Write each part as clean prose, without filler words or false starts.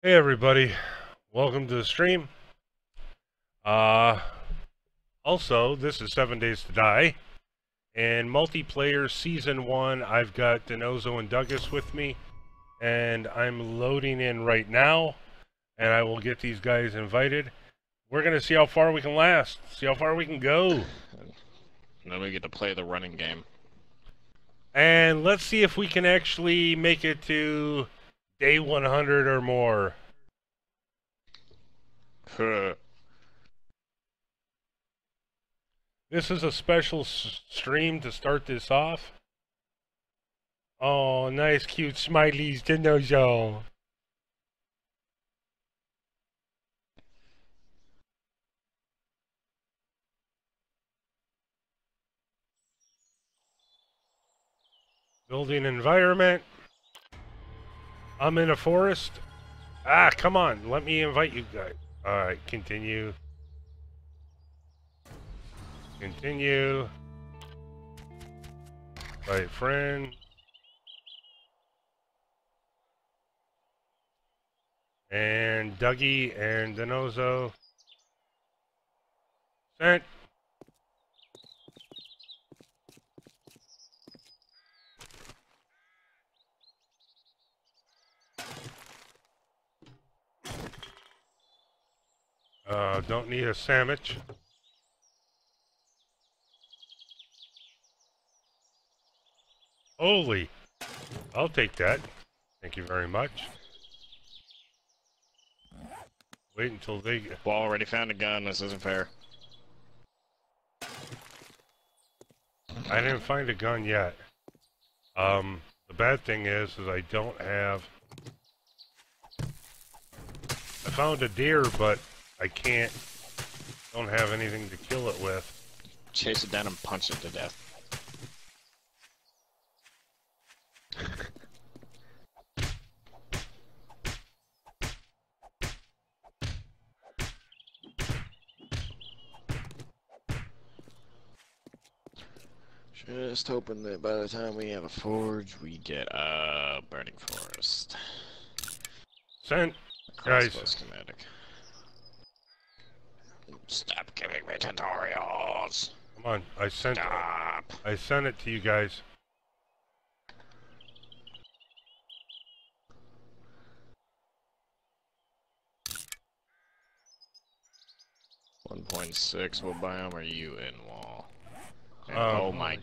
Hey everybody, welcome to the stream. Also, this is 7 Days to Die, and multiplayer season 1, I've got Dinozo and Douglas with me, and I'm loading in right now, and I will get these guys invited. We're gonna see how far we can last, see how far we can go. And then we get to play the running game. And let's see if we can actually make it to Day 100 or more. This is a special stream to start this off. Oh, nice cute smileys, Dinozo. Building environment. I'm in a forest. Ah, come on. Let me invite you guys. Alright, continue. Continue. Invite friend. And Dougie and Dinozo. Sent. Don't need a sandwich. Holy! I'll take that. Thank you very much. Wait until they... Well, already found a gun. This isn't fair. I didn't find a gun yet. The bad thing is I don't have... I found a deer, but... don't have anything to kill it with. Chase it down and punch it to death. Just hoping that by the time we have a forge, we get a burning forest. Sent. Guys. Schematic. Stop giving me tutorials! Come on, I sent it. I sent it to you guys. .6, what biome are you in, Wall? And, oh my...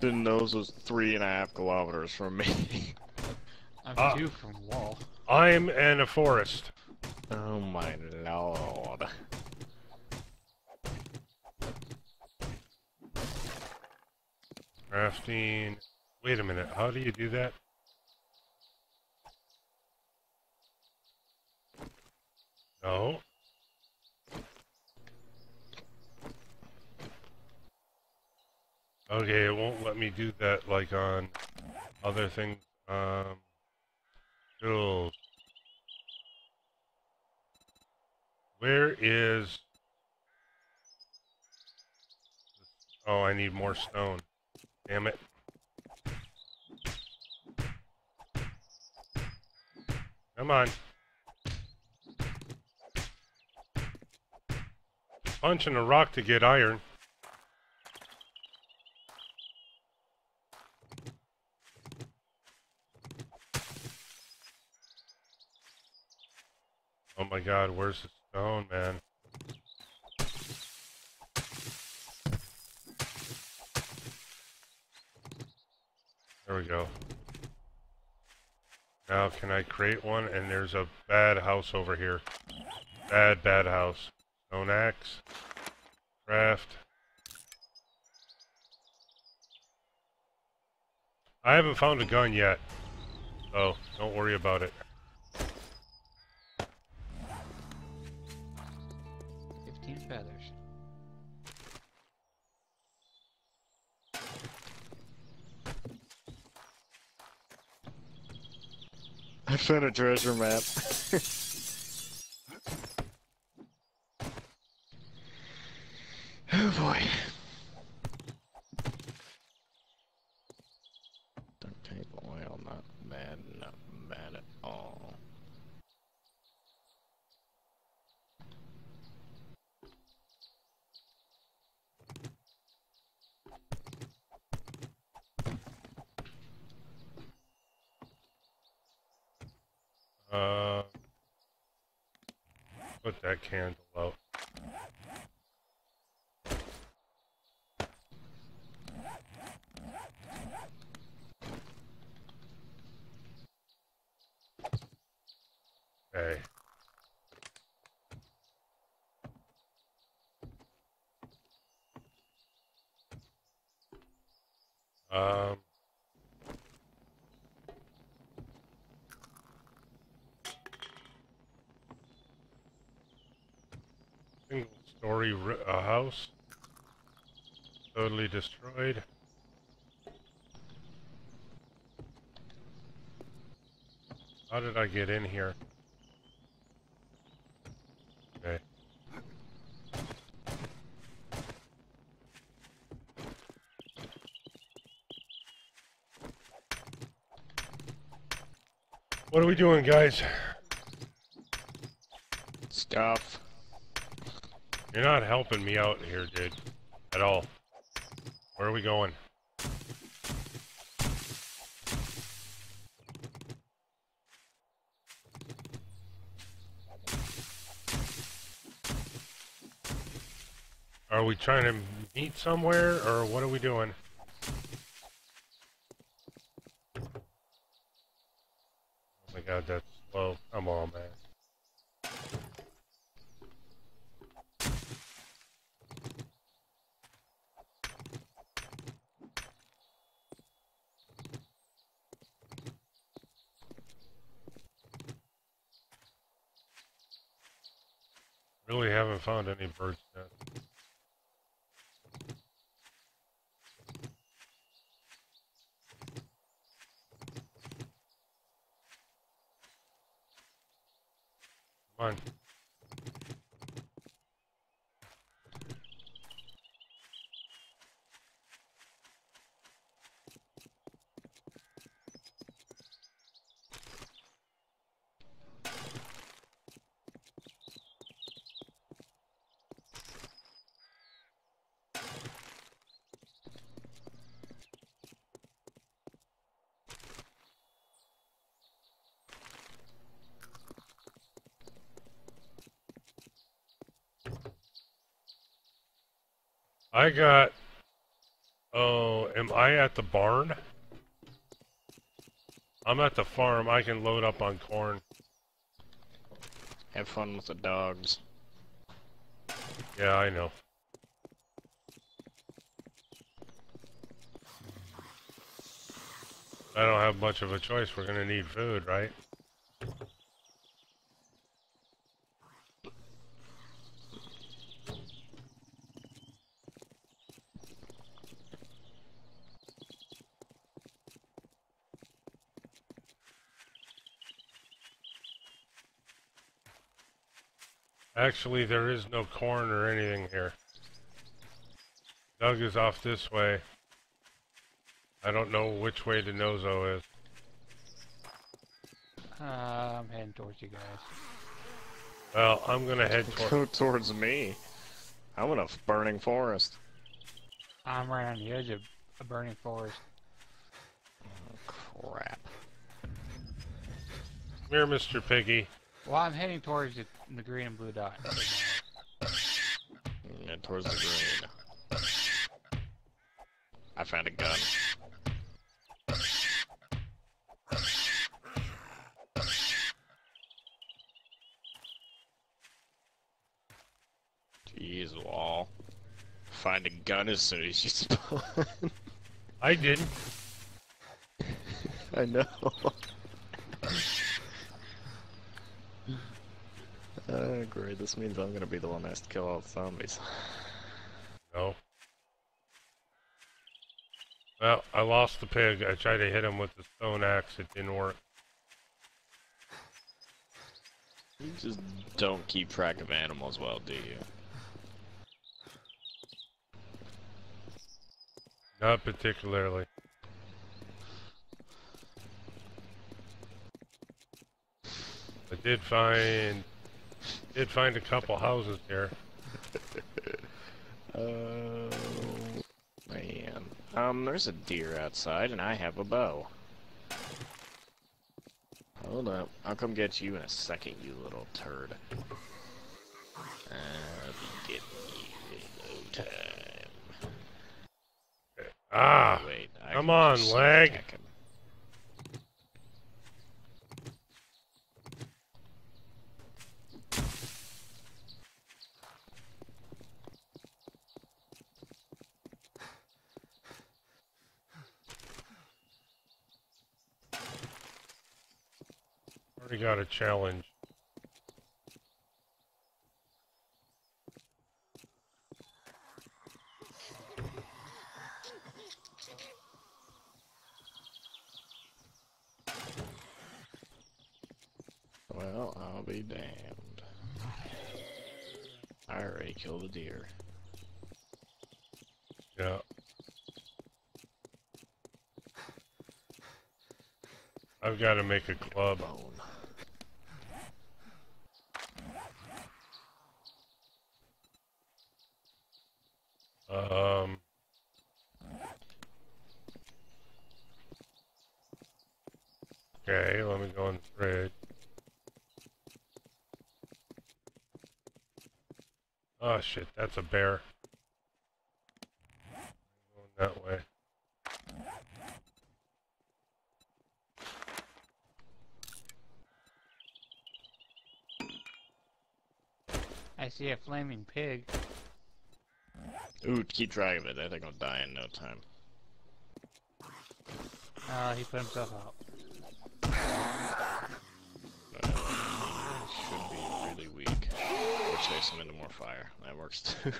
Dinozo's 3.5 kilometers from me. I'm 2 from Wall. I'm in a forest. Oh my lord. Crafting. Wait a minute, how do you do that? No. Okay, it won't let me do that like on other things. Tools. Where is... Oh, I need more stone. Damn it. Come on. Punching a rock to get iron. Oh my god, where's the stone, man? There we go. Now can I create one? And there's a bad house over here. Bad house. Stone axe. Craft. I haven't found a gun yet. So don't worry about it. I found a treasure map. Oh boy. Duct tape oil, not bad at all. Put that candle out. Okay. Single-story house, totally destroyed. How did I get in here? Okay. What are we doing, guys? Stuff. You're not helping me out here, dude. At all. Where are we going? Are we trying to meet somewhere, or what are we doing? Oh my god, that's slow. Come on, man. Really haven't found any birds yet. Come on. I got, oh, am I at the barn? I'm at the farm, I can load up on corn. Have fun with the dogs. Yeah, I know. I don't have much of a choice, we're gonna need food, right? Actually, there is no corn or anything here. Doug is off this way. I don't know which way Dinozo is. I'm heading towards you guys. Well, I'm gonna head towards... Go towards me. I'm in a burning forest. I'm right on the edge of a burning forest. Oh, crap. Come here, Mr. Piggy. Well, I'm heading towards the green and blue dot. Yeah, towards the green. I found a gun. Jeez, wall. Find a gun as soon as you spawn. I didn't. I know. I agree, this means I'm gonna be the one that has to kill all the zombies. No. Well, I lost the pig. I tried to hit him with the stone axe, it didn't work. You just don't keep track of animals well, do you? Not particularly. I did find a couple houses here. Oh, man. There's a deer outside, and I have a bow. Hold up. I'll come get you in a second, you little turd. I'll be getting you in no time. Ah! Wait, come on, lag! We got a challenge. Well, I'll be damned. I already killed a deer. Yeah. I've got to make a club. Okay, let me go in the fridge. Oh shit, that's a bear. I'm going that way. I see a flaming pig. Ooh, keep track of it. They're gonna die in no time. Oh, he put himself out. Should be really weak. Or chase him into more fire. That works too.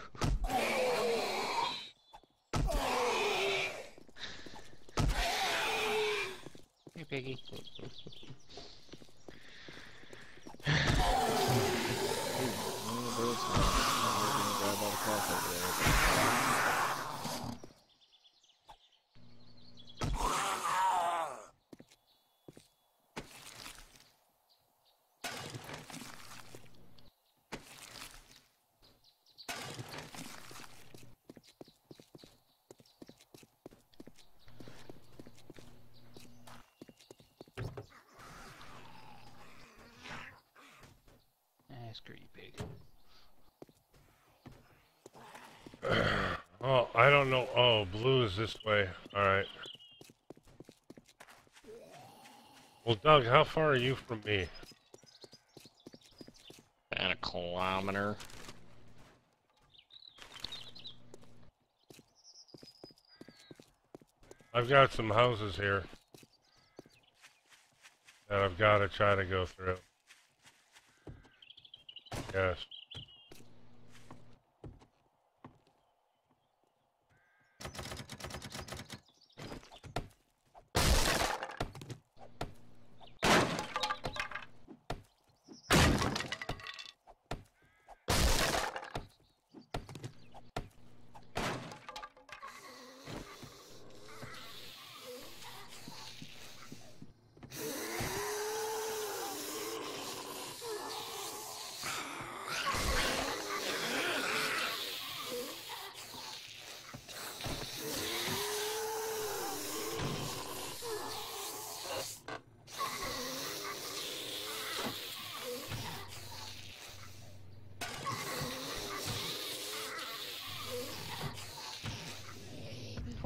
Hey, piggy. Screw you, pig. Oh, I don't know. Oh, blue is this way. Alright. Well, Doug, how far are you from me? About a kilometer. I've got some houses here that I've got to try to go through. Yes.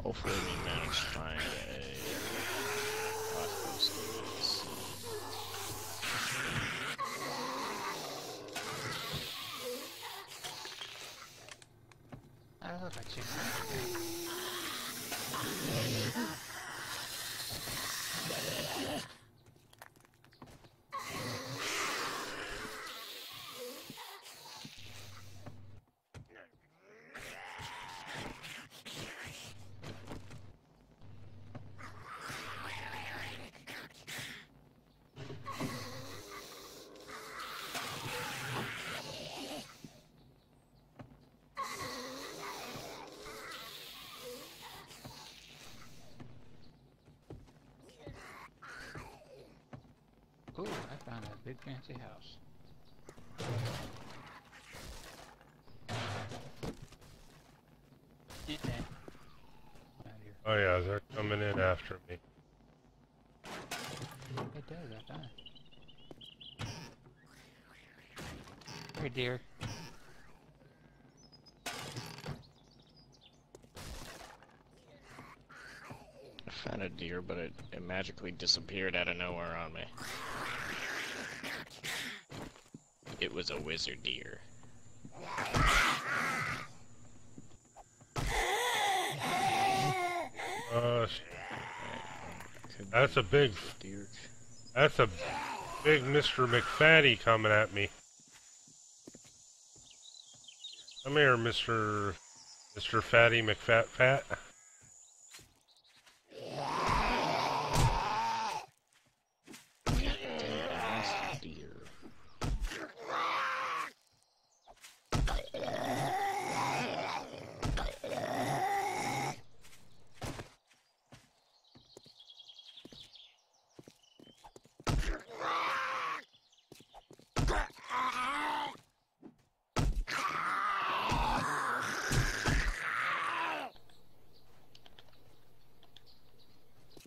Hopefully we manage to find a platform to this. I love that chicken. Ooh, I found a big fancy house. Oh yeah, they're coming in after me. It does, I found it. for deer. I found a deer, but it magically disappeared out of nowhere on me. It was a wizard deer. That's a big deer. That's a big Mr. McFatty coming at me. Come here, Mr. Fatty McFat Fat.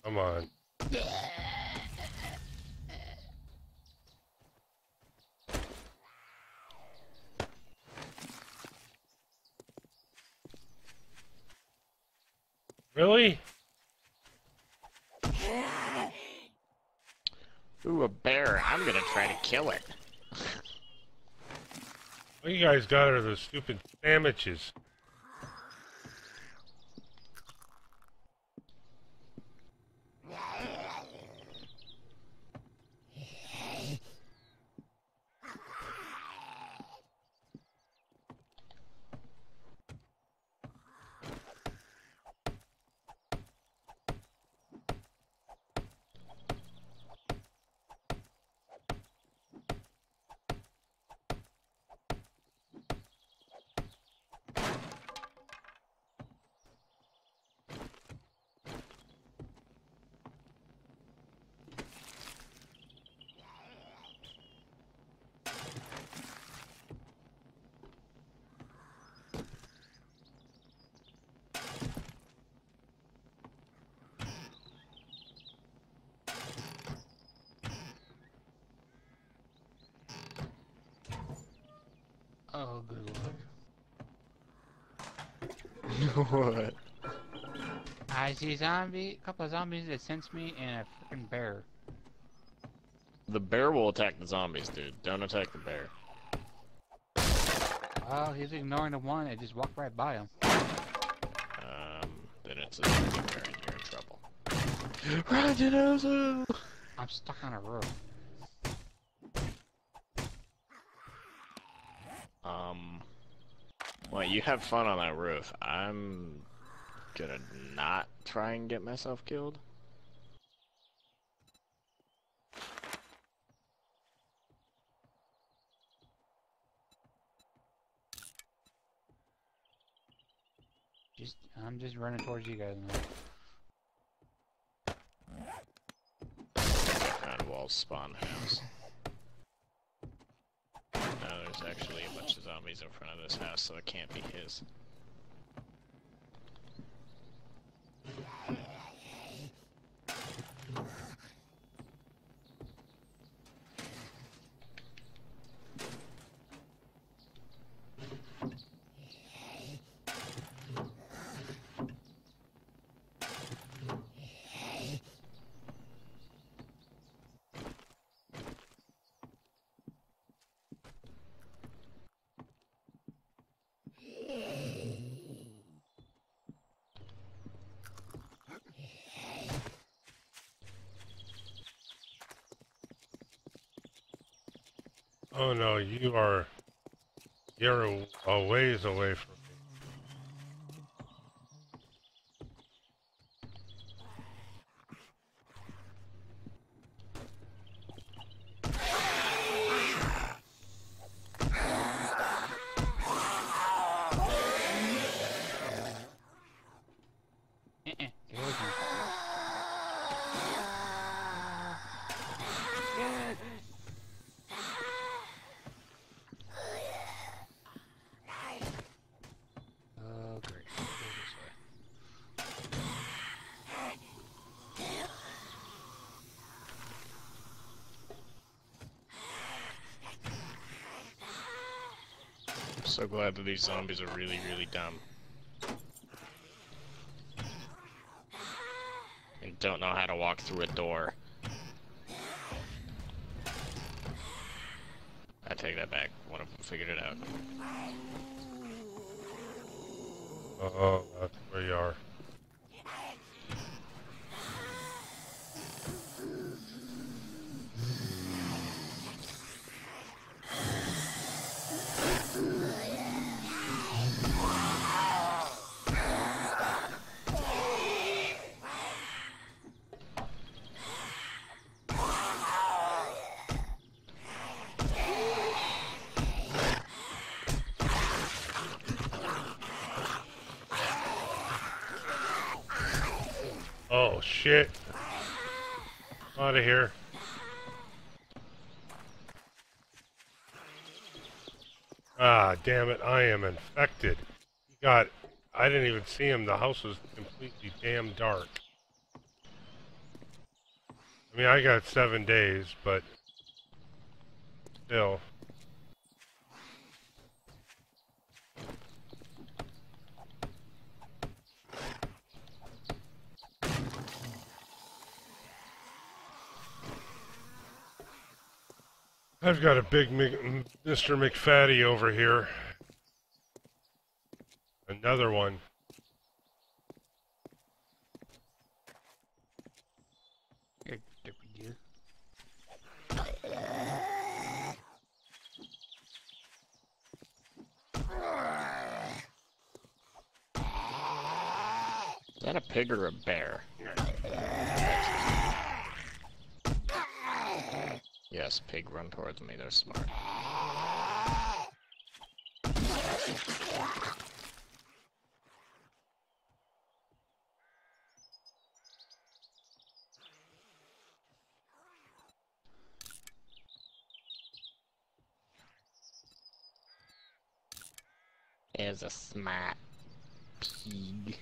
Come on. Really? Ooh, a bear. I'm gonna try to kill it. What you guys got are those stupid sandwiches. Oh, good luck. What? I see a couple of zombies that sense me, and a freaking bear. The bear will attack the zombies, dude. Don't attack the bear. Oh, he's ignoring the one that just walked right by him. Then it's a zombie bear and you're in trouble. Run, Dinozo! I'm stuck on a rope. Well, you have fun on that roof. I'm gonna not try and get myself killed. I'm just running towards you guys now. Round walls spawn house. There's actually a bunch of zombies in front of this house, so it can't be his. Oh no, you're a ways away from me. so glad that these zombies are really dumb. And don't know how to walk through a door. I take that back. One of them figured it out. Oh, that's where you are. Shit. Out of here. Ah, damn it. I am infected. God, I didn't even see him. The house was completely damn dark. I mean, I got 7 days, but still. I've got a big Mr. McFatty over here. Another one. Is that a pig or a bear? Yes, pig run towards me, they're smart. There's a smart pig.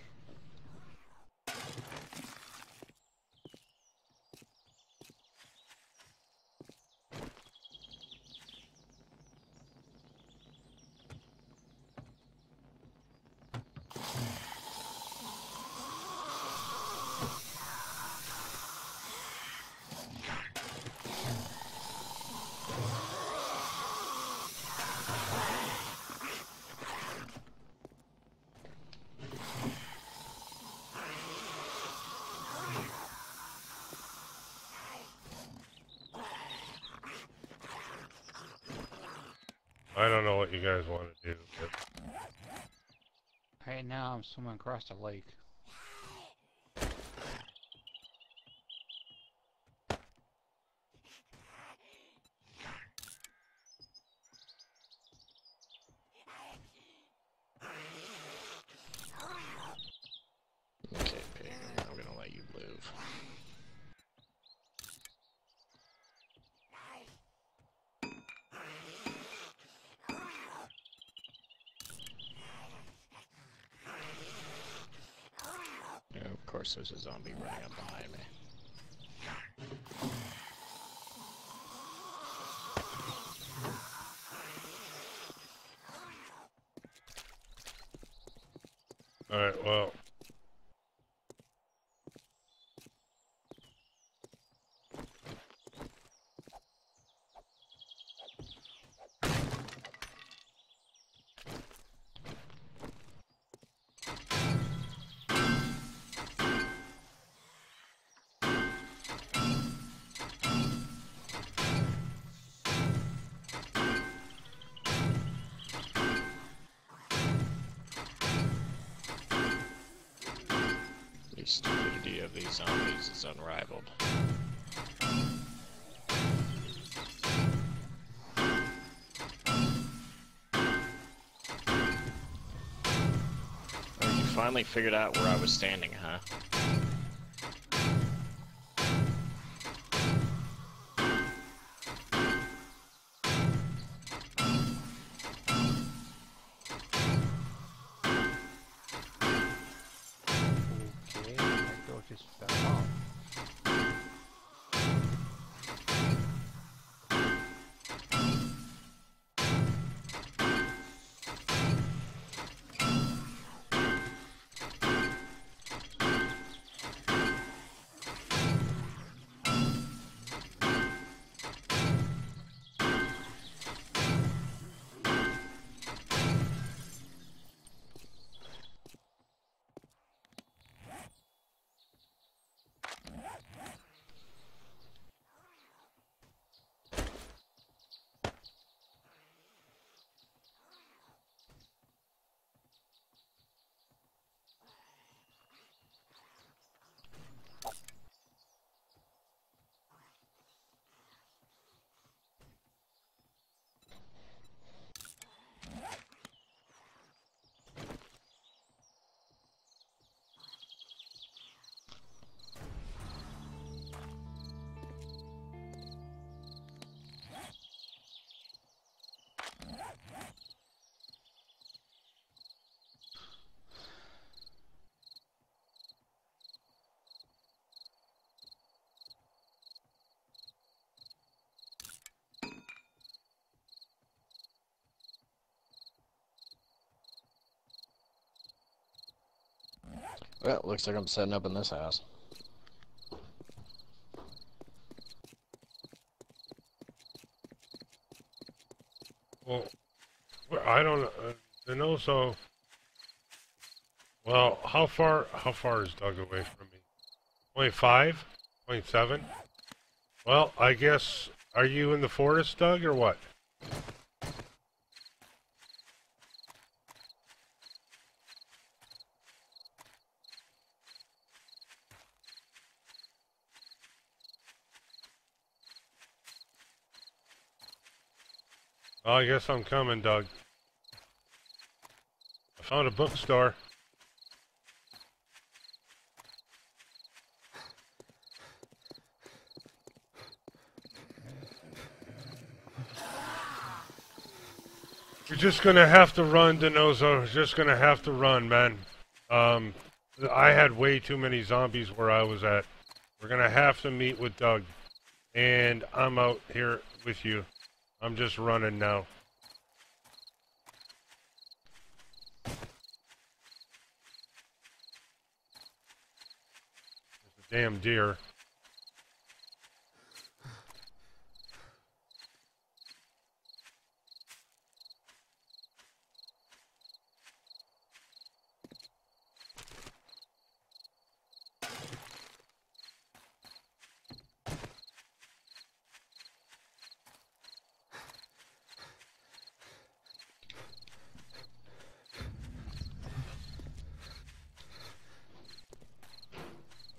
I don't know what you guys want to do. But... Right now, I'm swimming across the lake. There's a zombie running up behind me. Alright, well. Stupidity of these zombies is unrivaled. Oh, you finally figured out where I was standing, huh? Well, looks like I'm setting up in this house. Well, I don't know. And also, well, how far is Doug away from me? 0.5? 0.7? Well, I guess, are you in the forest, Doug, or what? Well, I guess I'm coming, Doug. I found a bookstore. You're just gonna have to run, Dinozo. You're just gonna have to run, man. I had way too many zombies where I was at. We're gonna have to meet with Doug. And I'm out here with you. I'm just running now. There's a damn deer.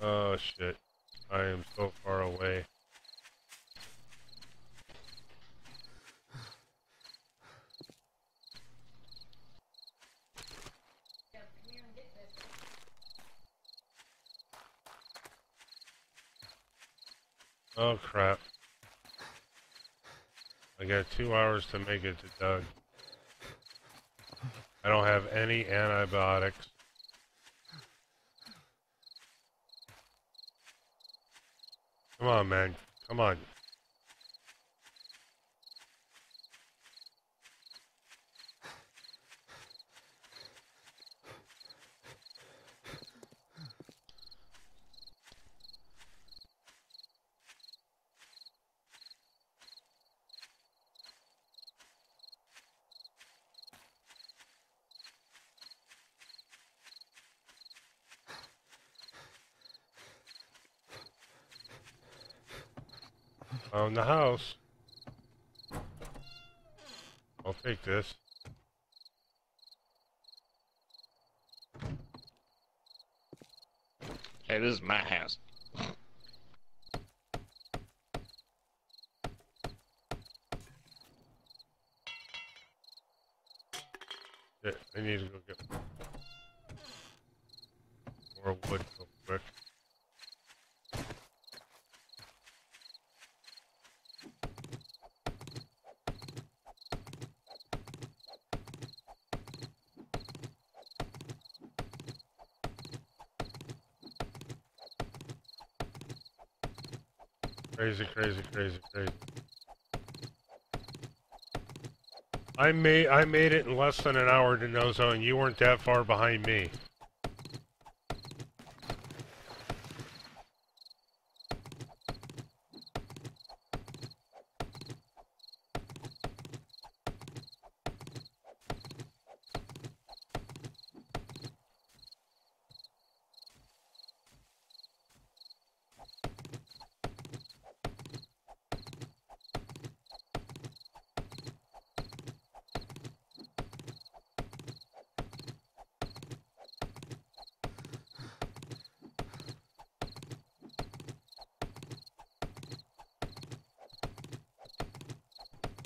Oh shit, I am so far away. Yeah, come here and get this. Oh crap. I got 2 hours to make it to Doug. I don't have any antibiotics. Come on, man. Come on. Found the house. I'll take this. Hey, this is my house. Yeah, I need to go get more wood real quick. Crazy, crazy, crazy, crazy. I made it in less than an hour, Dinozo, and you weren't that far behind me.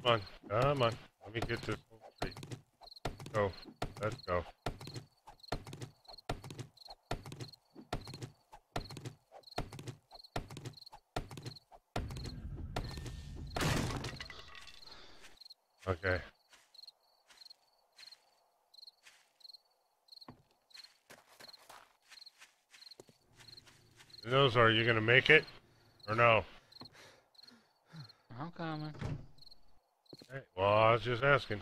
Come on, come on. Let me get this whole tree. Go. Let's go. Okay. Those are you gonna make it or no? I'm coming. Well, I was just asking.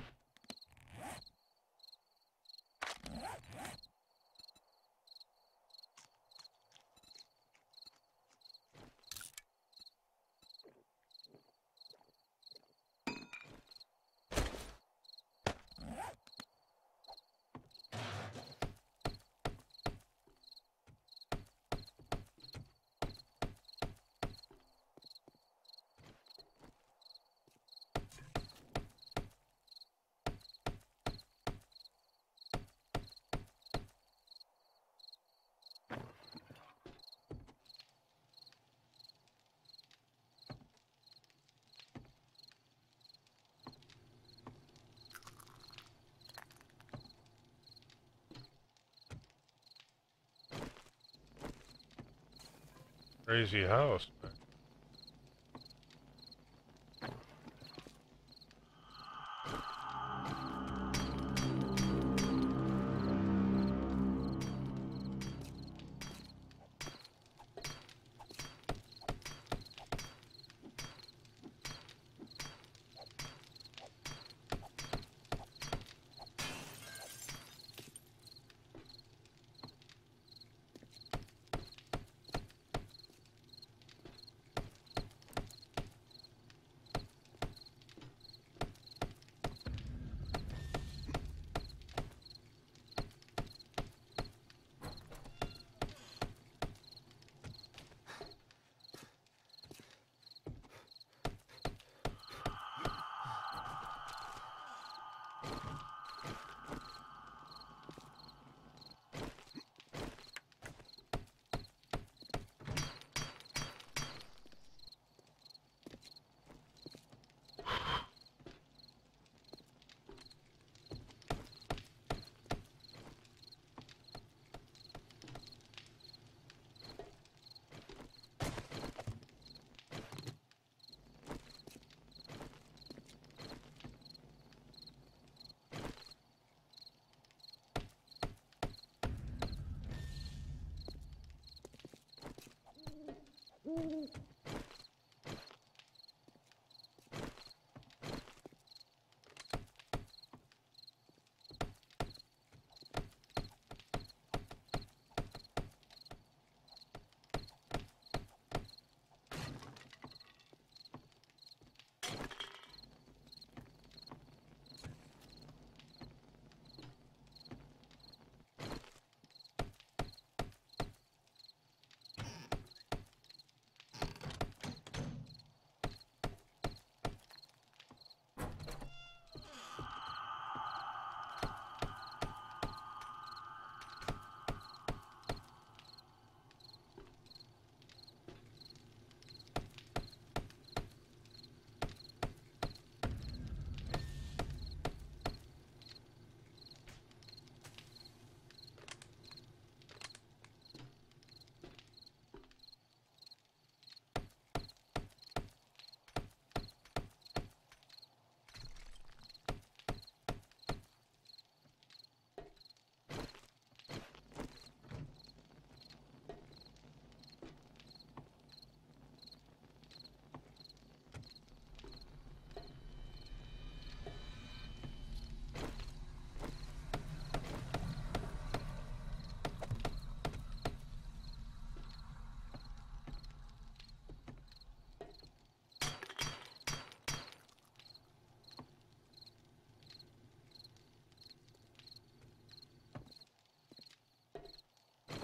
Crazy house, man.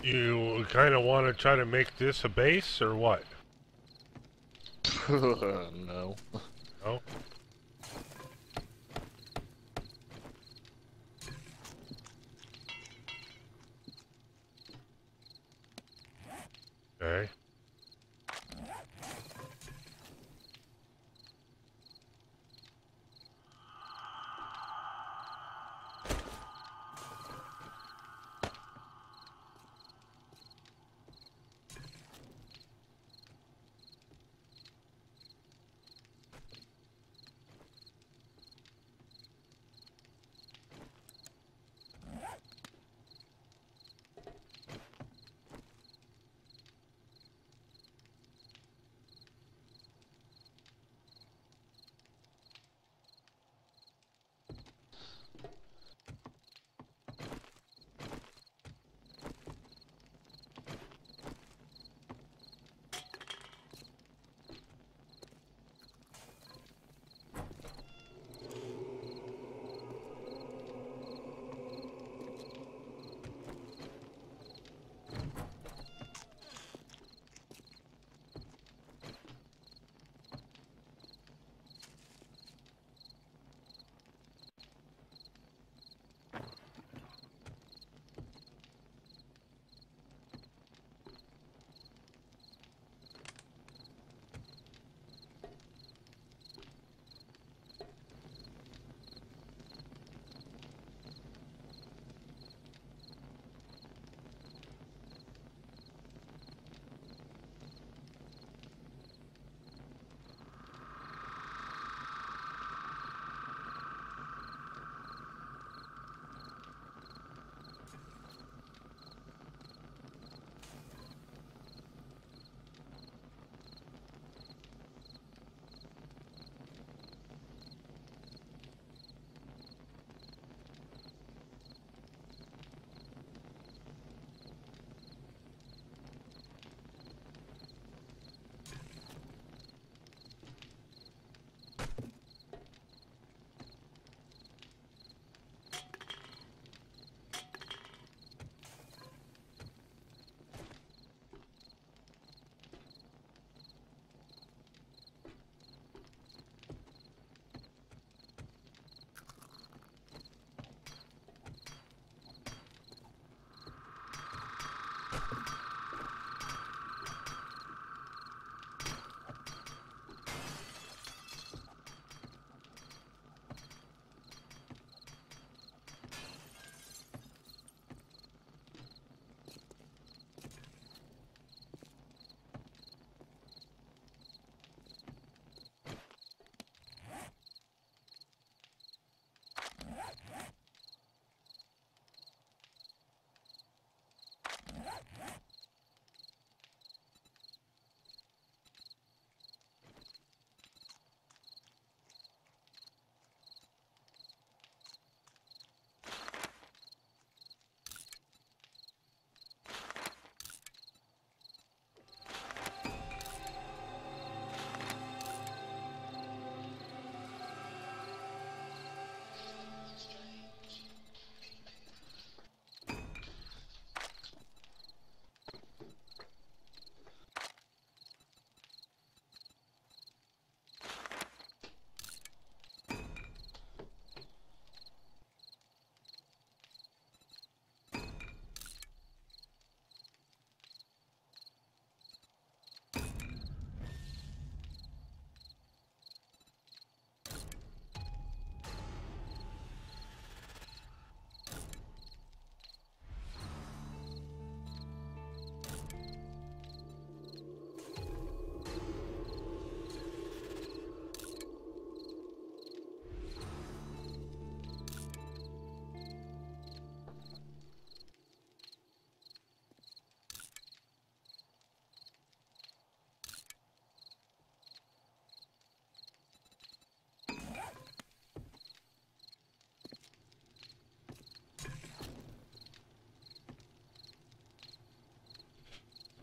You kind of want to try to make this a base, or what? No. No? Okay.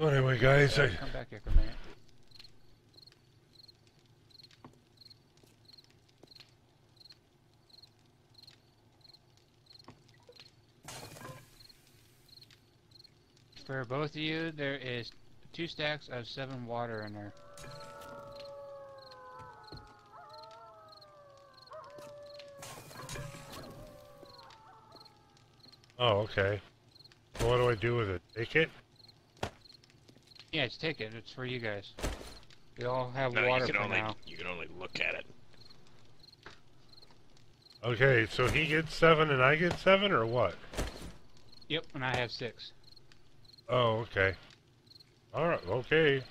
Anyway, guys, I come back here for a minute. For both of you, there is 2 stacks of 7 water in there. Oh, okay. So what do I do with it? Take it? Yeah, just take it. It's for you guys. We all have water for now. You can only look at it. Okay, so he gets 7 and I get 7, or what? Yep, and I have 6. Oh, okay. Alright, okay.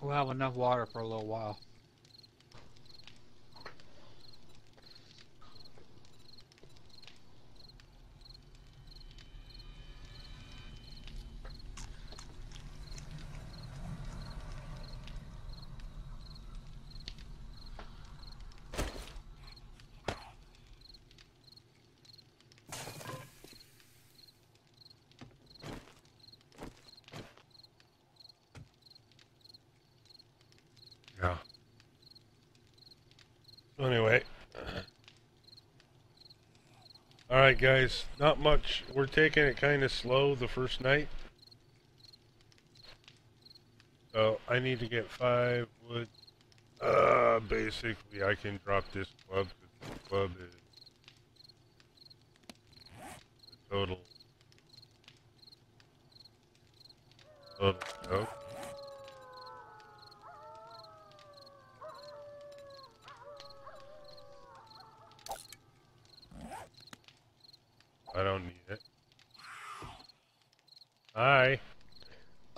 We'll have enough water for a little while. Anyway, alright guys, not much. We're taking it kind of slow the first night. So I need to get 5 wood. Basically I can drop this club. This club is a total joke. I don't need it. Hi.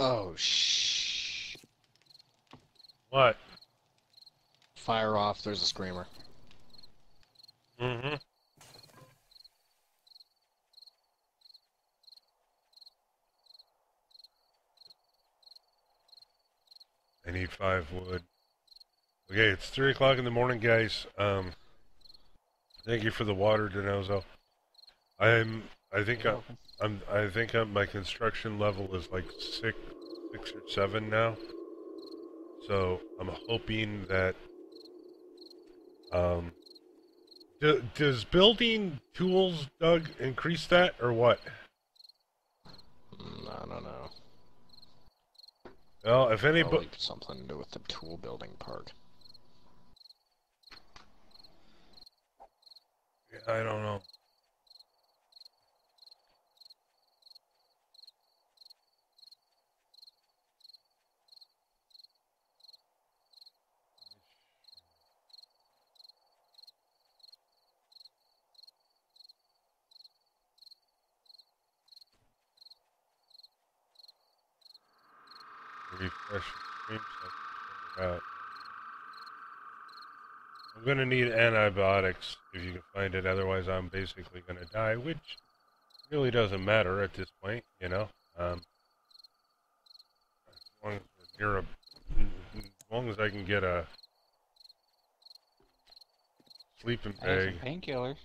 Oh, shh. What? Fire off, there's a screamer. Mm-hmm. I need 5 wood. Okay, it's 3 o'clock in the morning, guys. Thank you for the water, Dinozo. I think my construction level is like 6 or 7 now. So I'm hoping that. Does building tools, Doug, increase that or what? I don't know. Well, if anybody something to do with the tool building part. I don't know. Refresh the stream. I'm gonna need antibiotics if you can find it, otherwise I'm basically gonna die, which really doesn't matter at this point, you know. As long as I can get a sleeping bag. Painkillers.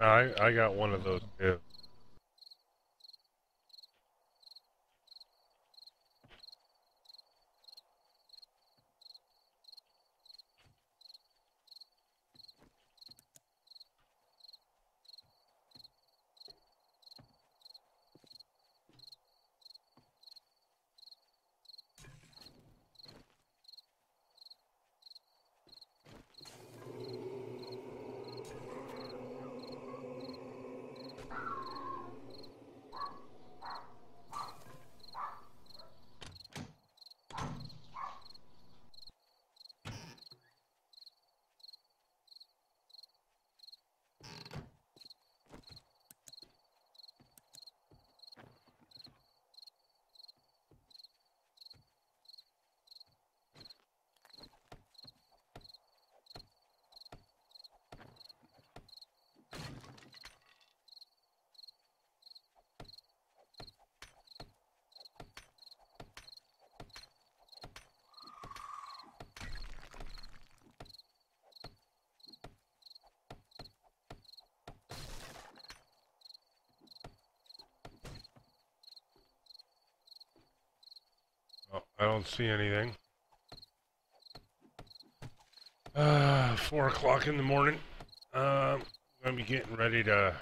I got one of those too. I don't see anything. 4 o'clock in the morning. I'm gonna be getting ready to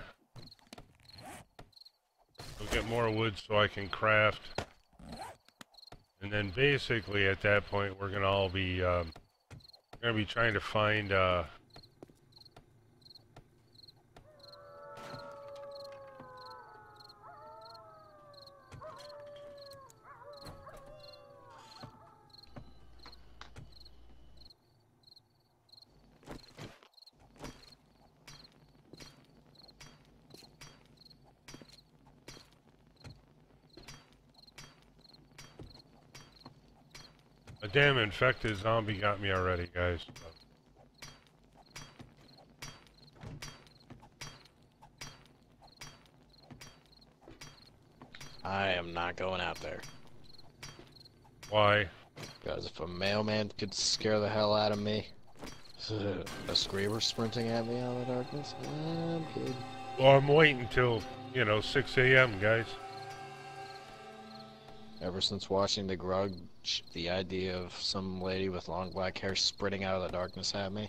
go get more wood so I can craft. And then basically at that point we're gonna all be gonna be trying to find damn infected zombie got me already, guys. I am not going out there. Why? Because if a mailman could scare the hell out of me, a screamer sprinting at me out of the darkness, I'm good. Well, I'm waiting till, you know, 6 a.m., guys. Ever since watching The Grudge, the idea of some lady with long black hair sprinting out of the darkness at me,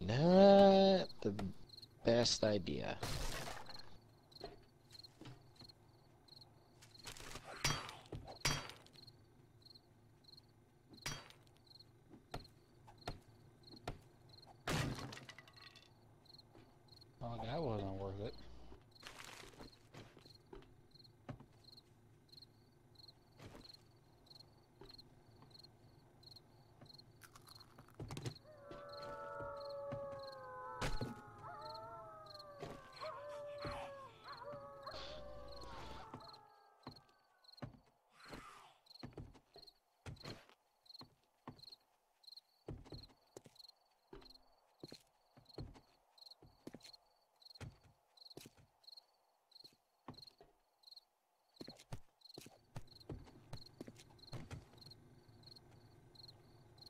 not the best idea. Oh, that wasn't worth it.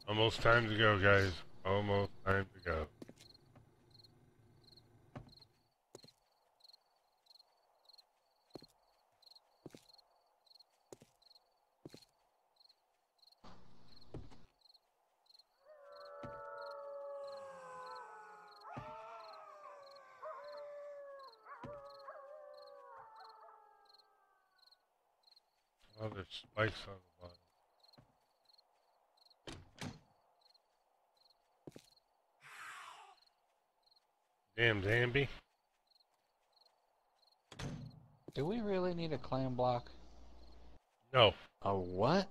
Almost time to go, guys. Almost time to go. Oh, there's spikes on the bottom. Damn zombie. Do we really need a claim block? No. A what?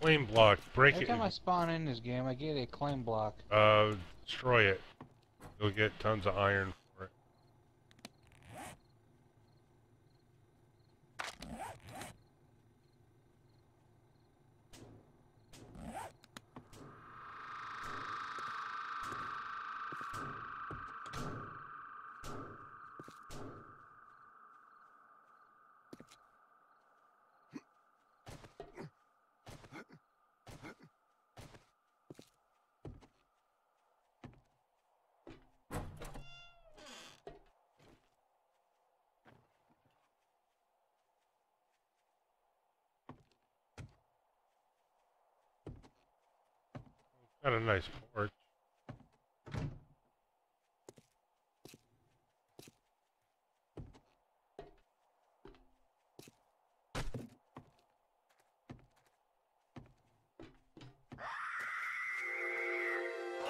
Claim block. Break it. Every time I spawn in this game, I get a claim block. Destroy it. You'll get tons of iron for it. Got a nice porch.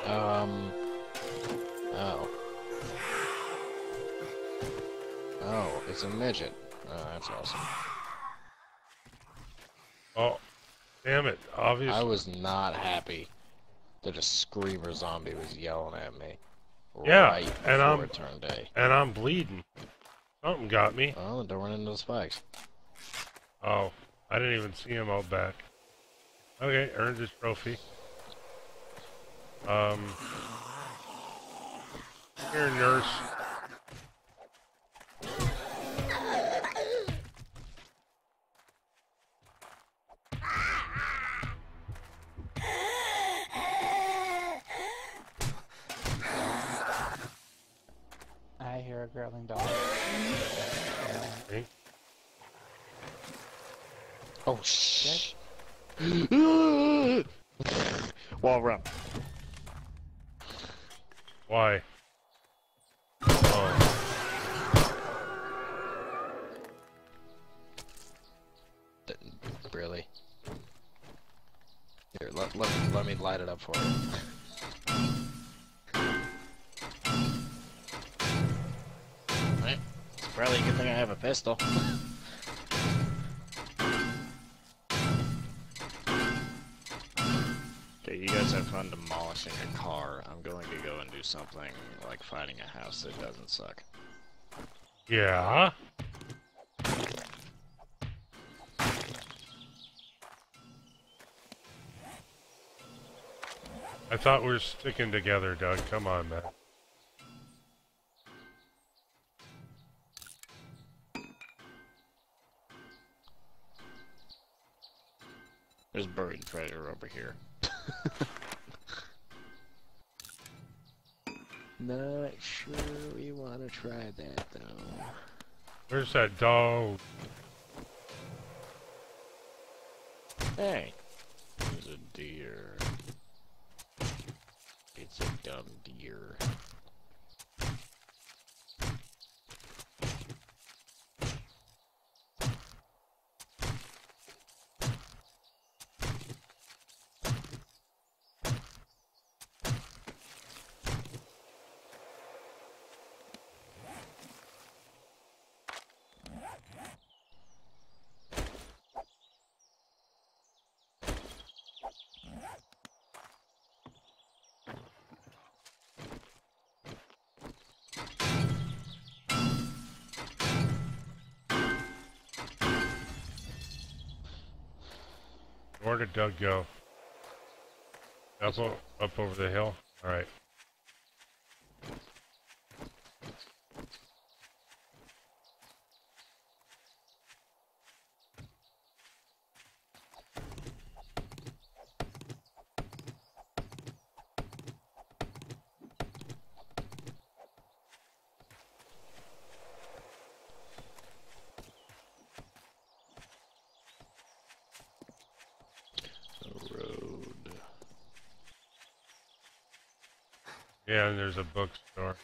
Oh. Oh, it's a midget. Oh, that's awesome. Oh, damn it. Obviously. I was not happy. That a screamer zombie was yelling at me. Yeah, right, and I'm return day. And I'm bleeding. Something got me. Oh, don't run into the spikes. Oh, I didn't even see him out back. Okay, earned his trophy. Here, nurse. Growling dog. Okay. Oh shit! Wall run. Why? Oh. Really? Here, let me light it up for you. Right. It's probably a good thing I have a pistol. Okay, you guys have fun demolishing a car. I'm going to go and do something like fighting a house that doesn't suck. Yeah? I thought we were sticking together, Doug. Come on, man. There's buried treasure over here. Not sure we want to try that, though. Where's that dog? Hey. There's a deer. It's a dumb deer. Where did Doug go? Up over the hill? Alright. Yeah, and there's a bookstore.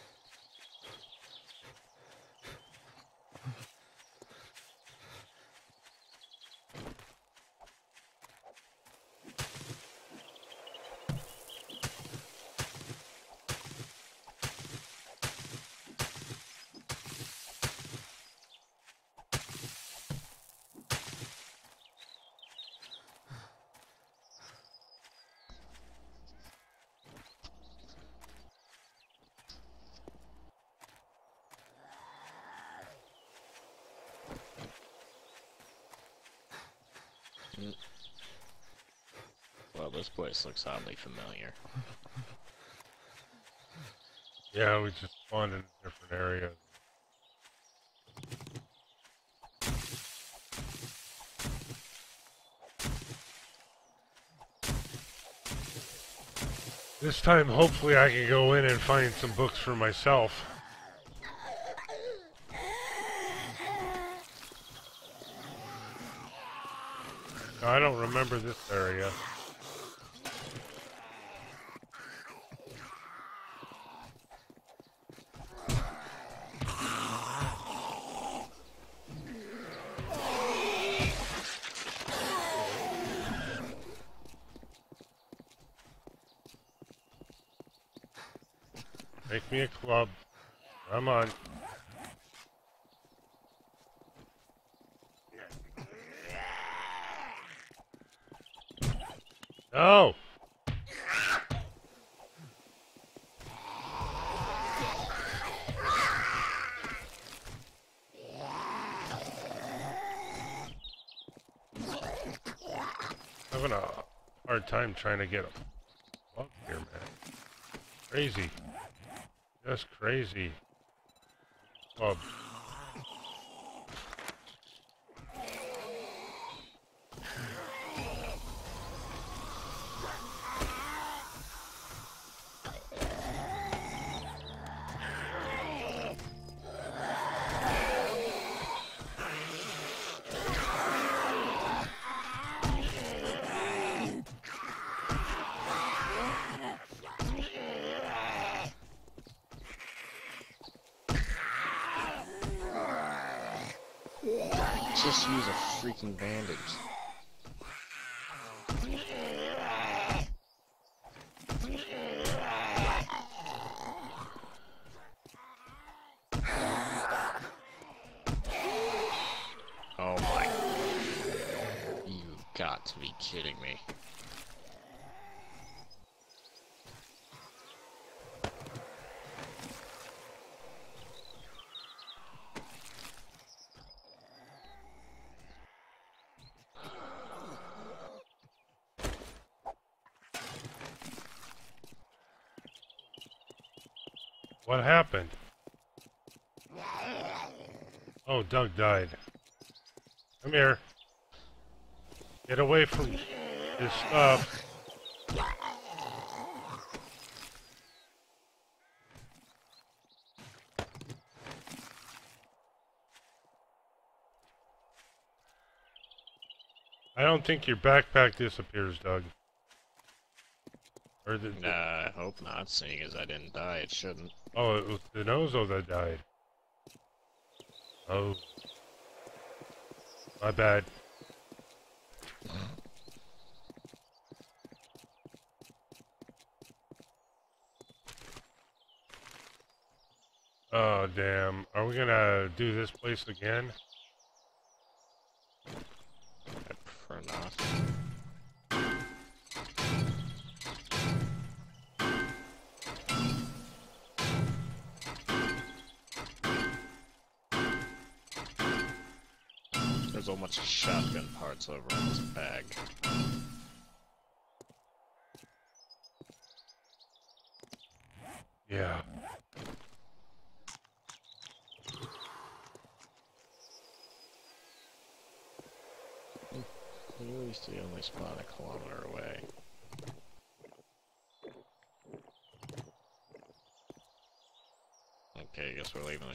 Well, this place looks oddly familiar. Yeah, we just spawned in a different area. This time, hopefully, I can go in and find some books for myself. I don't remember this area. Make me a club. Come on. Oh! Having a hard time trying to get a club here, man. Crazy. Just crazy. Club. just use a freaking bandage. Oh my. You've got to be kidding me. What happened? Oh, Doug died. Come here. Get away from this stuff. I don't think your backpack disappears, Doug. Or nah, I hope not, seeing as I didn't die, it shouldn't. Oh, it was Dinozo that died. Oh. My bad. Oh, damn. Are we gonna do this place again? I prefer not. There's a bunch of shotgun parts over in this bag. Yeah. At least the only spot a kilometer away. Okay, I guess we're leaving the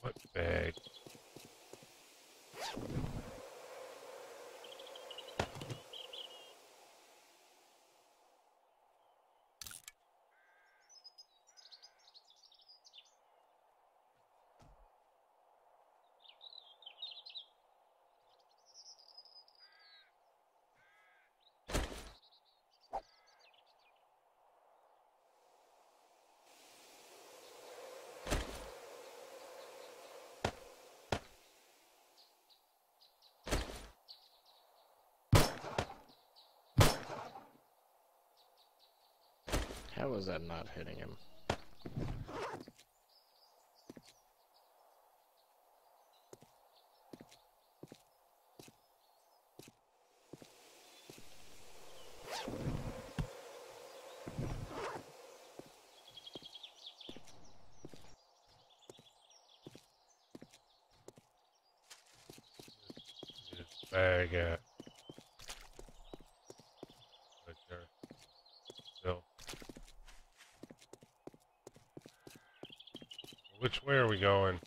What bag? How is that not hitting him? Bag out. Which way are we going?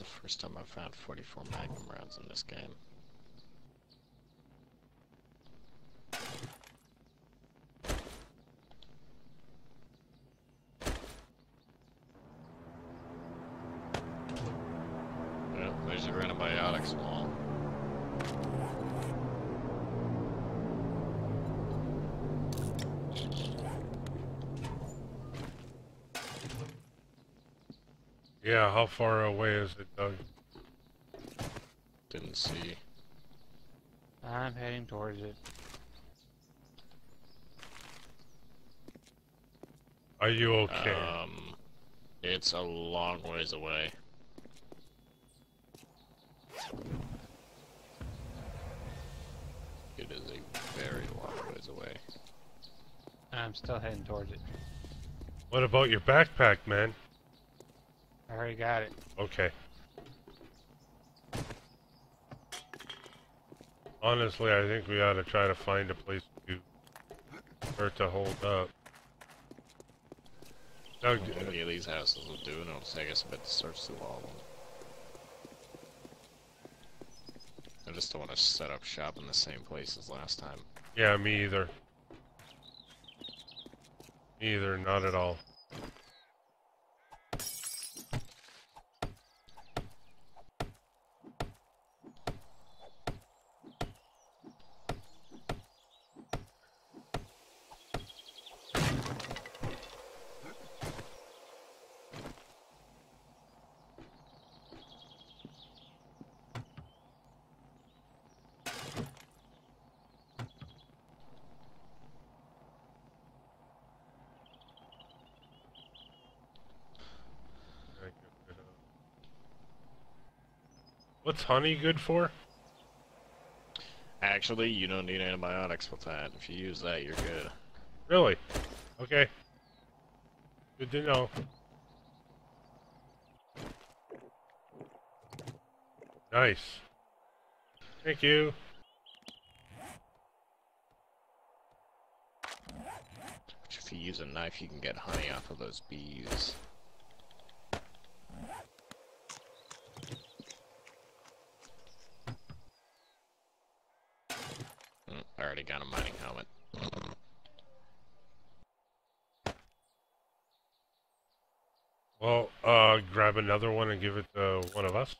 the first time I found 44 Magnum rounds in this game. Yeah, how far away is it, Doug? Didn't see. I'm heading towards it. Are you okay? It's a long ways away. It is a very long ways away. I'm still heading towards it. What about your backpack, man? I already got it. Okay. Honestly, I think we ought to try to find a place to start to hold up. Doug, well, any of these houses will do, and it'll take us a bit to search through all of them. I just don't want to set up shop in the same place as last time. Yeah, me either. Me either, not at all. What's honey good for? Actually, you don't need antibiotics with that. If you use that, you're good. Really? Okay. Good to know. Nice. Thank you. But if you use a knife, you can get honey off of those bees. Got a mining helmet. Well, grab another one and give it to one of us.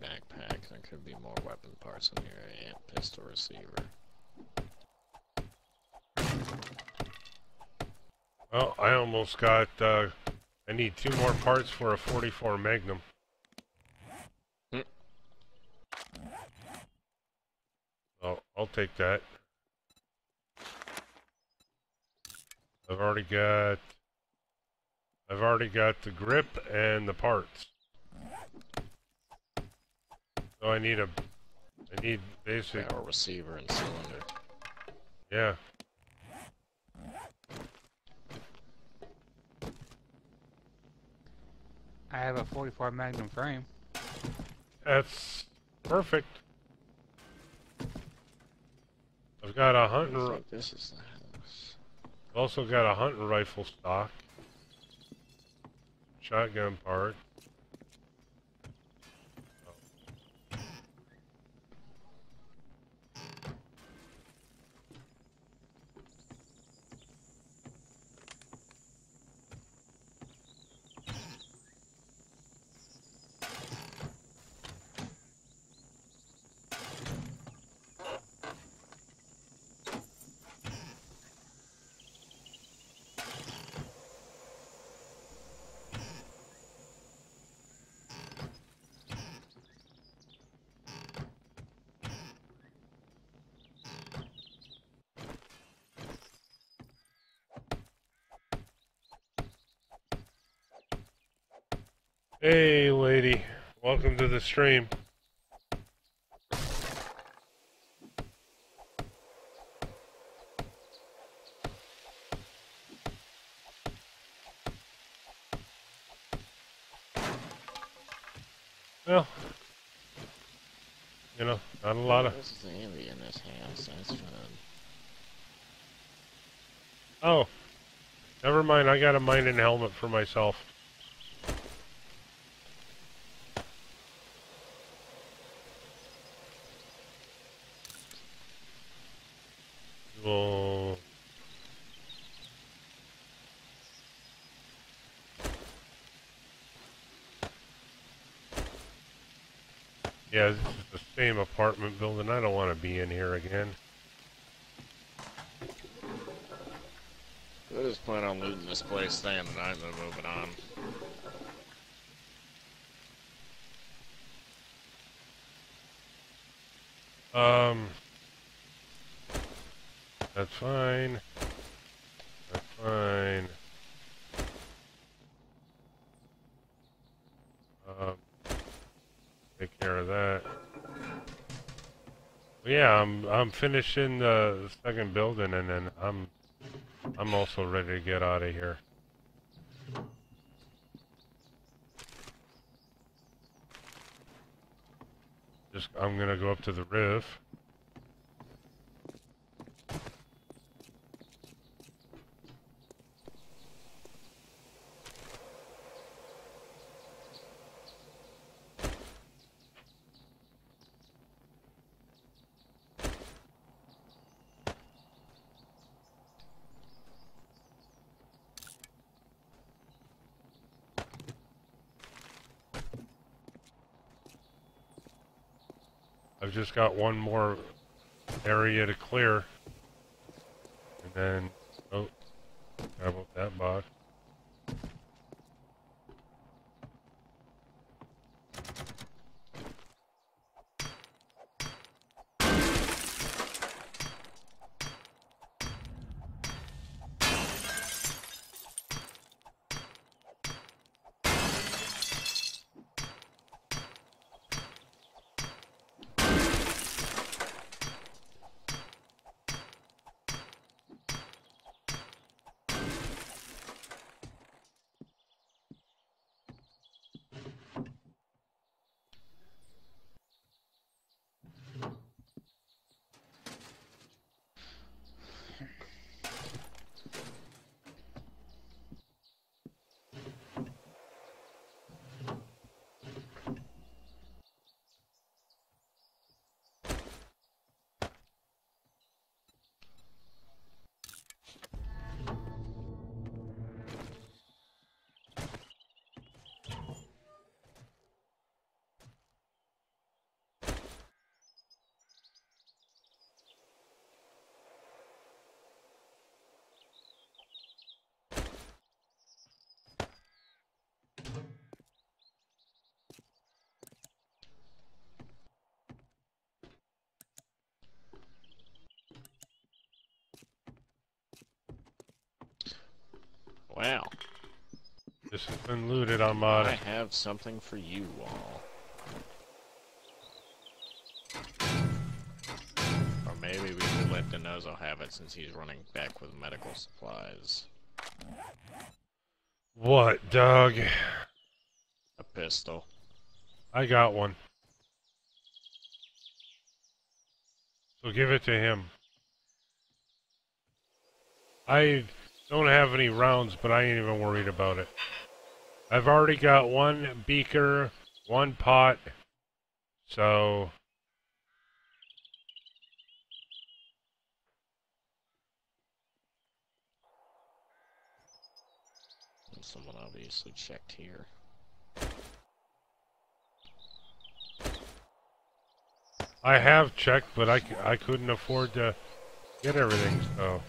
Backpack. There could be more weapon parts in here. Yeah, pistol, receiver. Well, I almost got. I need 2 more parts for a 44 Magnum. Oh, I'll take that. I've already got the grip and the parts. So I need basically power receiver and cylinder. Yeah. I have a 44 Magnum frame. That's perfect. I've got a hunting rifle. This is the house. Also got a hunting rifle stock. Shotgun part. Hey, lady. Welcome to the stream. Well, you know, not a lot of... This is an alien in this house, that's fun. Oh. Never mind, I got a mining helmet for myself. We'll... Yeah, this is the same apartment building. I don't want to be in here again. I just plan on looting this place, staying the night, and then moving on. That's fine. That's fine. Take care of that. Yeah, I'm finishing the second building, and then I'm also ready to get out of here. I'm gonna go up to the roof. Just got one more area to clear, and then oh, how about that box? Wow. This has been looted, I'm out. I have something for you all. Or maybe we should let Dinozo have it since he's running back with medical supplies. What, Doug? A pistol. I got one. So give it to him. I... don't have any rounds, but I ain't even worried about it. I've already got one beaker, one pot, so... someone obviously checked here. I have checked, but I couldn't afford to get everything, so...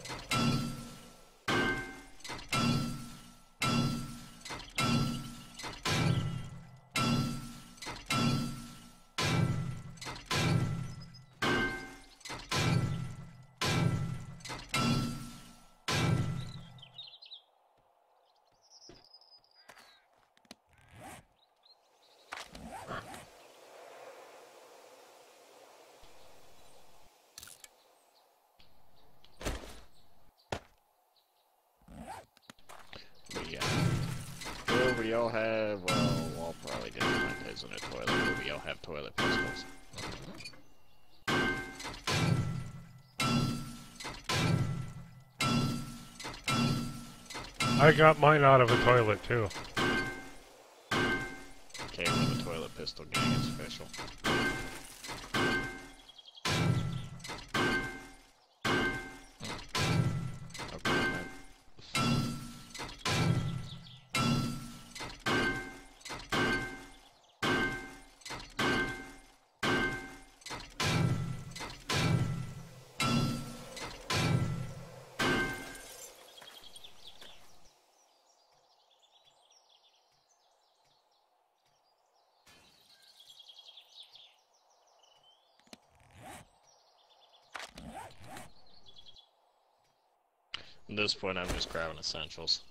You'll have, well, I'll probably do it. is in a toilet. We all have toilet pistols. I got mine out of a toilet, too. Okay, well, the toilet pistol gang is official. At this point, I'm just grabbing essentials.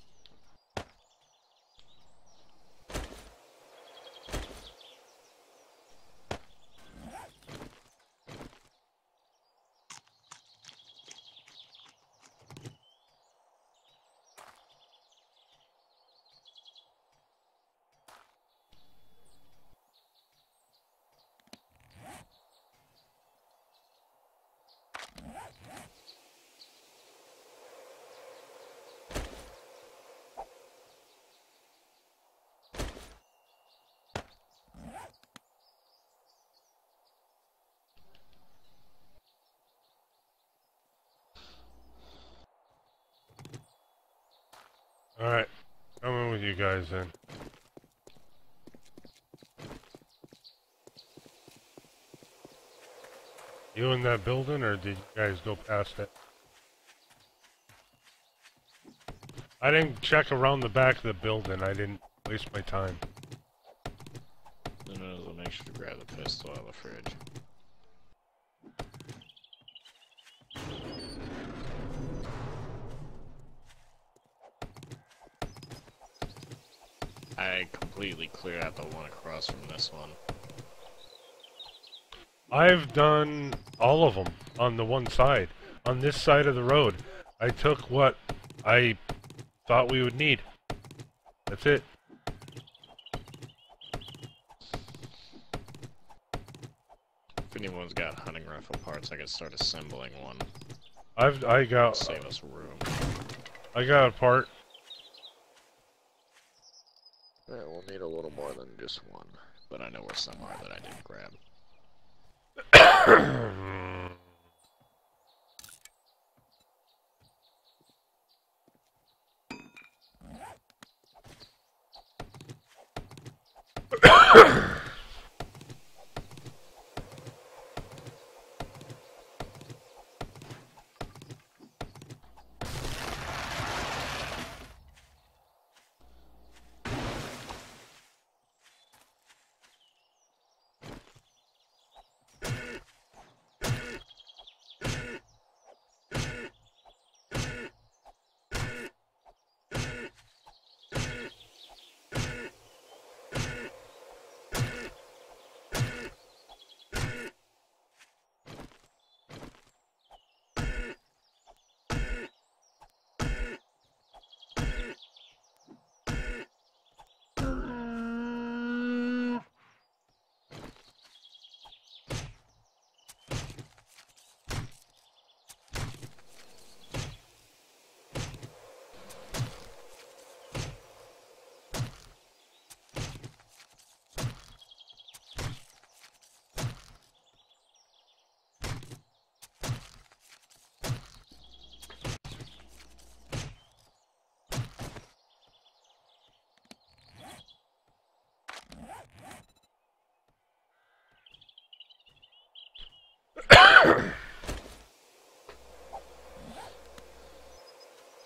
Alright, I'm in with you guys then. You in that building, or did you guys go past it? I didn't check around the back of the building, I didn't waste my time. I'll make sure to grab the pistol out of the fridge. I completely cleared out the one across from this one. I've done all of them on the one side. On this side of the road, I took what I thought we would need. That's it. If anyone's got hunting rifle parts, I could start assembling one. I got... Save us room. I got a part. Alright, we'll need a little more than just one, but I know we're somewhere that I didn't grab.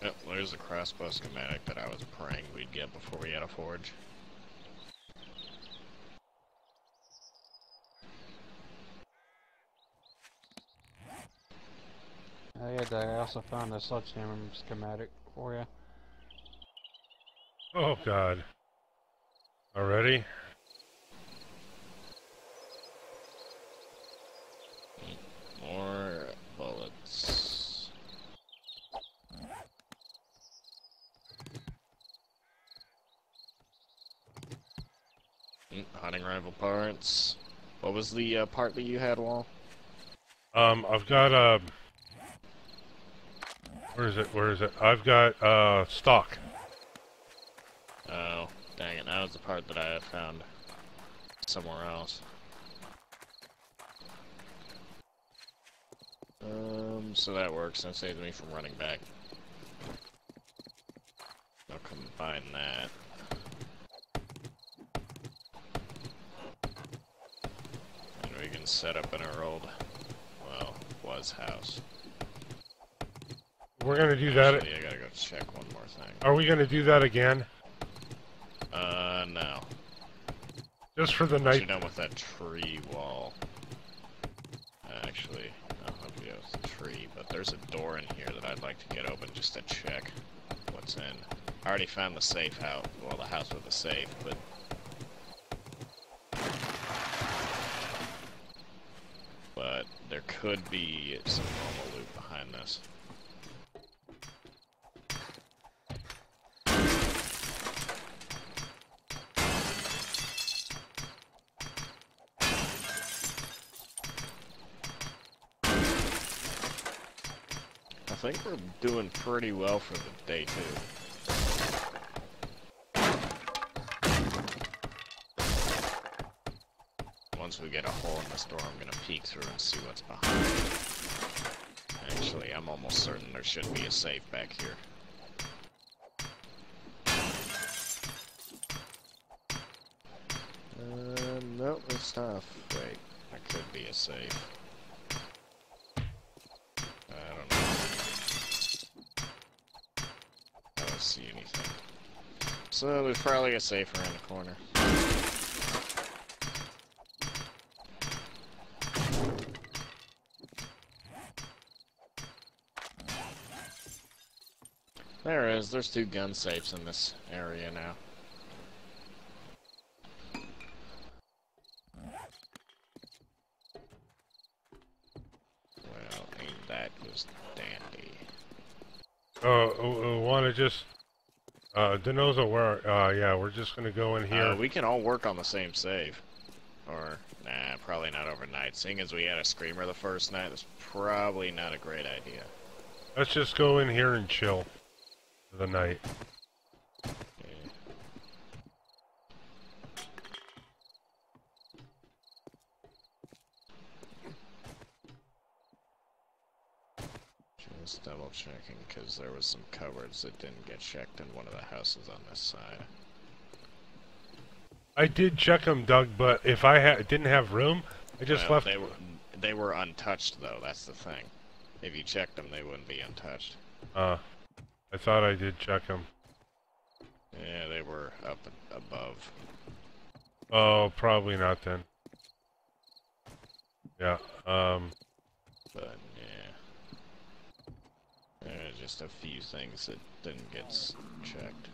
Yep, there's the crossbow schematic that I was praying we'd get before we had a forge. Oh yeah, Doug, I also found a sledgehammer schematic for you. Oh god. Already? More bullets. Hunting rival parts. What was the part that you had, Wall? I've got Where is it? I've got stock. Oh, dang it! That was the part that I found somewhere else. So that works and saves me from running back. I'll combine that. And we can set up in our old, well, was house. We're gonna do that. Actually, I gotta go check one more thing. Are we gonna do that again? No. Just for the night. You're done with that tree wall. Actually, I don't know if it was a tree, but there's a door in here that I'd like to get open just to check what's in. I already found the safe out. Well, the house with the safe, but. But there could be some normal loot behind this. I think we're doing pretty well for the day, too. Once we get a hole in this door, I'm gonna peek through and see what's behind. Actually, I'm almost certain there should be a safe back here. Nope, it's tough. Wait, there could be a safe. So there's probably a safe around the corner. There is. There's two gun safes in this area now. Well, ain't that just dandy. Wanna just... Dinozo, where, yeah, we're just gonna go in here. We can all work on the same save. Or, nah, probably not overnight. Seeing as we had a screamer the first night, it's probably not a great idea. Let's just go in here and chill for the night. Okay. Just double checking, because there was some cupboards that didn't get checked in one of the houses on this side. I did check them, Doug, but if I didn't have room, I just left. They were untouched, though. That's the thing. If you checked them, they wouldn't be untouched. I thought I did check them. Yeah, they were up above. Oh, probably not then. Yeah. But. There's just a few things that didn't get checked.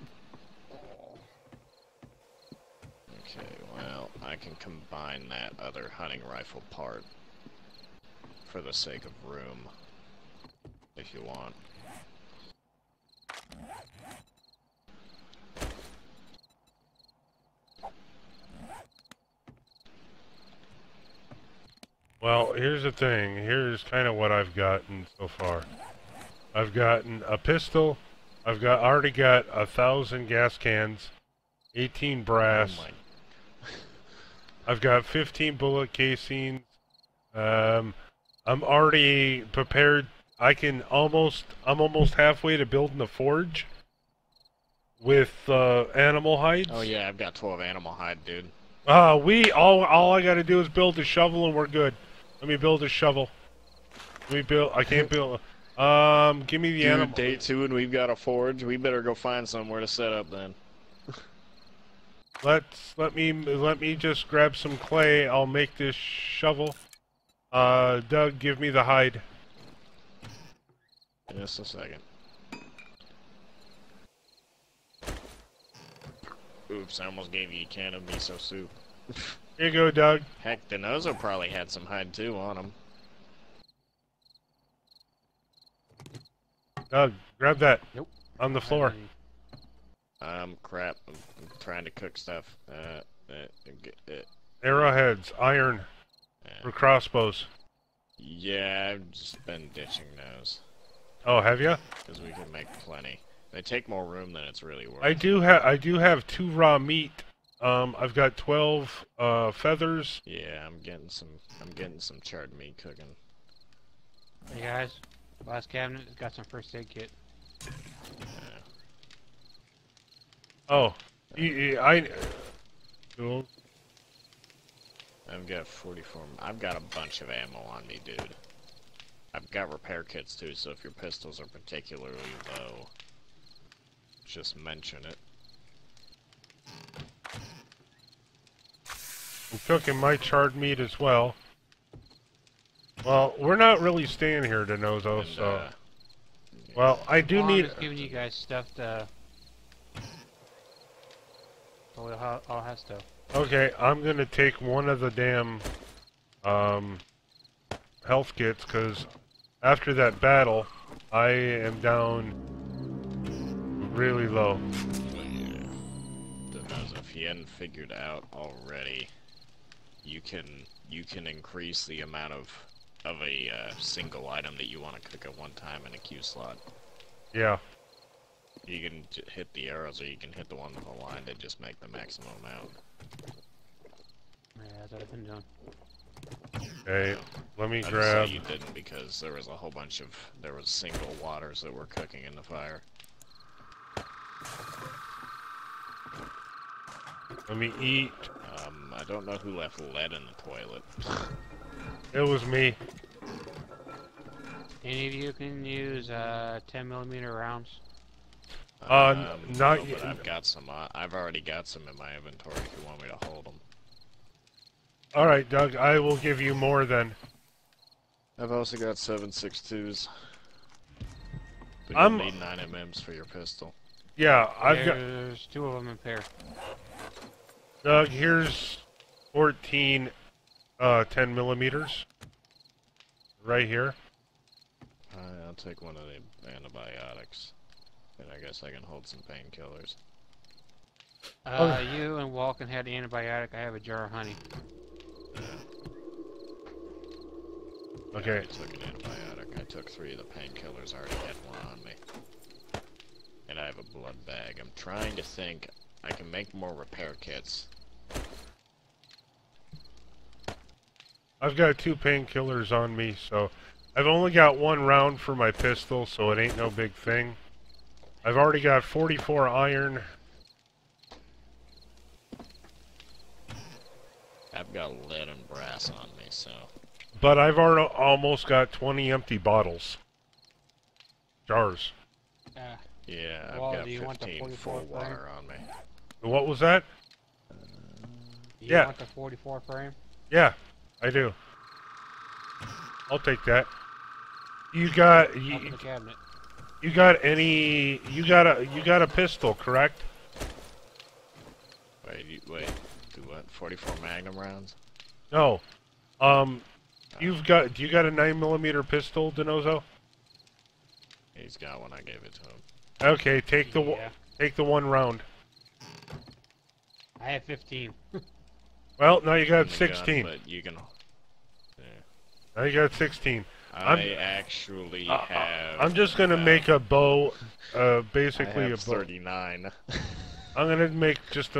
Okay, well, I can combine that other hunting rifle part for the sake of room, if you want. Well, here's the thing. Here's kind of what I've gotten so far. I've gotten a pistol, I've got already got 1,000 gas cans, 18 brass, oh I've got 15 bullet casings, I'm already prepared, I'm almost halfway to building the forge with animal hides. Oh yeah, I've got 12 animal hide, dude. All I gotta do is build a shovel and we're good. Let me build a shovel. I can't build... give me the animal. Day two and we've got a forge. We better go find somewhere to set up then. Let me just grab some clay. I'll make this shovel. Doug, give me the hide. Just a second. Oops, I almost gave you a can of miso soup. Here you go, Doug. Heck, Dinozo probably had some hide too on him. Doug, grab that. Nope. On the floor. Crap. I'm trying to cook stuff. Arrowheads, iron, for crossbows. Yeah, I've just been ditching those. Oh, have you? Because we can make plenty. They take more room than it's really worth. I do have 2 raw meat. I've got 12 feathers. Yeah, I'm getting some charred meat cooking. Hey guys, last cabinet has got some first aid kit. Oh, cool. I've got 44. I've got a bunch of ammo on me, dude. I've got repair kits too, so if your pistols are particularly low, just mention it. I'm cooking my charred meat as well. Well, we're not really staying here, Dinozo, so... well, I do need... I'm just giving you guys stuff to... I'll have stuff. Okay, I'm gonna take one of the damn... health kits, because... after that battle, I am down... really low. If you hadn't figured out already, you can increase the amount of a single item that you want to cook at one time in a Q slot. Yeah. You can hit the arrows, or you can hit the one with the line to just make the maximum amount. Yeah, that's what I've been doing. Okay, let me grab. You didn't, because there was a whole bunch of single waters that were cooking in the fire. Let me eat. I don't know who left lead in the toilet. It was me. Any of you can use 10mm rounds? Not no, yet. I've got some. I've already got some in my inventory. If you want me to hold them. All right, Doug. I will give you more then. I've also got 7.62s. But you'll need 9mm for your pistol. Yeah, there's 2 of them in pair. Doug, here's 14 10mm right here. I'll take one of the antibiotics, and I guess I can hold some painkillers. You and Walken had the antibiotic. I have a jar of honey. Okay. I took an antibiotic. I took 3 of the painkillers. I already had one on me, and I have a blood bag. I'm trying to think. I can make more repair kits. I've got 2 painkillers on me, so... I've only got 1 round for my pistol, so it ain't no big thing. I've already got 44 iron. I've got lead and brass on me, so... But I've already almost got 20 empty bottles. Jars. Yeah, I've got 15 full water on me. What was that? You want the 44 frame? Yeah, I do. I'll take that. You got a pistol, correct? Wait. Do what? 44 Magnum rounds? No. Do you got a 9mm pistol, Dinozo? He's got one. I gave it to him. Okay, take the 1 round. I have 15. Well, now you got 16. Gun, but you can... yeah. Now you got 16. I actually have... I'm just gonna make a bow, basically I have a bow. 39. I'm gonna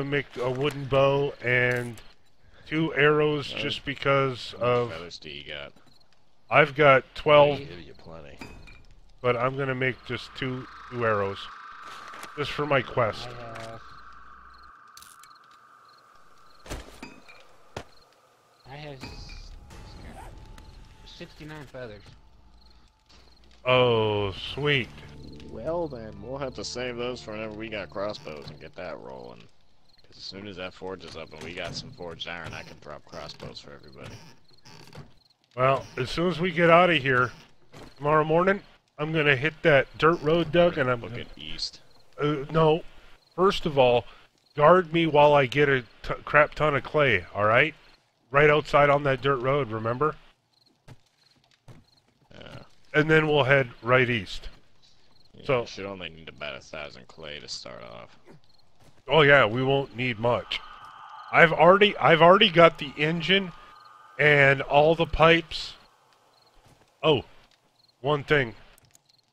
make, a wooden bow and 2 arrows just because of... What feathers do you got? I've got 12. I'll give you plenty. But I'm gonna make just 2 arrows. Just for my quest. I have 69 feathers. Oh, sweet. Well then, we'll have to save those for whenever we got crossbows and get that rolling. Because as soon as that forge is up and we got some forged iron, I can drop crossbows for everybody. Well, as soon as we get out of here, tomorrow morning, I'm gonna hit that dirt road, Doug, and I'm gonna... Look at east. No. First of all, guard me while I get a crap ton of clay, alright? Right outside on that dirt road, remember? Yeah. And then we'll head right east. Yeah, so... You should only need about 1,000 clay to start off. Oh yeah, we won't need much. I've already got the engine and all the pipes. Oh, one thing.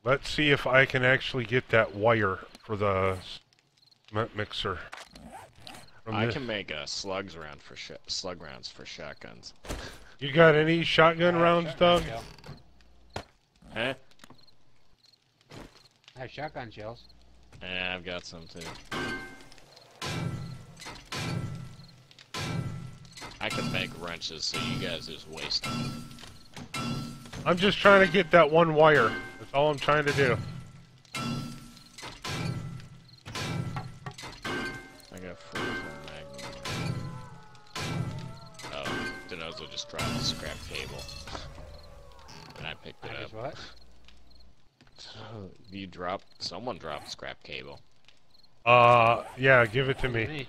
Let's see if I can actually get that wire for the cement mixer. I can make slug rounds for shotguns. You got any shotgun rounds, Doug? Huh? I have shotgun shells. Yeah, I've got some too. I can make wrenches, so you guys just waste them. I'm just trying to get that one wire. That's all I'm trying to do. I got four from Magnum. Oh, Dinozo just dropped the scrap cable. And I picked it up. What? You dropped... Someone dropped scrap cable. Yeah, give it to me.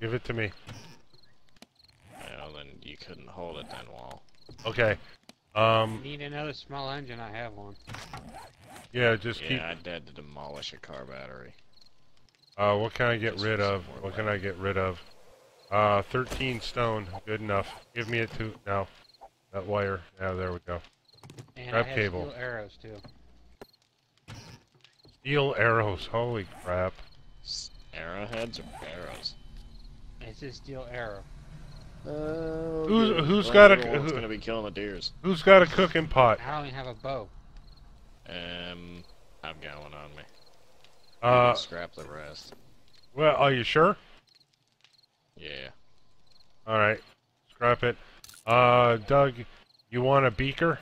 Give it to me. Well, then you couldn't hold it then, Wall. Okay. Need another small engine, I have one. Yeah, just keep... Yeah, I had to demolish a car battery. What can I get rid of? What can I get rid of? 13 stone. Good enough. Give me it too. No. That wire. Yeah, there we go. And I have steel arrows, too. Steel arrows. Holy crap. Arrowheads or arrows? It's a steel arrow. Who's got a? Who's gonna be killing the deers? Who's got a cooking pot? I only have a bow. I've got one on me. I'll scrap the rest. Well, are you sure? Yeah. All right, scrap it. Doug, you want a beaker?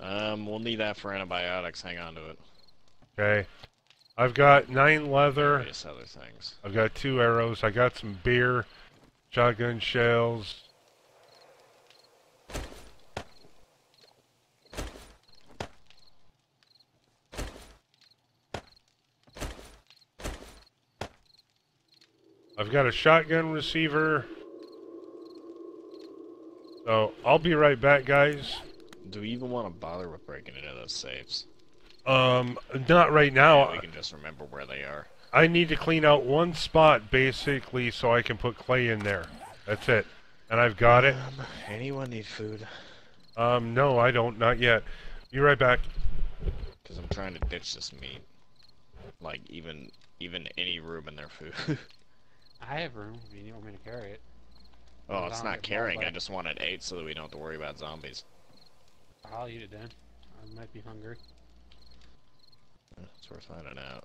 We'll need that for antibiotics. Hang on to it. Okay. I've got 9 leather. Various other things. I've got 2 arrows. I got some beer, shotgun shells. I've got a shotgun receiver. So I'll be right back, guys. Do we even want to bother with breaking into those safes? Not right now. Yeah, we can just remember where they are. I need to clean out one spot, basically, so I can put clay in there. That's it. And I've got it. Anyone need food? No, I don't. Not yet. Be right back. Because I'm trying to ditch this meat. Like, even any room in their food. I have room, if you want me to carry it. Oh, it's not carrying. I just want it ate so that we don't have to worry about zombies. I'll eat it then. I might be hungry. That's worth finding out.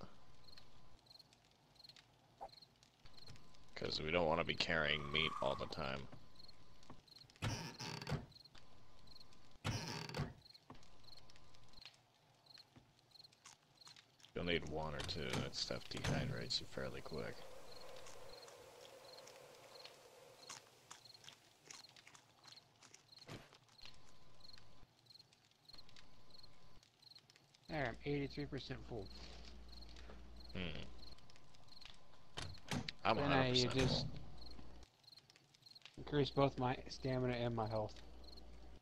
Because we don't want to be carrying meat all the time. You'll need one or two. That stuff dehydrates you fairly quick. There, I'm 83% full. Hmm. I'm 100% full. Just increase both my stamina and my health.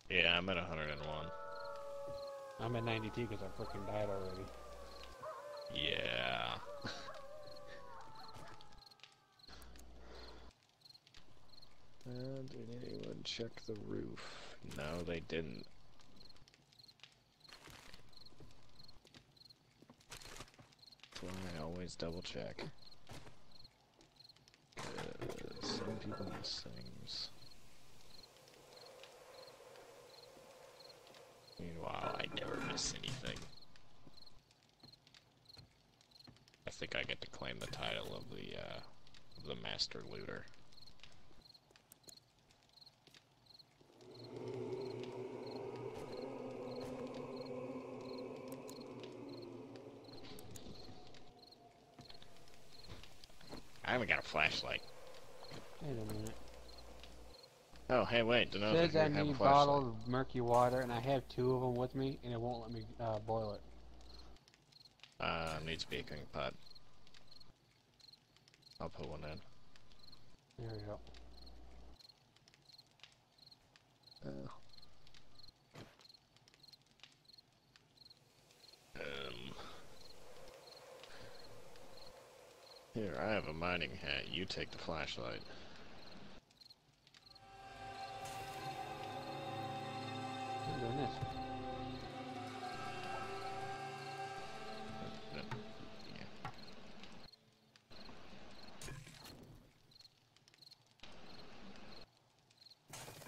Yeah, I'm at 101. I'm at 92 because I freaking died already. Yeah. Did anyone check the roof? No, they didn't. I always double check. Some people miss things. Meanwhile, I never miss anything. I think I get to claim the title of the Master Looter. I haven't got a flashlight. Wait a minute. Oh, hey, wait. It says I need a bottle of murky water, and I have 2 of them with me, and it won't let me boil it. Needs to be a cooking pot. I'll put one in. There we go. Here, I have a mining hat. You take the flashlight. I'm doing this.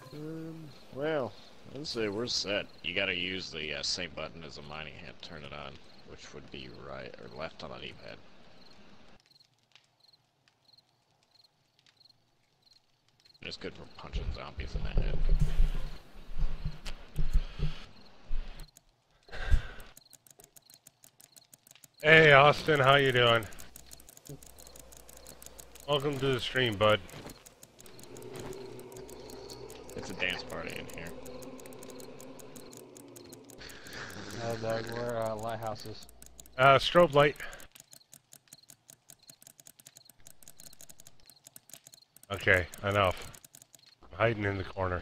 Yeah. Well, let's say we're set. You gotta use the same button as a mining hat to turn it on, which would be right or left on an e-pad. It's good for punching zombies in the head. Hey Austin, how you doing? Welcome to the stream, bud. It's a dance party in here. No, Doug, we're lighthouses. Strobe light. Okay, enough. I'm hiding in the corner.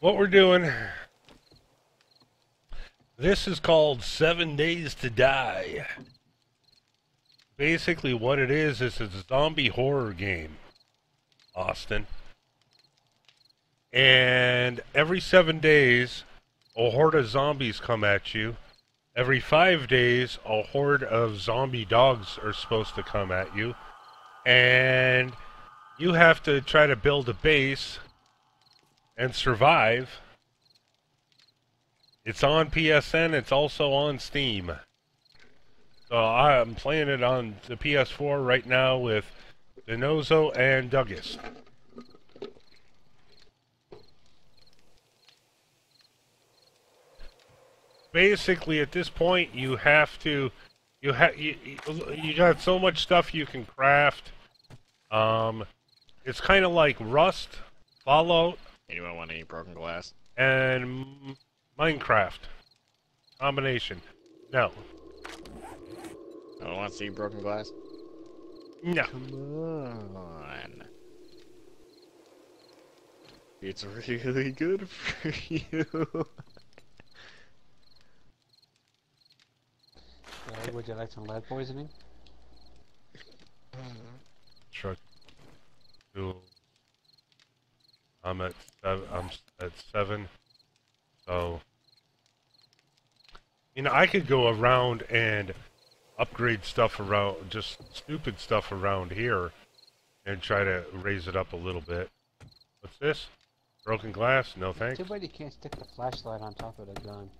What we're doing... This is called 7 Days to Die. Basically what it is a zombie horror game, Austin. And every 7 days, a horde of zombies come at you. Every 5 days, a horde of zombie dogs are supposed to come at you. And you have to try to build a base and survive. It's on PSN, it's also on Steam. So I'm playing it on the PS4 right now with Dinozo and Douglas. Basically, at this point, you have to... You got so much stuff you can craft. It's kind of like Rust, Fallout... Anyone want any broken glass? And... Minecraft combination. No. I don't want to see broken glass. No. Come on. It's really good for you. Hey, would you like some lead poisoning? Truck. Cool. I'm at seven. So. You know, I could go around and upgrade stuff around, just stupid stuff around here, and try to raise it up a little bit. What's this? Broken glass? No thanks. Too bad you can't stick the flashlight on top of the gun.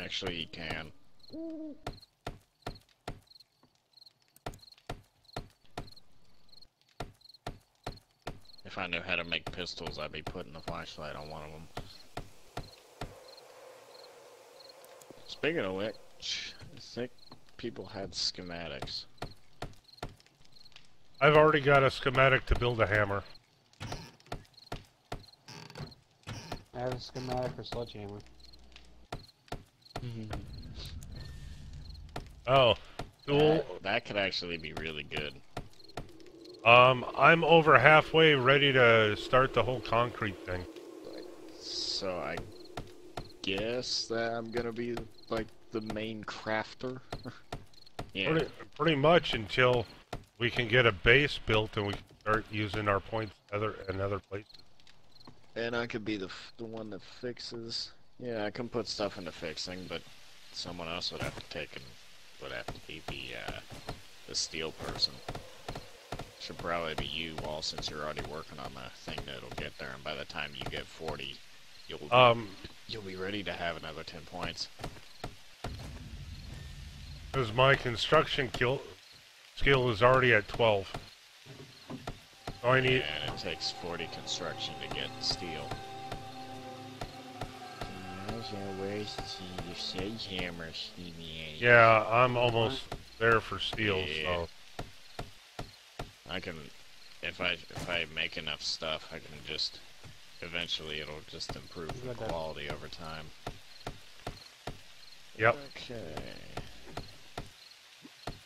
Actually, you can. If I knew how to make pistols, I'd be putting the flashlight on one of them. Speaking of which, I think people had schematics. I've already got a schematic to build a hammer. I have a schematic for sledgehammer. Oh, cool. That could actually be really good. I'm over halfway ready to start the whole concrete thing. So I guess that I'm gonna be like the main crafter. Yeah. Pretty much until we can get a base built and we can start using our points in other places. And I could be the one that fixes. Yeah, I can put stuff into fixing, but someone else would have to take and would have to be the steel person. Should probably be you, Wall, since you're already working on the thing that'll get there. And by the time you get 40, you'll be ready to have another 10 points. Because my construction skill is already at 12. So I need. And it takes 40 construction to get steel. Yeah, I'm almost there for steel. Yeah. So I can, if I make enough stuff, I can just eventually it'll just improve the quality over time. Yep. Okay.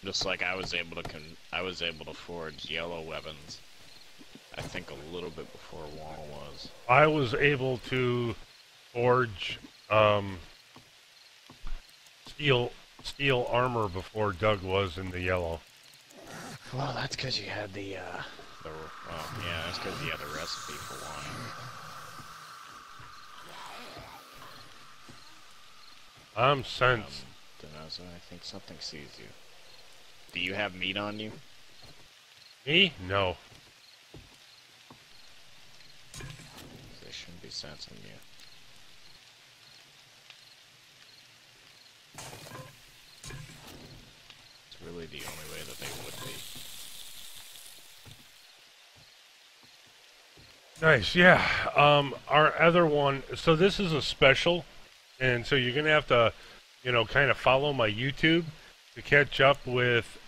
Just like I was able to forge yellow weapons. I think a little bit before Wall was. I was able to forge steel steel armor before Doug was in the yellow. Well, that's because you had the, oh, yeah, that's because you had the recipe for wine. I'm sensed. Dinozo, I think something sees you. Do you have meat on you? Me? No. They shouldn't be sensing you. It's really the only way that they would be. Nice, yeah. Our other one, so this is a special, and so you're going to have to, you know, kind of follow my YouTube to catch up with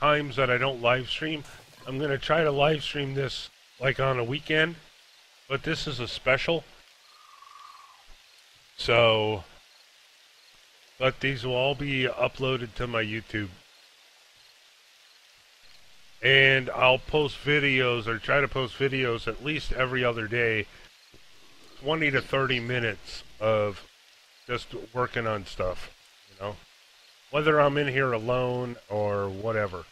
times that I don't live stream. I'm going to try to live stream this, like, on a weekend, but this is a special. So... but these will all be uploaded to my YouTube. And I'll post videos, or try to post videos at least every other day. 20 to 30 minutes of just working on stuff, you know. Whether I'm in here alone or whatever.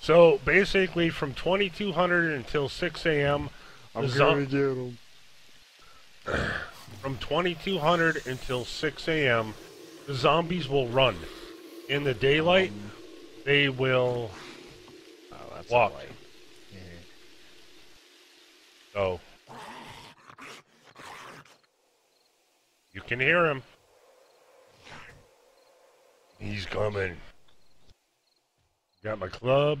So basically from 2200 until 6 a.m., I'm gonna get them. From 2200 until 6 a.m., the zombies will run. In the daylight, they will walk. Yeah. So you can hear him. He's coming. Got my club.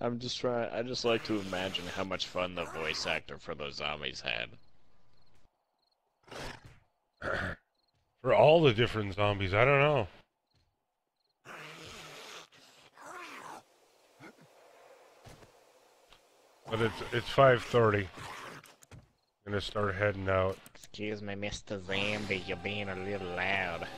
I'm just trying. I just like to imagine how much fun the voice actor for those zombies had. For all the different zombies, I don't know. But it's 5:30. I'm gonna start heading out. Excuse me, Mr. Zombie, you're being a little loud.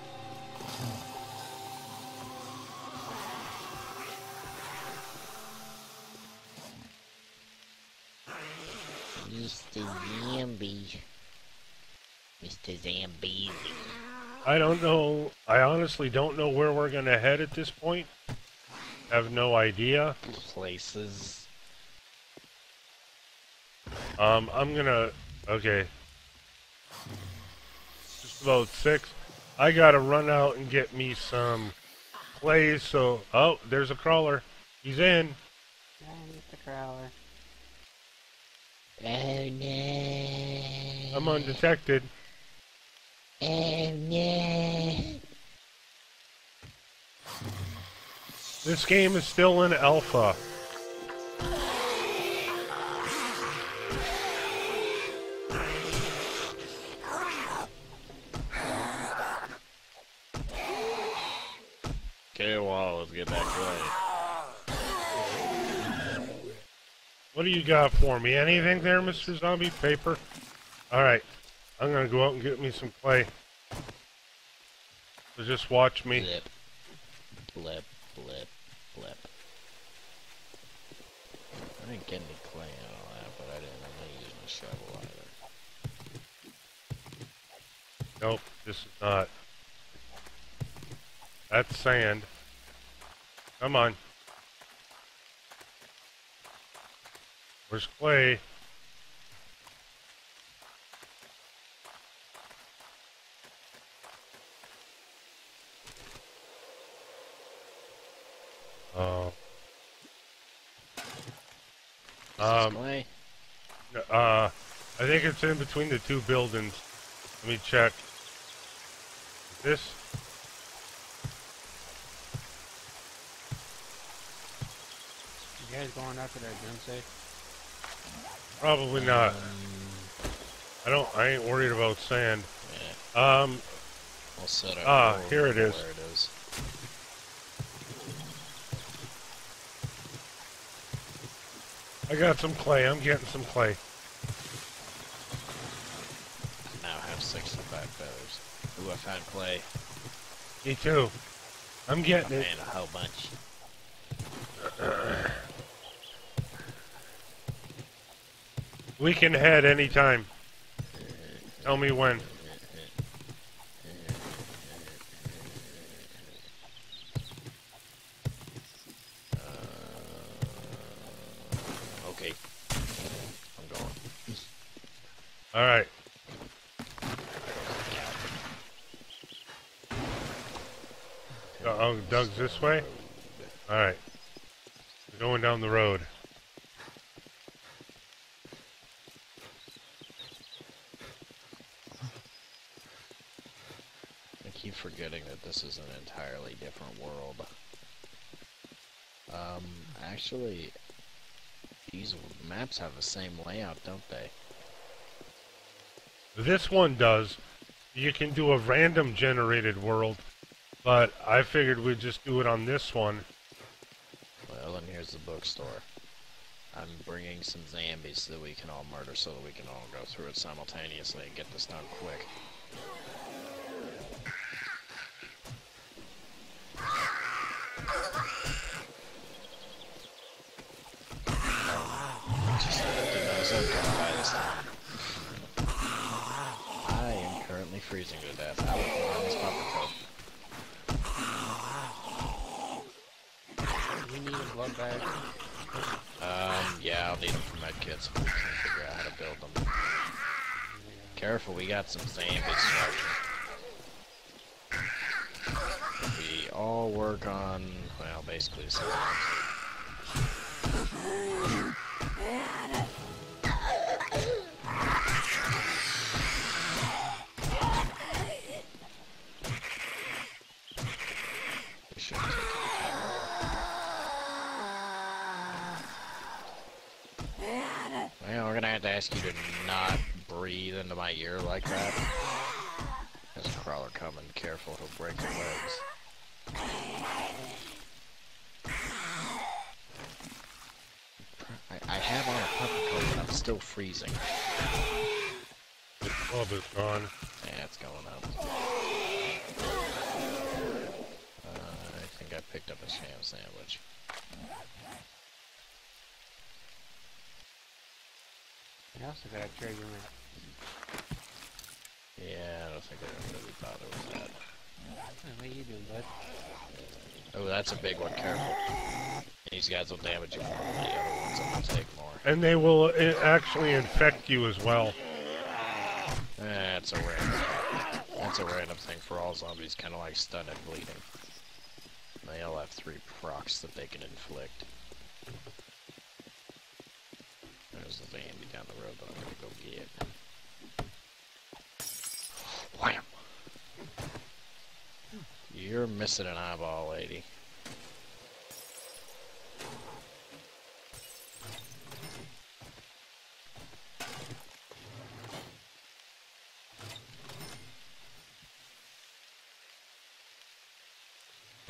Mr. Zombie. Mr. Zambezi. I don't know. I honestly don't know where we're going to head at this point. I have no idea. Places. I'm going to... okay. Just about 6. I got to run out and get me some clay, so... oh, there's a crawler. He's in. There's the crawler. Oh no. I'm undetected. Oh no. This game is still in alpha. Okay, well, let's get that going. What do you got for me? Anything there, Mr. Zombie? Paper? Alright. I'm gonna go out and get me some clay. So just watch me. Blip. Blip. Blip. Blip. I didn't get any clay and all that, but I didn't really use my shovel either. Nope. This is not. That's sand. Come on. Where's clay? Oh. Clay? I think it's in between the two buildings. Let me check. This? You guys going after that gun safe? Probably not. I ain't worried about sand. Yeah. I'll set up here it is. Where it is. I got some clay. I'm getting some clay. I now have 65 feathers. Ooh, I found clay. Me too. I'm getting it. And a whole bunch. We can head anytime. Tell me when. Okay. I'm going. Alright. Oh, Doug's this way? Alright. We're going down the road. I keep forgetting that this is an entirely different world. Actually, these maps have the same layout, don't they? This one does. You can do a random generated world. But I figured we'd just do it on this one. Well, and here's the bookstore. I'm bringing some zombies so that we can all murder, so that we can all go through it simultaneously and get this done quick. Just I am currently freezing to death. I will find this pop-up. Blood bag? Yeah, I'll need them for med kits. I'm trying to figure out how to build them. Careful, we got some zombies. We all work on, well, basically something. You to not breathe into my ear like that. There's a crawler coming. Careful, he'll break your legs. I have on a puppy coat, but I'm still freezing. The club is gone. Yeah, it's going up. I think I picked up a sham sandwich. I also got a trigger in. Yeah, I don't think I really bother with that. What are you doing, bud? Oh, that's a big one. Careful. These guys will damage you more than the other ones. I'm gonna take more. And they will actually infect you as well. That's a random. That's a random thing for all zombies, kind of like stun and bleeding. And they all have 3 procs that they can inflict. There's a zombie down the road that I'm gonna go get. Wham! You're missing an eyeball, lady.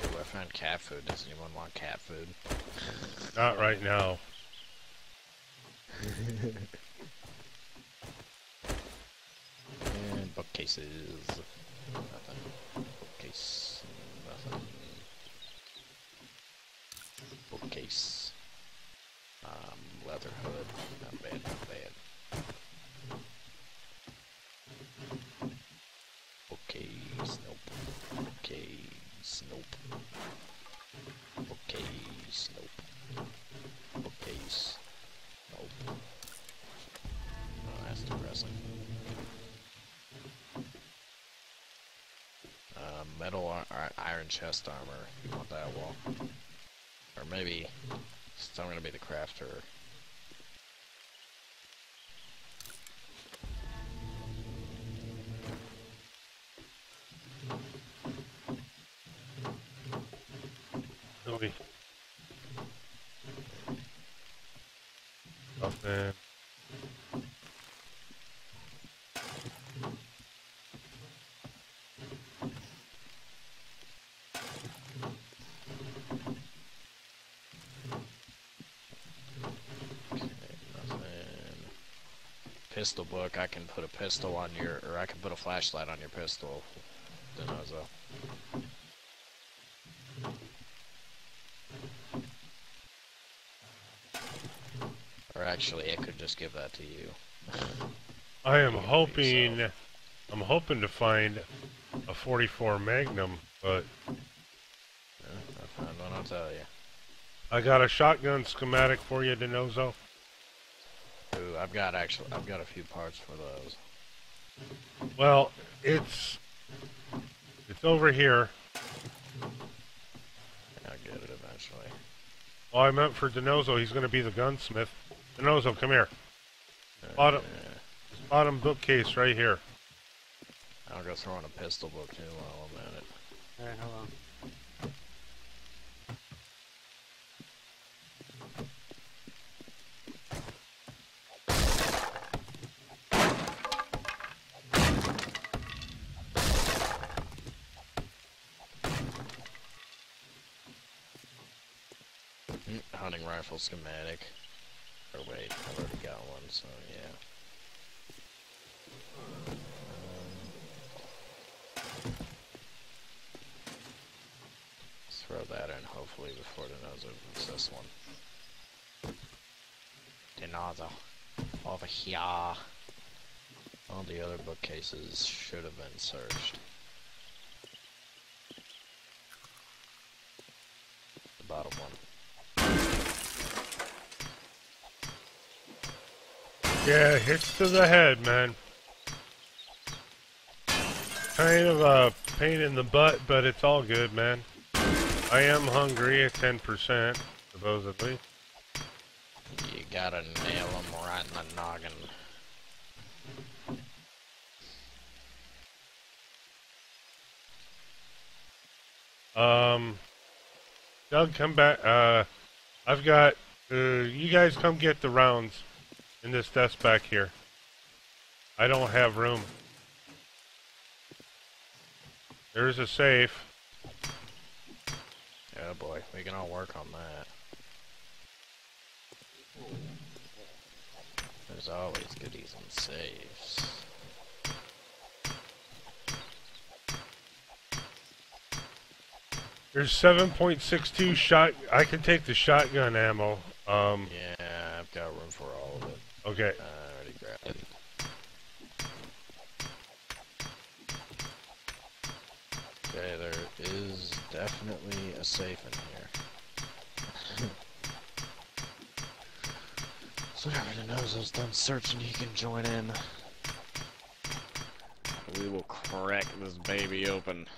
Ooh, I found cat food. Does anyone want cat food? Not right now. And bookcases. Nothing. Bookcase. Nothing. Bookcase. Leather hood. Not bad, not bad. Bookcase. Nope. Bookcase. Nope. Bookcase. Nope. Bookcase. Oh, that's depressing. Metal iron chest armor. You want that wall? Or maybe it's not gonna be the crafter. Pistol book. I can put a pistol on your, or I can put a flashlight on your pistol. Dinozo. Or actually, I could just give that to you. I am hoping... yourself. I'm hoping to find a 44 Magnum, but... I found one, I'll tell you. I got a shotgun schematic for you, Dinozo. Ooh, I've got a few parts for those. Well, it's over here. I'll get it eventually. Oh, I meant for Dinozo. He's going to be the gunsmith. Dinozo, come here. Bottom bookcase right here. I'll go throw in a pistol book too while I'm at it. All right, hold on. Hunting rifle schematic. Or wait, I've already got one, so yeah. Let's throw that in, hopefully, before Dinozo opens this one. Dinozo. Over here. All the other bookcases should have been searched. The bottom one. Yeah, hits to the head, man. Kind of a pain in the butt, but it's all good, man. I am hungry at 10%, supposedly. You gotta nail them right in the noggin. Doug, come back. I've got... you guys come get the rounds. In this desk back here. I don't have room. There's a safe. Oh boy, we can all work on that. There's always goodies in safes. There's 7.62 shot. I can take the shotgun ammo. Yeah, I've got room for all of it. Okay. I already grabbed it. Okay, there is definitely a safe in here. So everyone knows I was done searching, he can join in. We will crack this baby open.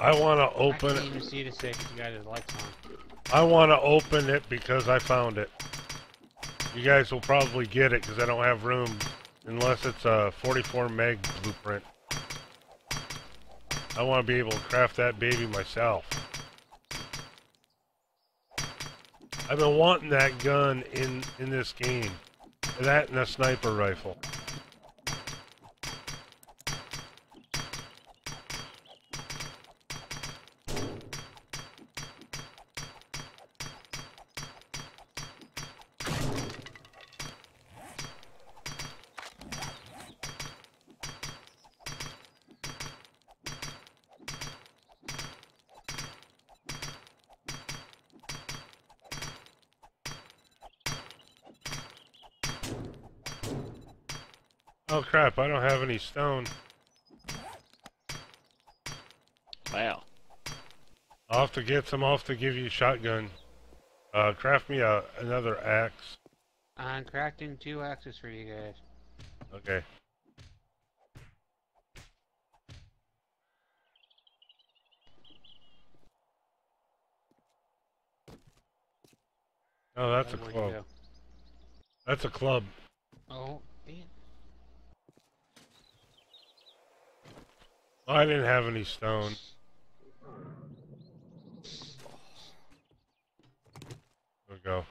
I want to open it. I can't even see the safe if you got his lights on. I want to open it because I found it. You guys will probably get it because I don't have room unless it's a 44 meg blueprint. I want to be able to craft that baby myself. I've been wanting that gun in this game. That and a sniper rifle. Oh crap, I don't have any stone. Wow. I'll have to get some off to give you a shotgun. Craft me another axe. I'm crafting 2 axes for you guys. Okay. Oh, that's a club. That's a club. Oh. I didn't have any stone. There we go.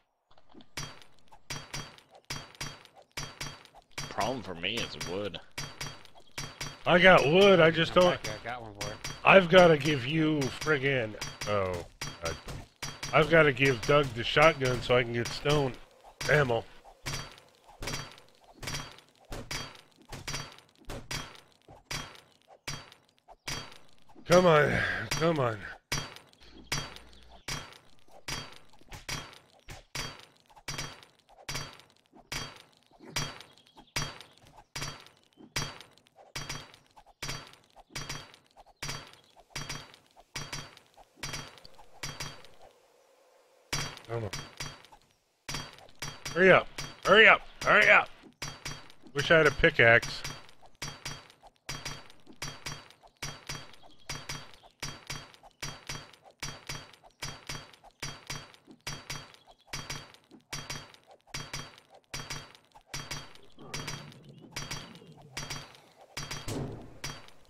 Problem for me is wood. I got wood, I just don't... I got one for it. I've got to give you friggin'... Oh. I've got to give Doug the shotgun so I can get stone ammo. Come on, come on. I don't know. Hurry up! Hurry up! Hurry up! Wish I had a pickaxe.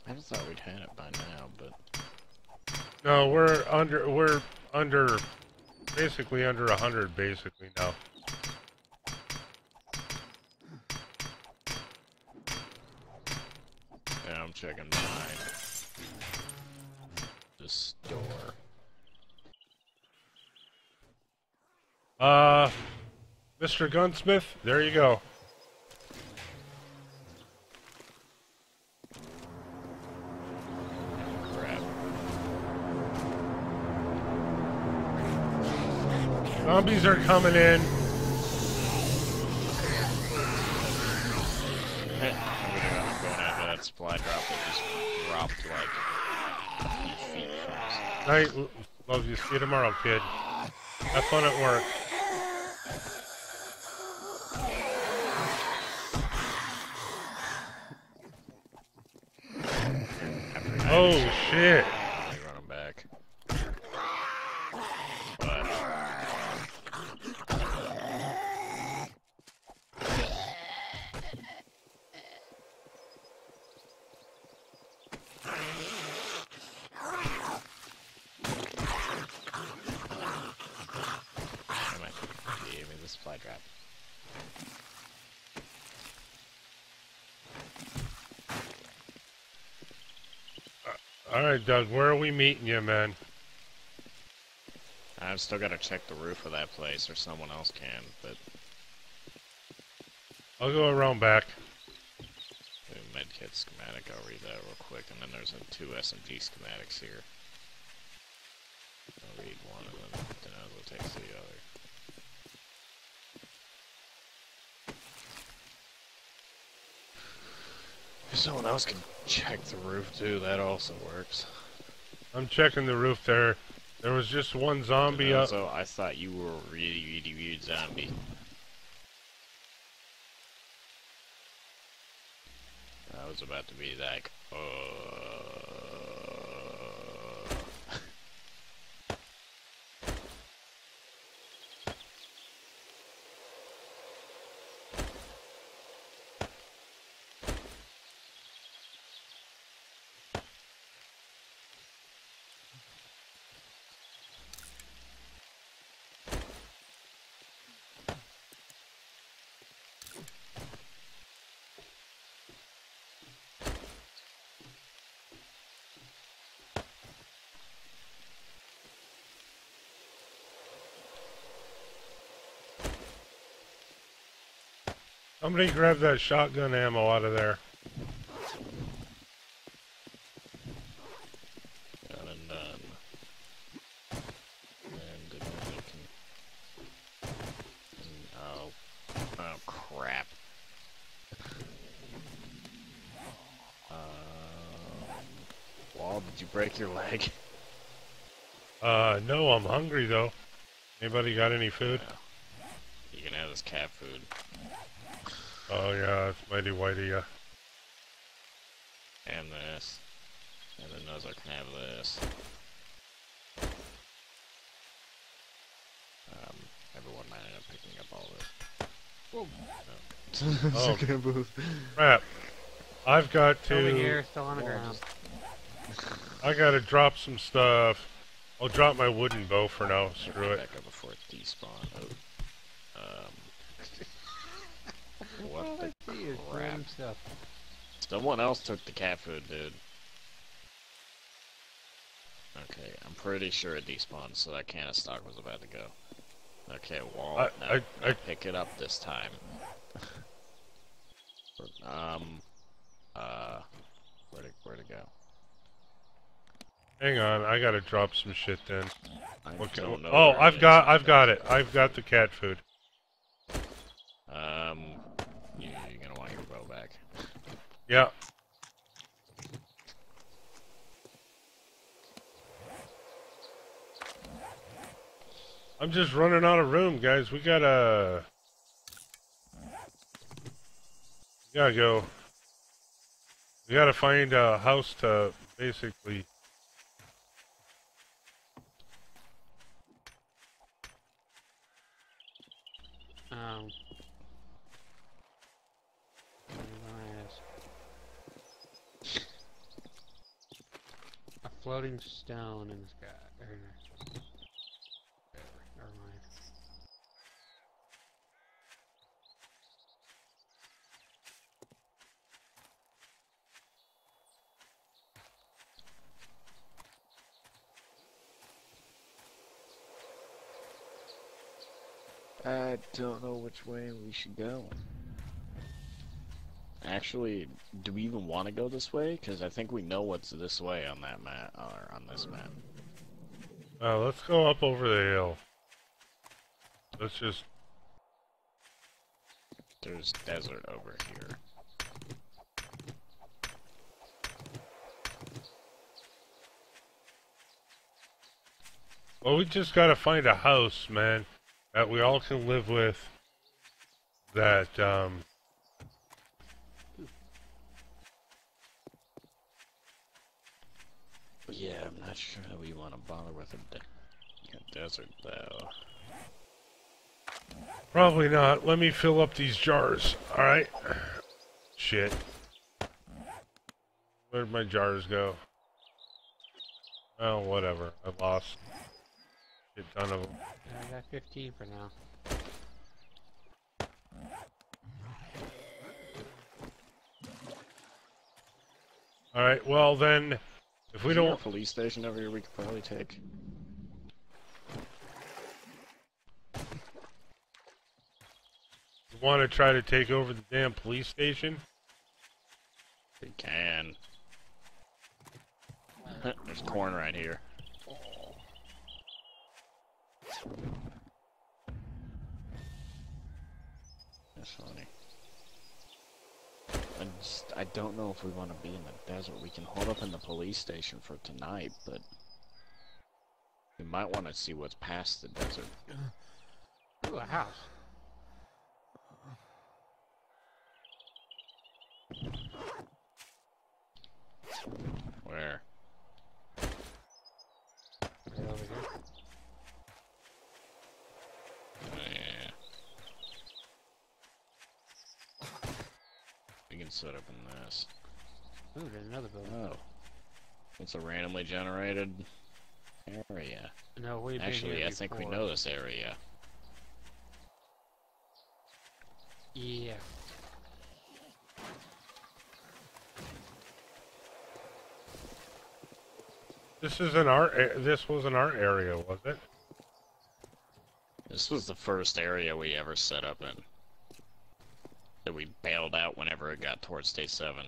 I just thought we'd had it by now, but... No, we're under... Basically under 100, basically, now. Yeah, I'm checking behind the store. Mr. Gunsmith, there you go. Zombies are coming in. That supply drop that just dropped like 8 feet from us. I love you. See you tomorrow, kid. Have fun at work. Oh shit. Doug, where are we meeting you, man? I've still got to check the roof of that place, or someone else can, but... I'll go around back. The medkit schematic, I'll read that real quick, and then there's two SMG schematics here. I'll read one, and then Dinozo takes the other. If someone else can check the roof too, that also works. I'm checking the roof there. There was just one zombie up. So I thought you were a really, really weird zombie. I was about to be like, somebody grab that shotgun ammo out of there. Got it done. And oh crap. Wall, did you break your leg? No, I'm hungry though. Anybody got any food? Yeah. You can have this cat food. Oh yeah, it's mighty whitey, yeah. And this. And then Dinozo can have this. Everyone might end up picking up all this. Whoa. No. Oh. Move. Crap. I've got to... Over here, still on the ground. I gotta drop some stuff. I'll drop my wooden bow for now, screw it. Back up before it despawn. Oh. What the crap? Someone else took the cat food, dude. Okay, I'm pretty sure it despawned, so that can of stock was about to go. Okay, wall. I pick it up this time. Where'd it go? Hang on, I gotta drop some shit then. Okay. Oh, I've got it. I've got the cat food. Yeah, you're gonna want your bow back. Yeah. I'm just running out of room, guys. We gotta go. We gotta find a house to basically. A floating stone in the sky. Never mind. I don't know which way we should go. Actually, do we even want to go this way? Because I think we know what's this way on that map, or on this map. Let's go up over the hill. Let's just... There's desert over here. Well, we just gotta find a house, man, that we all can live with, that, yeah, I'm not sure that we want to bother with a desert, though. Probably not. Let me fill up these jars, alright? Shit. Where'd my jars go? Oh, whatever. I lost a ton of them. I got 15 for now. Alright, well then, if we don't... Is there a police station over here we could probably take? You want to try to take over the damn police station? We can. There's corn right here. That's funny. I don't know if we want to be in the desert. We can hold up in the police station for tonight, but we might want to see what's past the desert. Ooh, a house. Where? Right over here. Set up in this. Ooh, there's another building. Oh. It's a randomly generated area. No, we've actually, been here I think we know this area. Yeah. This isn't our. This wasn't our area, was it? This was the first area we ever set up in. That we bailed out whenever it got towards day 7.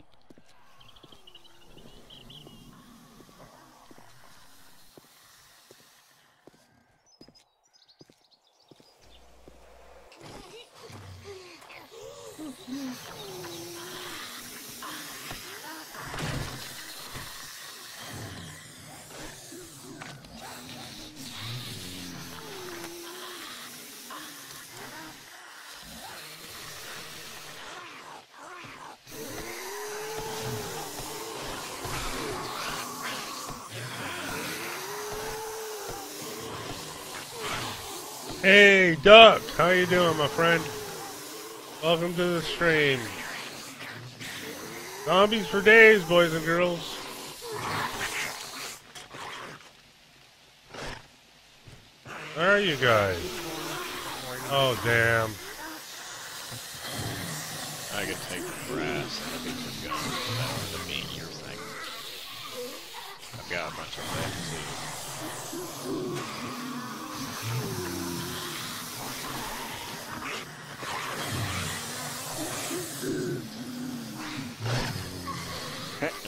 Hey, Doug! How you doing, my friend? Welcome to the stream. Zombies for days, boys and girls. Where are you guys? Oh, damn. I could take the grass. I think we're going to the meteor thing. I've got a bunch of things.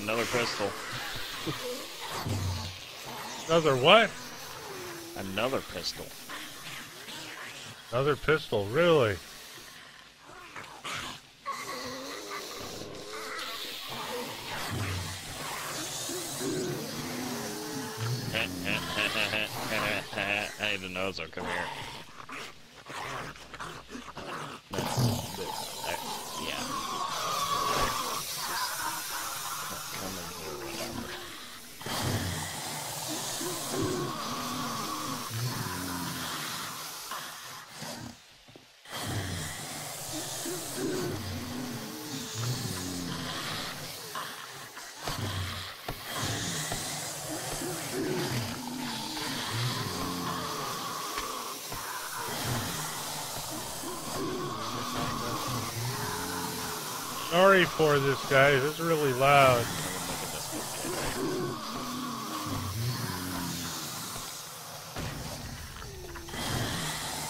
Another crystal. Another what? Another pistol. Another pistol, really? Hey, Dinozo, come here. That's this. Yeah. Not coming here, whatever. Sorry for this, guys. It's really loud.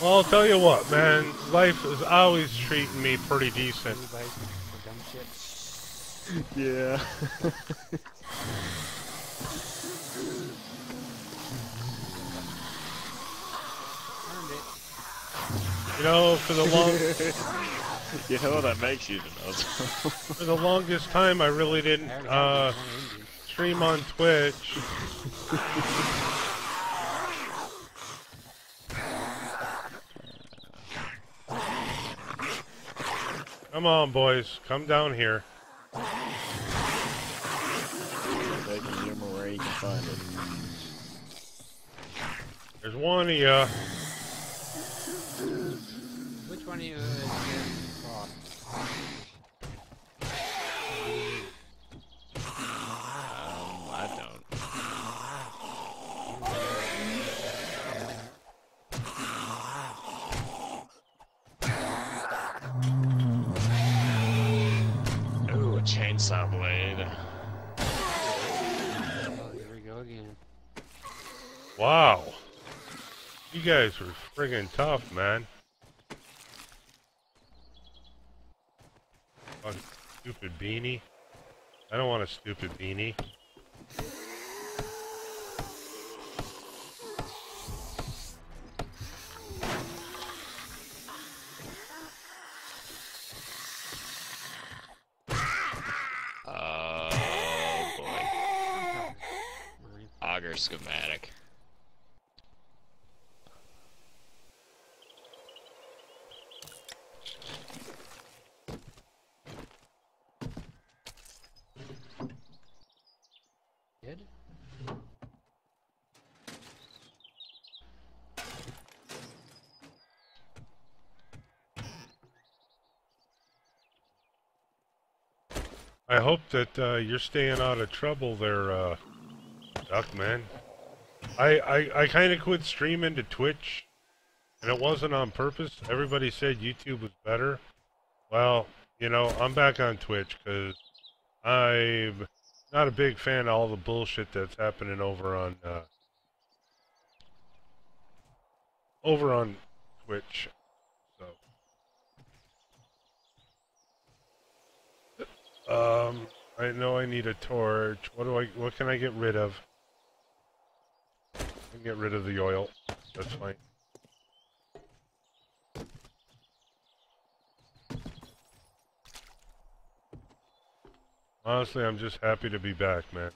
Well, I'll tell you what, man. Life is always treating me pretty decent. Yeah. You know, for the long... You know that makes you know. For the longest time, I really didn't stream on Twitch. Come on, boys, come down here. They can get more where you can find it. There's one of you. Which one of you is here? Blade. Oh, here we go again. Wow. You guys were friggin' tough, man. Oh, stupid beanie. I don't want a stupid beanie. Schematic. Dead? I hope that you're staying out of trouble there, Duck, man. I kind of quit streaming to Twitch, and it wasn't on purpose. Everybody said YouTube was better. Well, you know, I'm back on Twitch because I'm not a big fan of all the bullshit that's happening over on Twitch. So, I know I need a torch. What can I get rid of? I can get rid of the oil. That's fine. Honestly, I'm just happy to be back, man.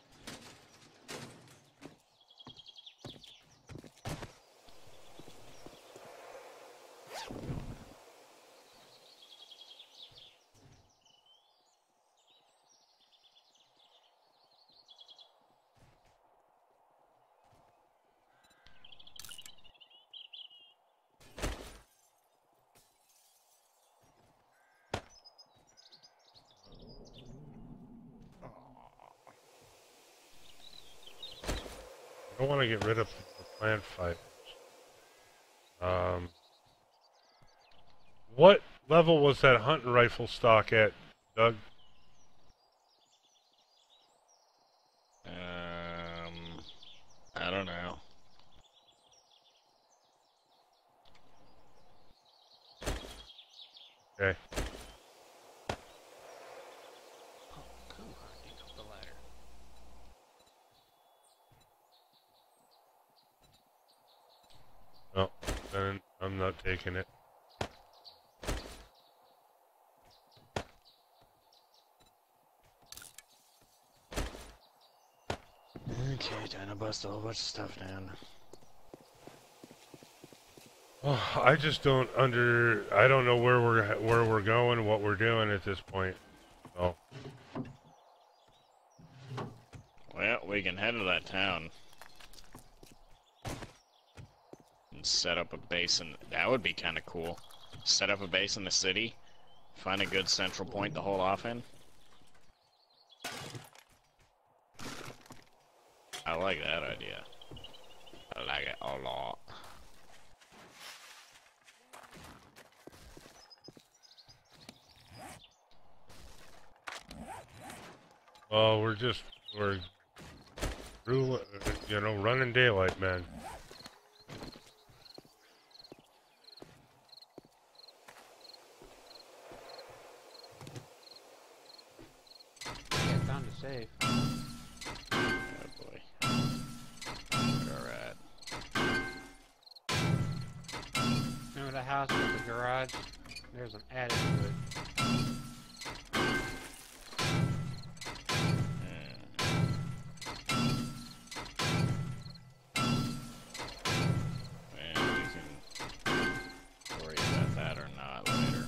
I want to get rid of the plant fibers. What level was that hunting rifle stock at, Doug? I don't know. Okay. No, then I'm not taking it. Okay, Dino bust a whole bunch of stuff down. Well, I just don't I don't know where we're going, what we're doing at this point. So. Well, we can head to that town and set up a base in. That would be kind of cool. Set up a base in the city, find a good central point to hold off in. I like that idea. I like it a lot. Well, we're through, you know, running daylight, man. I found a safe. The house with the garage, there's an attic to it. And we can worry about that or not later.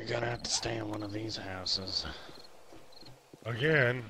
You're gonna have to stay in one of these houses. Again.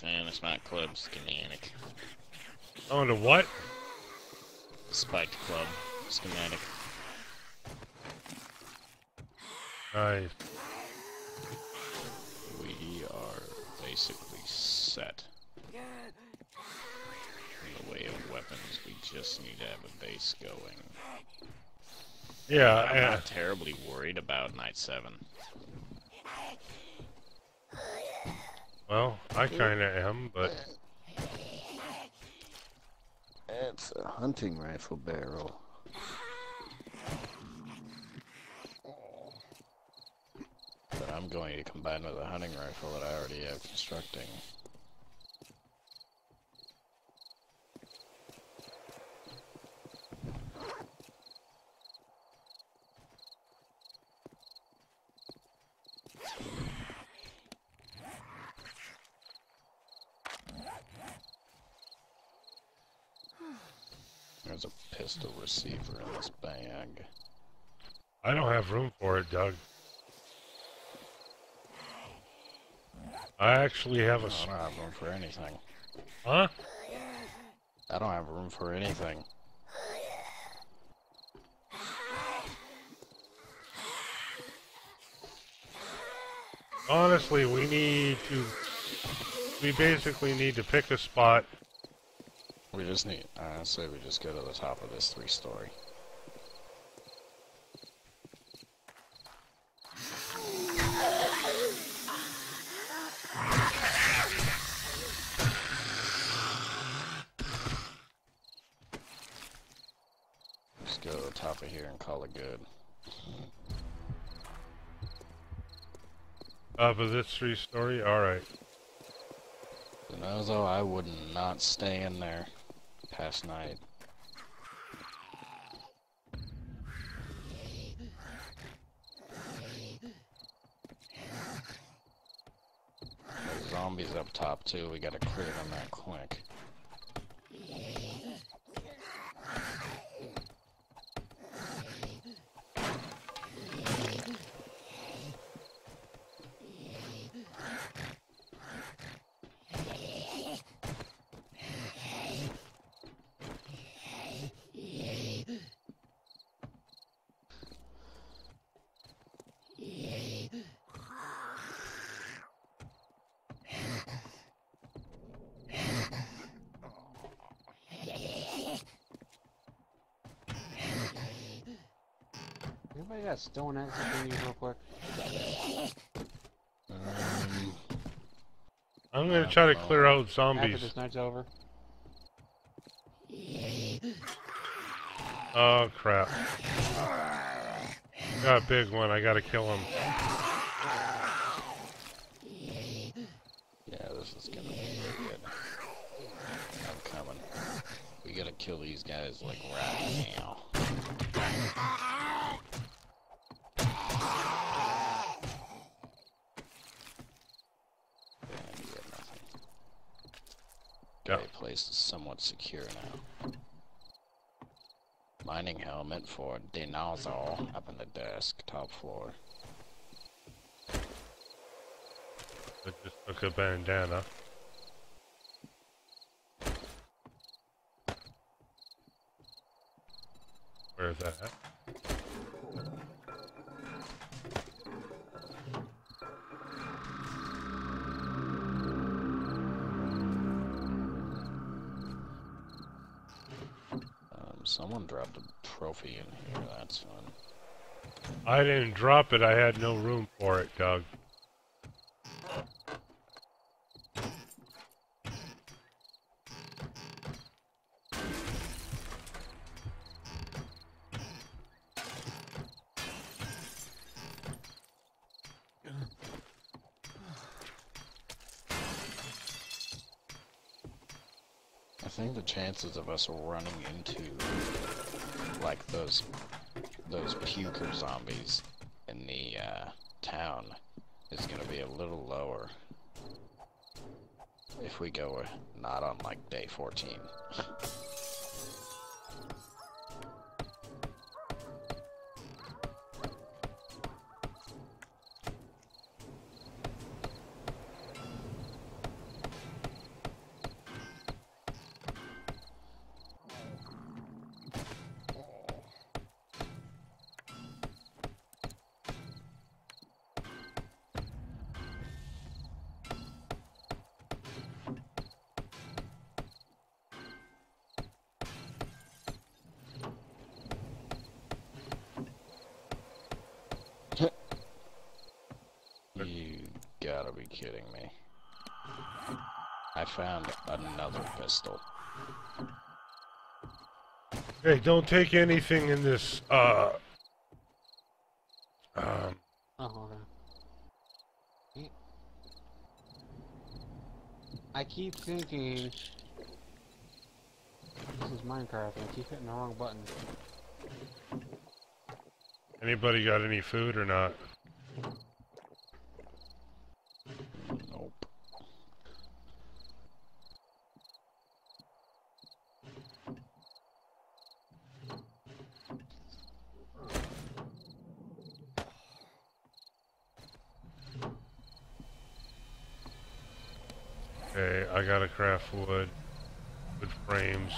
It's not club, schematic. Oh, the what? Spiked club, schematic. Nice. We are basically set. In the way of weapons, we just need to have a base going. Yeah, I'm not terribly worried about Night 7. Well, I kind of am, but... It's a hunting rifle barrel. But I'm going to combine with a hunting rifle that I already have constructing. Pistol receiver in this bag. I don't have room for it, Doug. I actually have a... I don't have room for anything. Huh? I don't have room for anything. Honestly, we need to... We basically need to pick a spot. We just need, I say we just go to the top of this 3-story. Just go to the top of here and call it good. But this three-story? Alright. Dinozo, I would not stay in there past night. There's zombies up top too, we gotta clear them that quick. Anybody got stone axe you real quick? I'm gonna try to clear out zombies. After this night's over. Oh crap. Got a big one, I gotta kill him. Yeah, this is gonna be really good. I'm coming. We gotta kill these guys like right now. Place is somewhat secure now. Mining helmet for Dinozo up in the desk, top floor. I just took a bandana. Where's that at? Someone dropped a trophy in here, that's fun. I didn't drop it, I had no room for it, Doug. I think the chances of us running into, like, those puker zombies in the, town is gonna be a little lower if we go not on, like, day 14. Gotta be kidding me. I found another pistol. Hey, don't take anything in this, oh, hold on. I keep thinking this is Minecraft and I keep hitting the wrong button. Anybody got any food or not? Okay, I gotta craft wood with frames.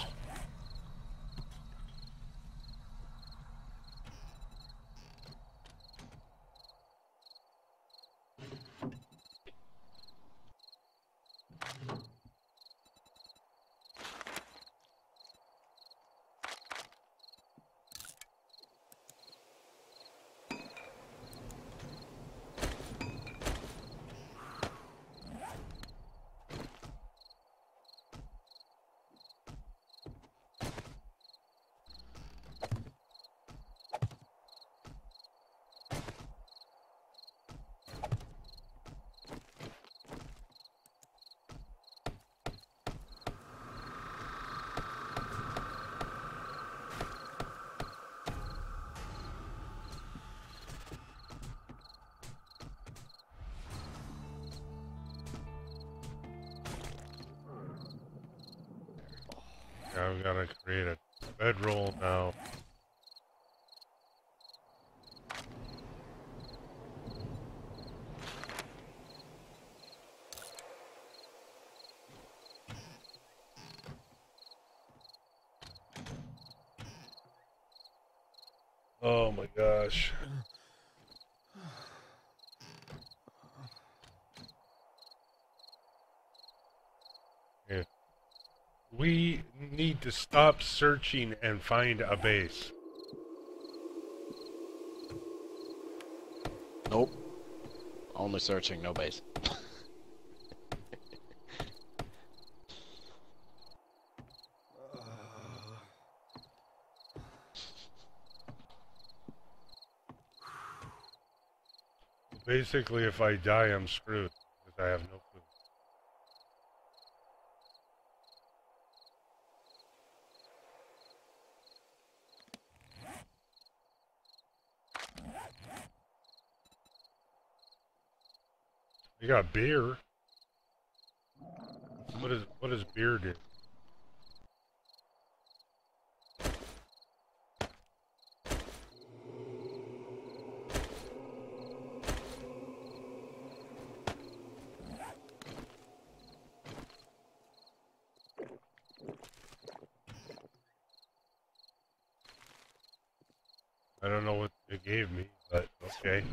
I've got to create a bedroll now. Oh my gosh. Yeah. We need to stop searching and find a base. Nope. Only searching, no base. Basically, if I die, I'm screwed, because I have no clue. You got beer. What does beer do? I don't know what it gave me, but okay.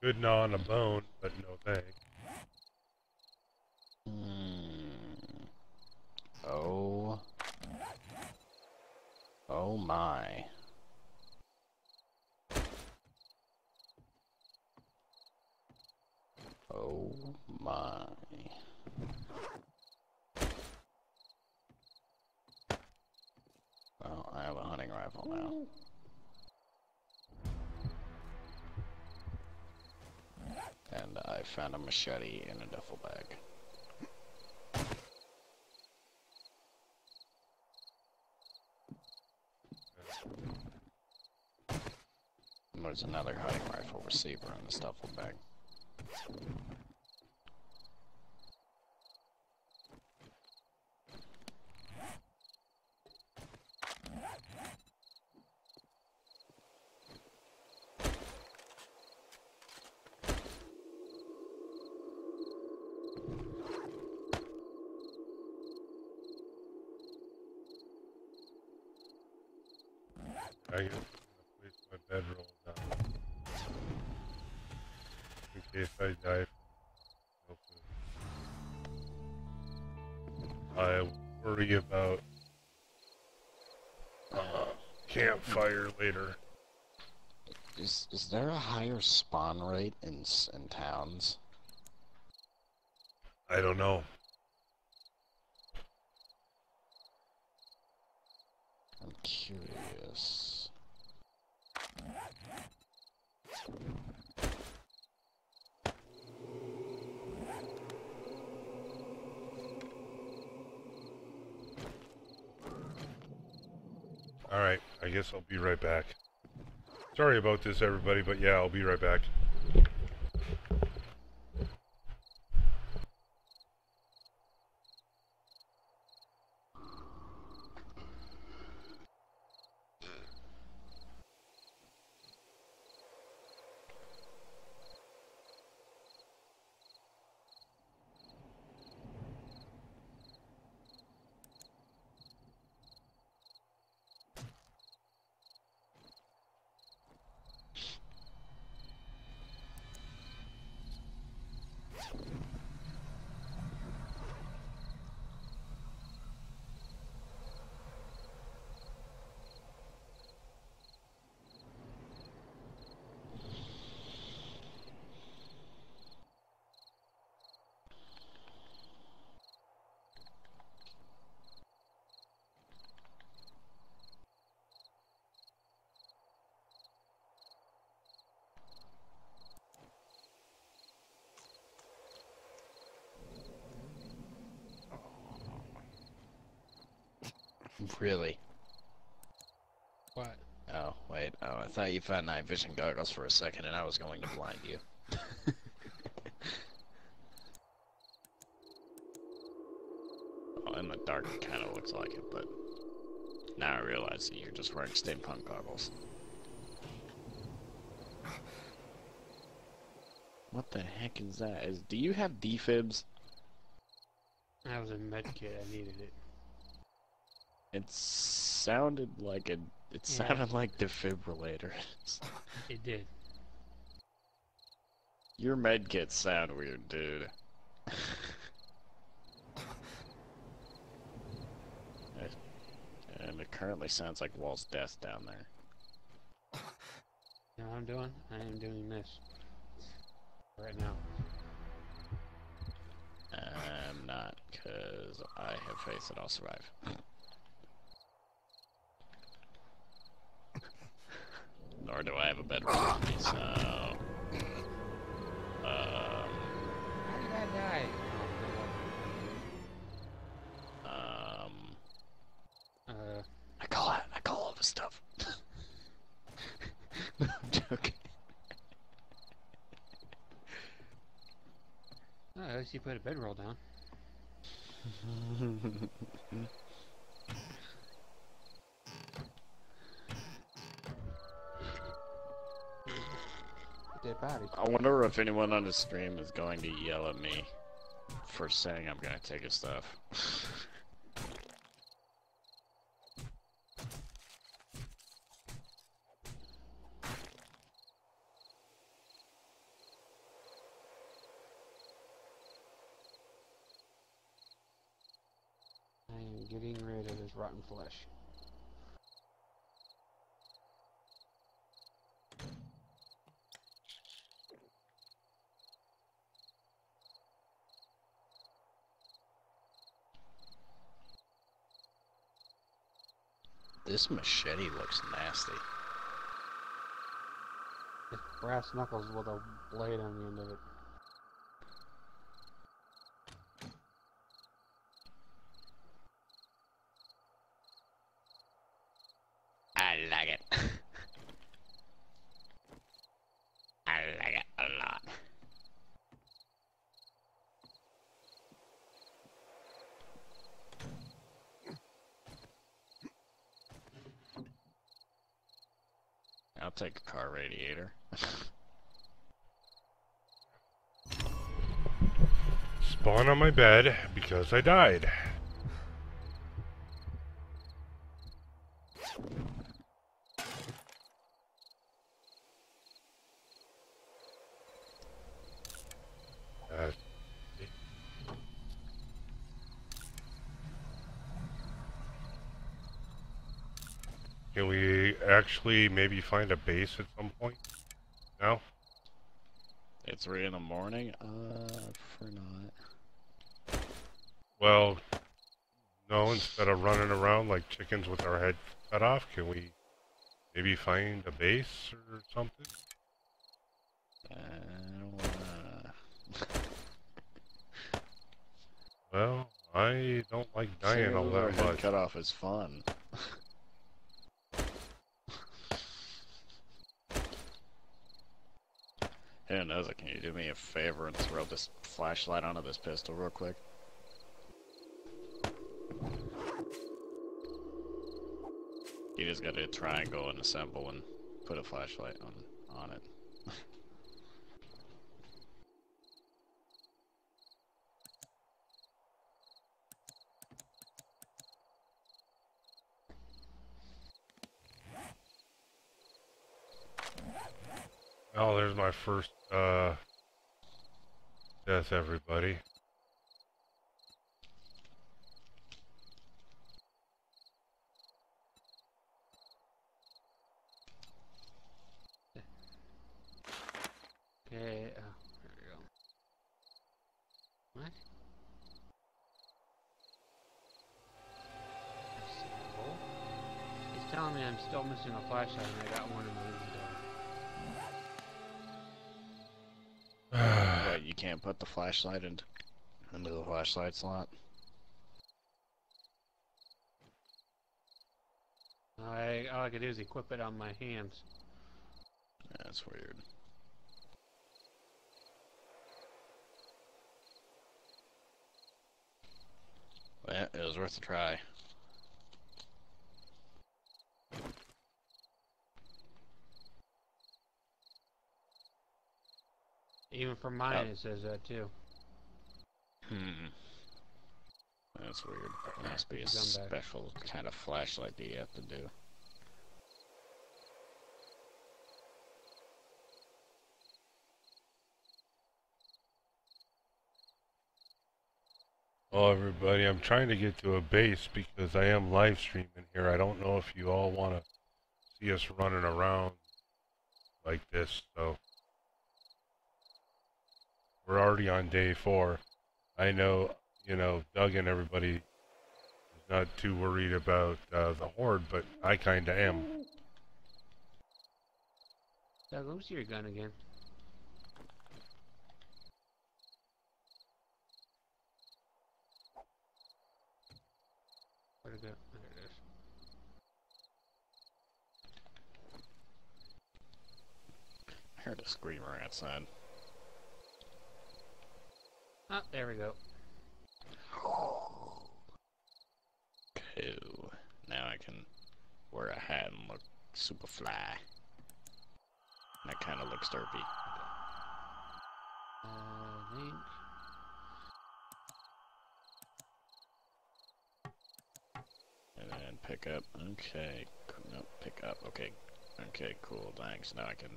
Good gnaw on a bone, but no thanks. Oh. Oh my. Oh my. Well, I have a hunting rifle now. And I found a machete in a duffel bag. And there's another hunting rifle receiver in this duffel bag. I guess I'm gonna place my bedroll down in case I die from no food. I worry about campfire later. Is there a higher spawn rate in towns? I don't know. I'm curious. Alright, I guess I'll be right back. Sorry about this, everybody, but yeah, I'll be right back. Really? What? Oh, wait. Oh, I thought you found night vision goggles for a second and I was going to blind you. Oh, and the Now I realize that you're just wearing steampunk goggles. What the heck is that? Do you have defibs? I was in medkit. I needed it. It sounded like a. It sounded like defibrillators. It did. Your medkits sound weird, dude. And it currently sounds like Walt's death down there. You know what I'm doing? I am doing this. Right now. I'm not, because I have faith that I'll survive. Nor do I have a bed with me, so... How did I die? I call all this stuff. No, I'm joking. Oh, at least you put a bedroll down. Dead body. I wonder if anyone on the stream is going to yell at me for saying I'm gonna take his stuff. Getting rid of his rotten flesh. This machete looks nasty. It's brass knuckles with a blade on the end of it. I'll take a car radiator. Spawn on my bed because I died. Can we actually maybe find a base at some point? No? It's 3 in the morning? For not. Well, no, instead of running around like chickens with our head cut off, can we maybe find a base or something? Well, I don't like dying all that much. Head cut off is fun. Hey, Noza, can you do me a favor and throw this flashlight onto this pistol real quick? You just gotta do a triangle and assemble and put a flashlight on it. Oh, there's my first death, everybody. Okay, oh, there we go. What? I see a hole. He's telling me I'm still missing a flashlight, and I got one in my inventory. But you can't put the flashlight into the flashlight slot. All I could do is equip it on my hands. That's weird. Well, it was worth a try. Even for mine, it says that too. Hmm. That's weird. There must be a special kind of flashlight that you have to do. Hello everybody, I'm trying to get to a base because I am live streaming here. I don't know if you all want to see us running around like this, so we're already on day 4. I know, you know, Doug and everybody is not too worried about the horde, but I kind of am. Doug, let me see your gun again. There it is. I heard a screamer outside. Ah, there we go. Cool. Now I can wear a hat and look super fly. That kind of looks derpy. I think. And pick up. Okay. Nope. Pick up. Okay. Okay. Cool. Thanks. Now I can.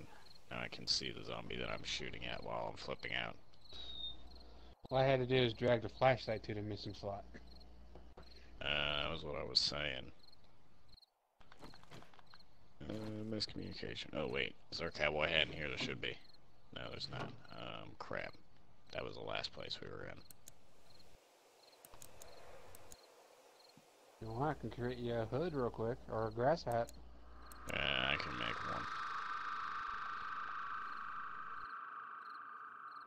Now I can see the zombie that I'm shooting at while I'm flipping out. All I had to do is drag the flashlight to the missing slot. That was what I was saying. Miscommunication. Oh wait. Is there a cowboy hat in here? There should be. No, there's not. Crap. That was the last place we were in. You know what, I can create you a hood real quick, or a grass hat. Yeah, I can make one.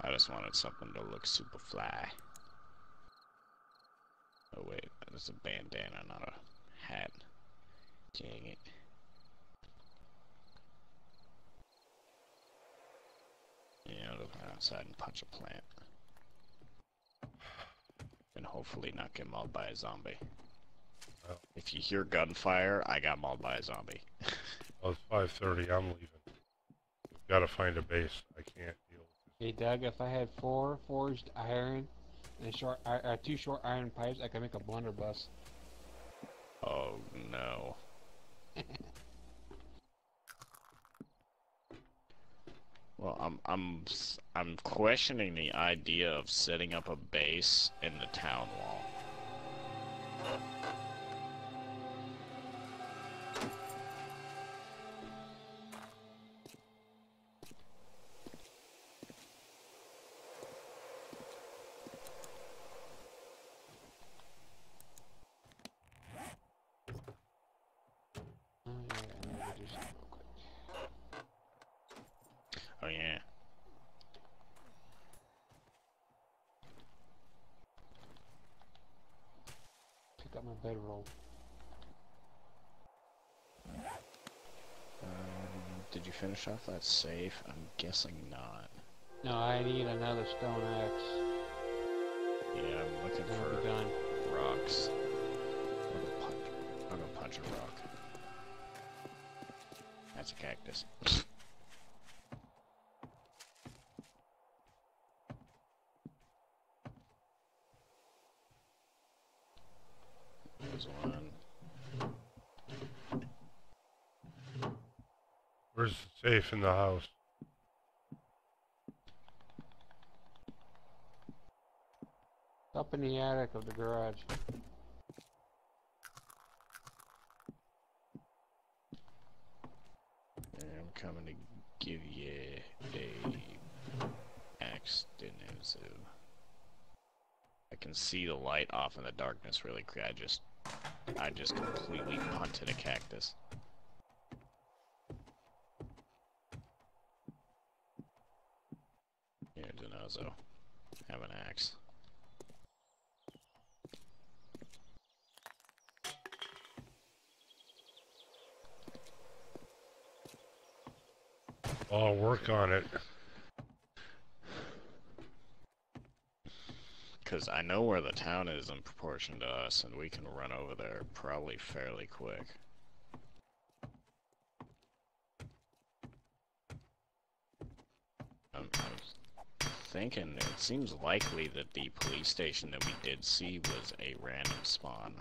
I just wanted something to look super fly. Oh wait, that's a bandana, not a hat. Dang it. Yeah, I'll go outside and punch a plant. And hopefully not get mauled by a zombie. If you hear gunfire, I got mauled by a zombie. Well, it's 5:30. I'm leaving. Got to find a base. I can't deal with this. Hey, Doug, if I had 4 forged iron and short, 2 short iron pipes, I could make a blunderbuss. Oh no. Well, I'm questioning the idea of setting up a base in the town wall. Bedroll. Did you finish off that safe? I'm guessing not. No, I need another stone axe. Yeah, I'm looking for rocks. I'm gonna punch a rock. That's a cactus. Where's the safe in the house? Up in the attic of the garage. I'm coming to give you a axe, Dinozo. I can see the light off in the darkness really clear. I just completely punted a cactus. So, have an axe. I'll work on it. Because I know where the town is in proportion to us, and we can run over there probably fairly quick. thinking it seems likely that the police station that we did see was a random spawn.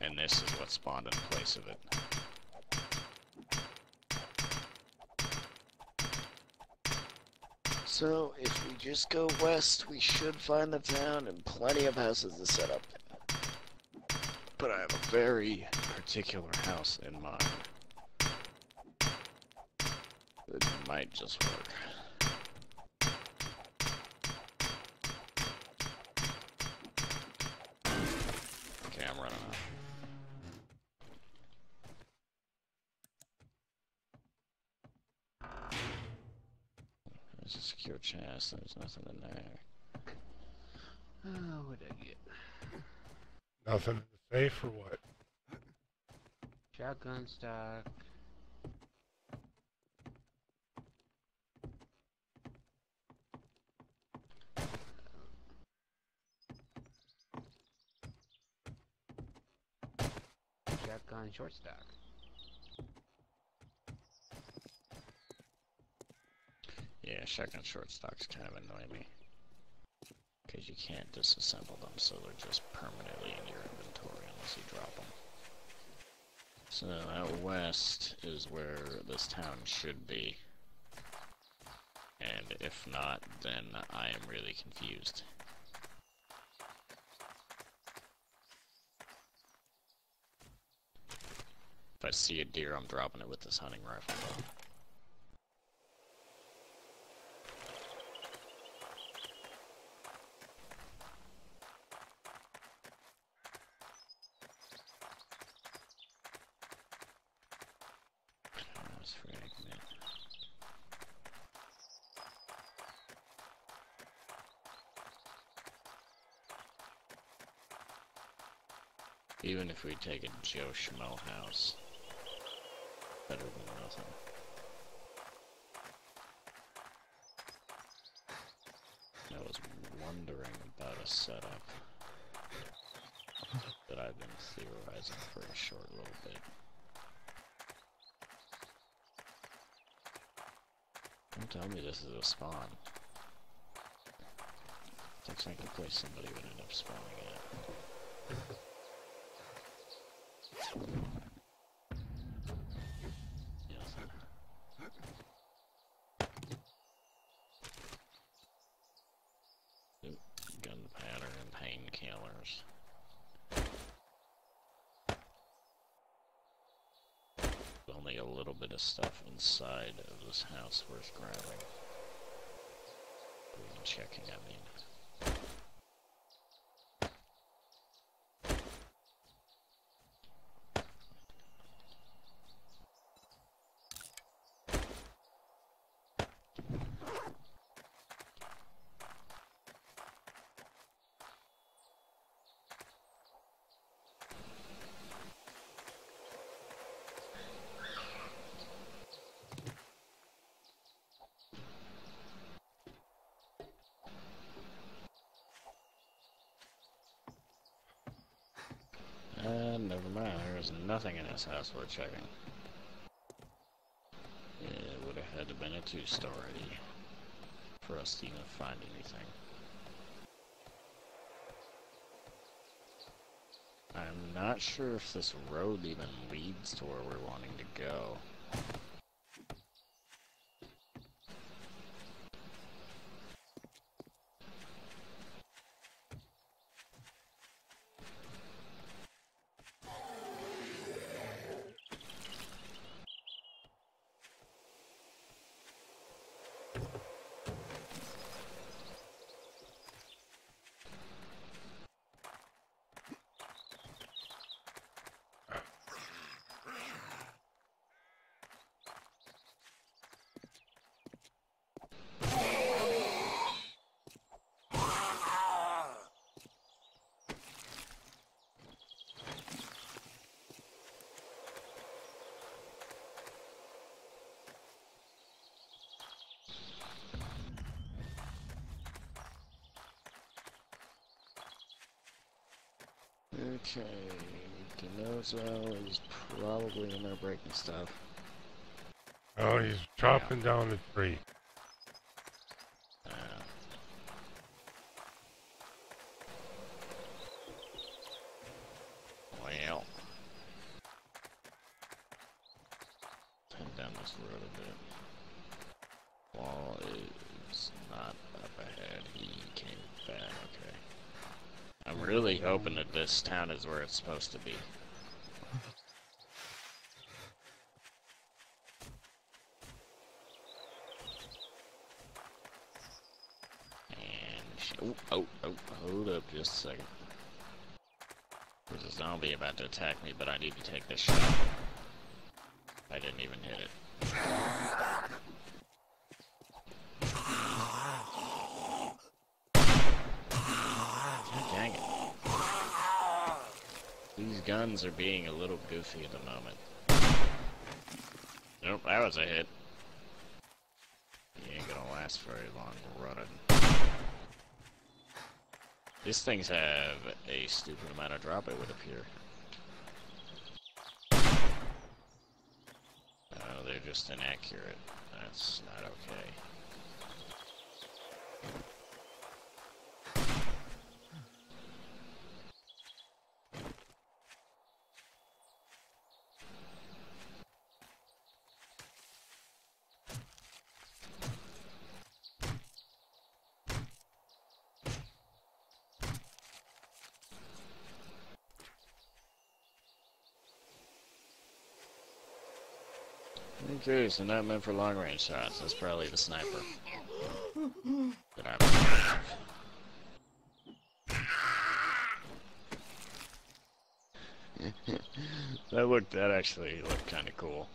And this is what spawned in place of it. So, if we just go west, we should find the town and plenty of houses to set up. But I have a very particular house in mind. It might just work. Okay, I'm running out. There's a secure chest, there's nothing in there. Oh, what did I get? Nothing in the safe or what? Shotgun stock. Shotgun short stock. Yeah, shotgun short stocks kind of annoy me. Because you can't disassemble them, so they're just permanently in your inventory unless you drop them. So out west is where this town should be. And if not, then I am really confused. If I see a deer, I'm dropping it with this hunting rifle though. Even if we take a Joe Schmo house, better than nothing. I was wondering about a setup that I've been theorizing for a short little bit. Don't tell me this is a spawn. Looks like the place somebody would end up spawning at. Gunpowder and pain killers. Only a little bit of stuff inside of this house worth grabbing. Even checking, I mean. Never mind, there's nothing in this house worth checking. Yeah, it would have had to been a two-story for us to even find anything. I'm not sure if this road even leads to where we're wanting to go. Okay, Dinozo is probably in there breaking stuff. Oh, he's chopping down the tree. Well. Turn down this road a bit. Wall is not up ahead. He came back. Okay. I'm really hoping that this town is where it's supposed to be. Hold up just a second. There's a zombie about to attack me, but I need to take this shot. I didn't even hit it. God dang it. These guns are being a little goofy at the moment. Nope, that was a hit. You ain't gonna last very long running. These things have a stupid amount of drop, it would appear. Oh, they're just inaccurate. That's not okay. Okay, so not meant for long range shots. That's probably the sniper. That I have. that actually looked kinda cool.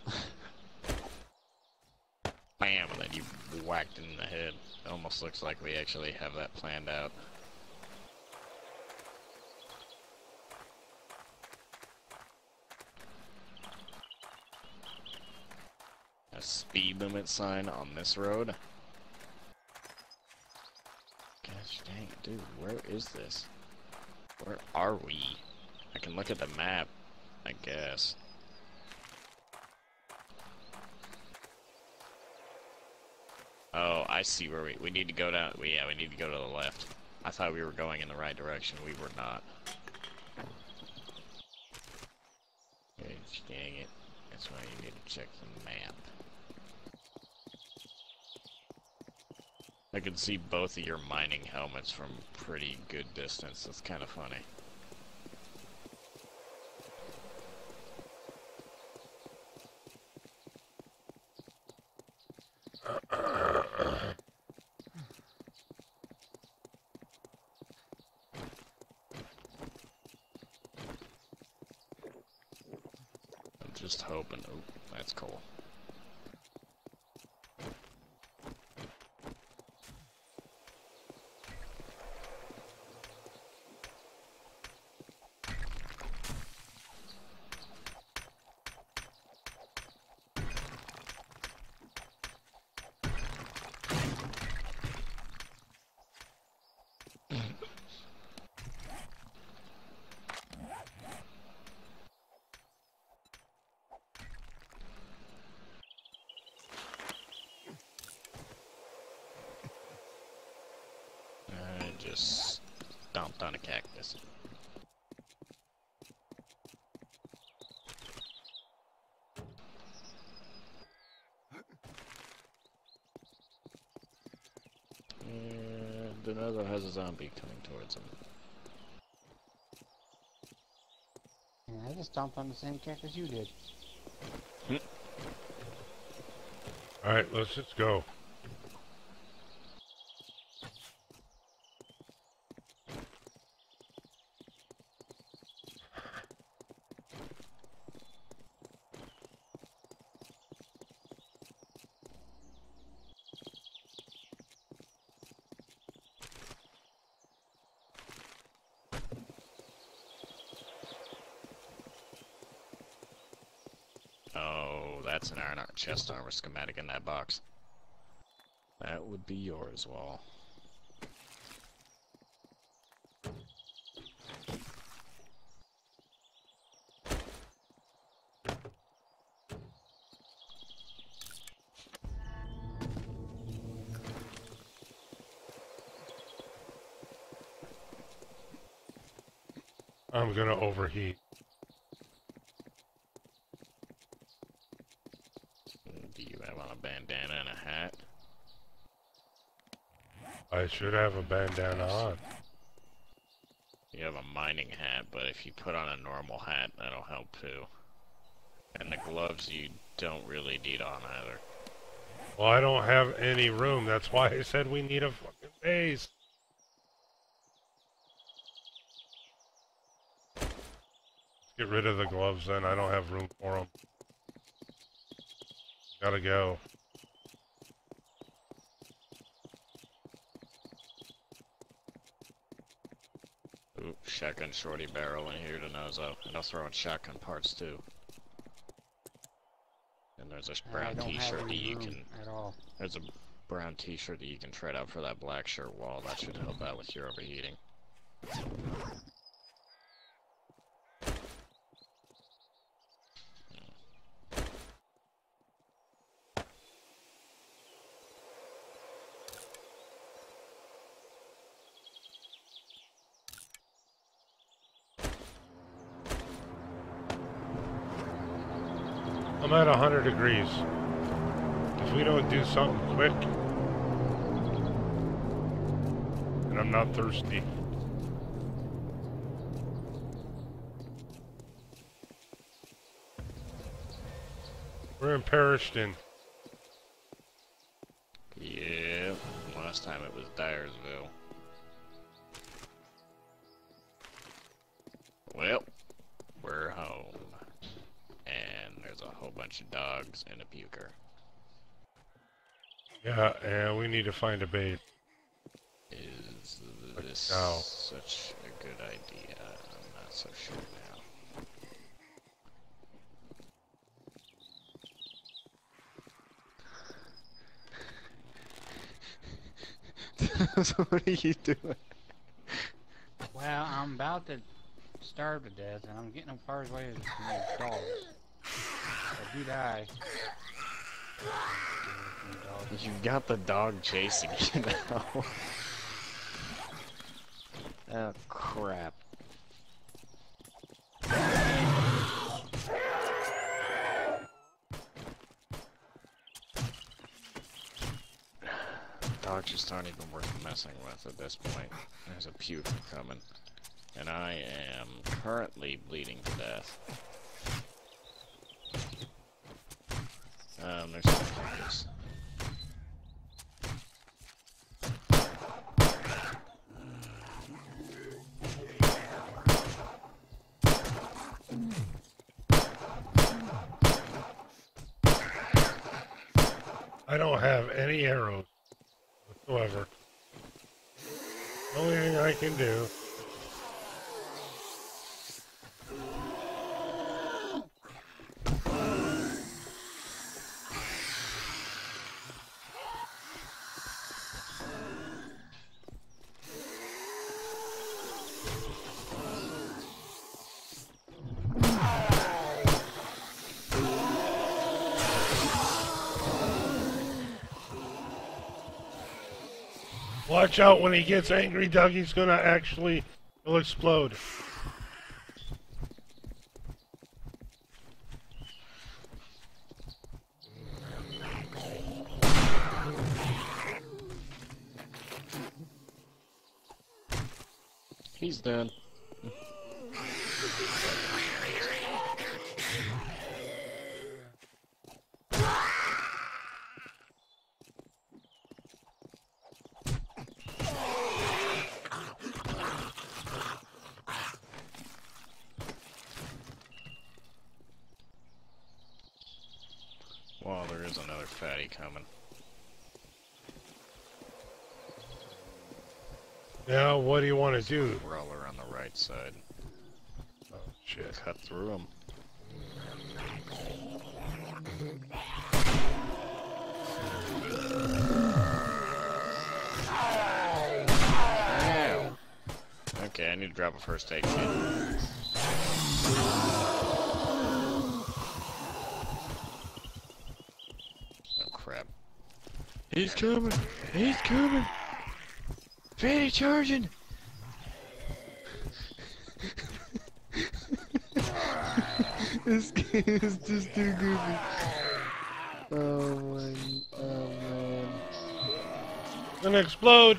Bam, and then you whacked it in the head. Almost looks like we actually have that planned out. A speed limit sign on this road. Gosh dang it, dude, where is this? Where are we? I can look at the map, I guess. Oh, I see where we need to go down. Yeah, we need to go to the left. I thought we were going in the right direction. We were not. Gosh dang it. That's why you need to check the map. I can see both of your mining helmets from pretty good distance. That's kind of funny. I'm just hoping. Oh, that's cool. Just stomped on a cactus. And Dinozo has a zombie coming towards him. Yeah, I just stomped on the same cactus you did. Alright, let's just go. That's an iron chest armor schematic in that box. That would be yours, Wall. I'm gonna overheat. Do you have on a bandana and a hat? I should have a bandana on. You have a mining hat, but if you put on a normal hat, that'll help too. And the gloves you don't really need on either. Well, I don't have any room. That's why I said we need a fucking base. Let's get rid of the gloves then. I don't have room for them. Gotta go. Ooh, shotgun shorty barrel in here, Dinozo. And I'll throw in shotgun parts too. And there's a brown t-shirt that you can. There's a brown t-shirt that you can trade out for that black shirt wall. That should help out with your overheating. I'm at 100 degrees. If we don't do something quick, and I'm not thirsty. We're in Pariston. Yeah, last time it was Dyersville. Well, we're home. There's a whole bunch of dogs and a puker. Yeah, and we need to find a bait. Is this such a good idea? I'm not so sure now. So what are you doing? Well, I'm about to starve to death, and I'm getting them far away as these dogs. If you die. You got the dog chasing you now. Oh crap. Dogs just aren't even worth messing with at this point. There's a puke coming. And I am currently bleeding to death. There's some players. I don't have any arrows whatsoever. The only thing I can do. Watch out when he gets angry, Doug, he's gonna actually, he'll explode. He's done. Coming. Now, what do you want to do? Roller on the right side. Oh shit! Cut through him. Ow. Okay, I need to grab a first aid kit. He's coming! He's coming! Fanny charging! This game is just too goofy. Oh man. It's gonna explode!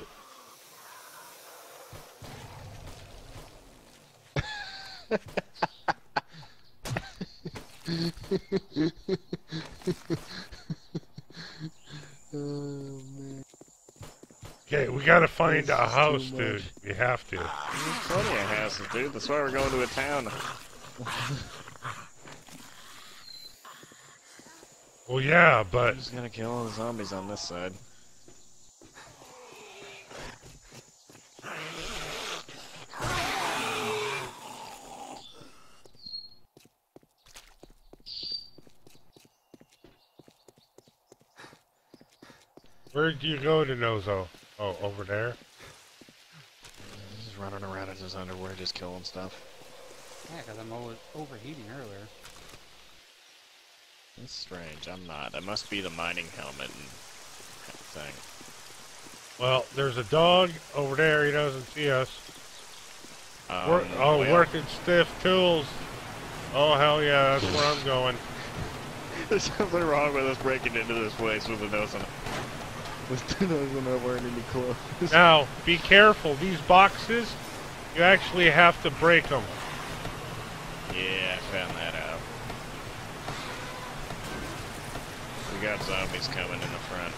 Oh man. Okay, we gotta find a house, dude. We have to. There's plenty of houses, dude. That's why we're going to a town. Well, yeah, but... I'm just gonna kill all the zombies on this side. Where do you go, Dinozo? Oh, over there? He's just running around in his underwear, just killing stuff. Yeah, because I'm overheating earlier. That's strange, I'm not. That must be the mining helmet and thing. Well, there's a dog over there, he doesn't see us. Working stiff tools. Oh, hell yeah, that's where I'm going. There's something wrong with us breaking into this place with a nose on it. With the nose on not wearing any clothes. Now, be careful, these boxes, you actually have to break them. Yeah, I found that out. We got zombies coming in the front.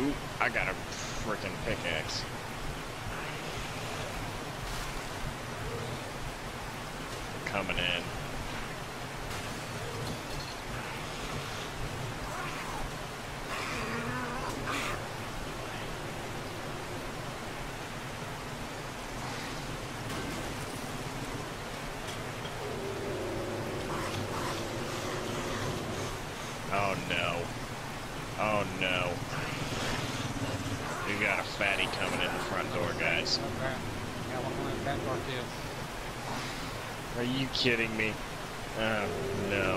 Ooh, I got a frickin' pickaxe. Coming in. Oh no. We got a fatty coming in the front door, guys. Okay. Got one coming in the back door too. Are you kidding me? Oh no.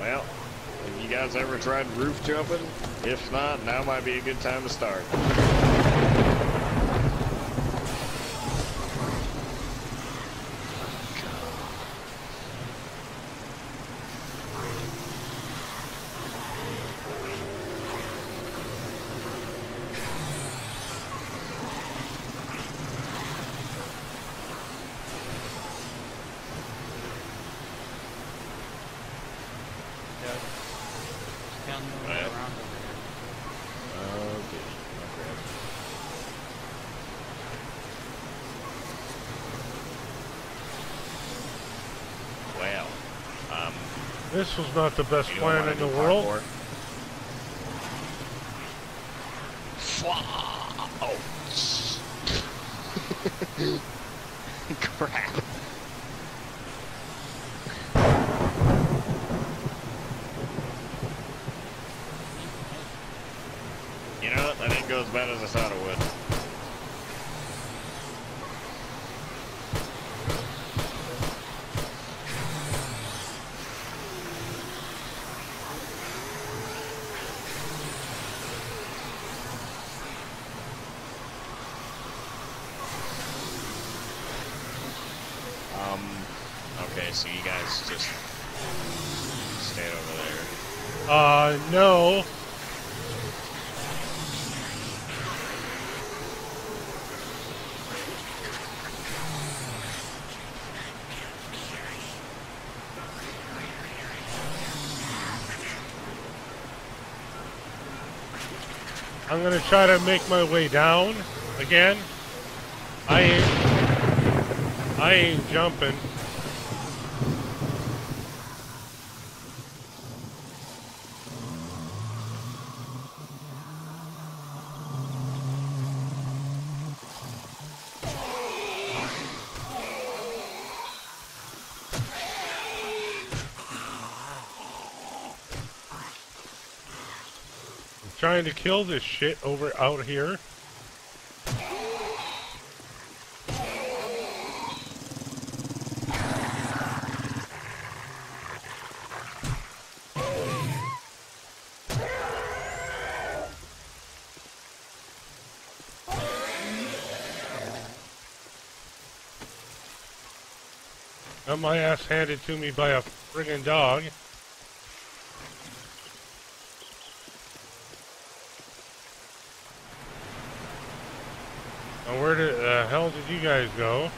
Well, have you guys ever tried roof jumping? If not, now might be a good time to start. This was not the best plan in the world. Oh. Crap. You know what? That didn't go as bad as I thought it would. Okay, so you guys just stay over there. No. I'm gonna try to make my way down again. I ain't jumping. Trying to kill this shit over out here. got my ass handed to me by a friggin' dog. Now where the hell did you guys go?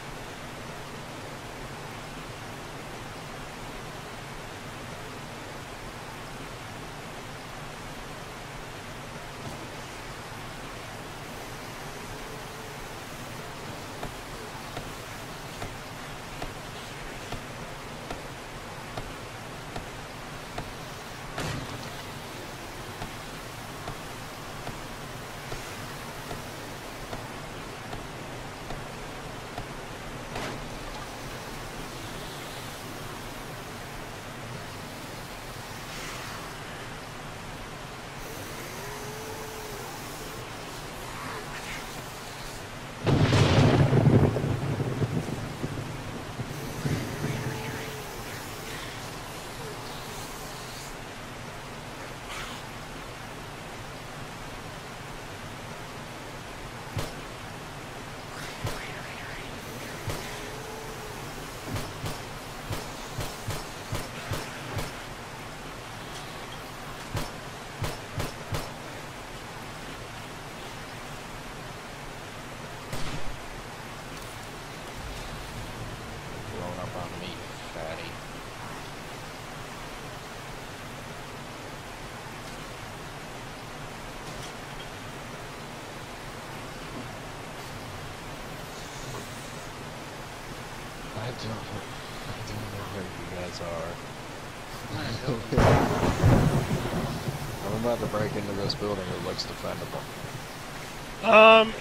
To break into this building that looks defendable.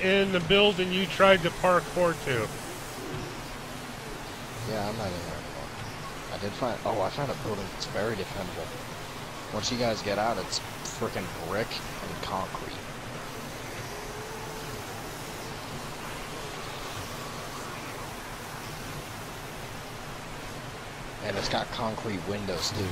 In the building you tried to parkour to. Yeah, I'm not in there anymore. I did find... Oh, I found a building that's very defendable. Once you guys get out, it's freaking brick and concrete. And it's got concrete windows, too.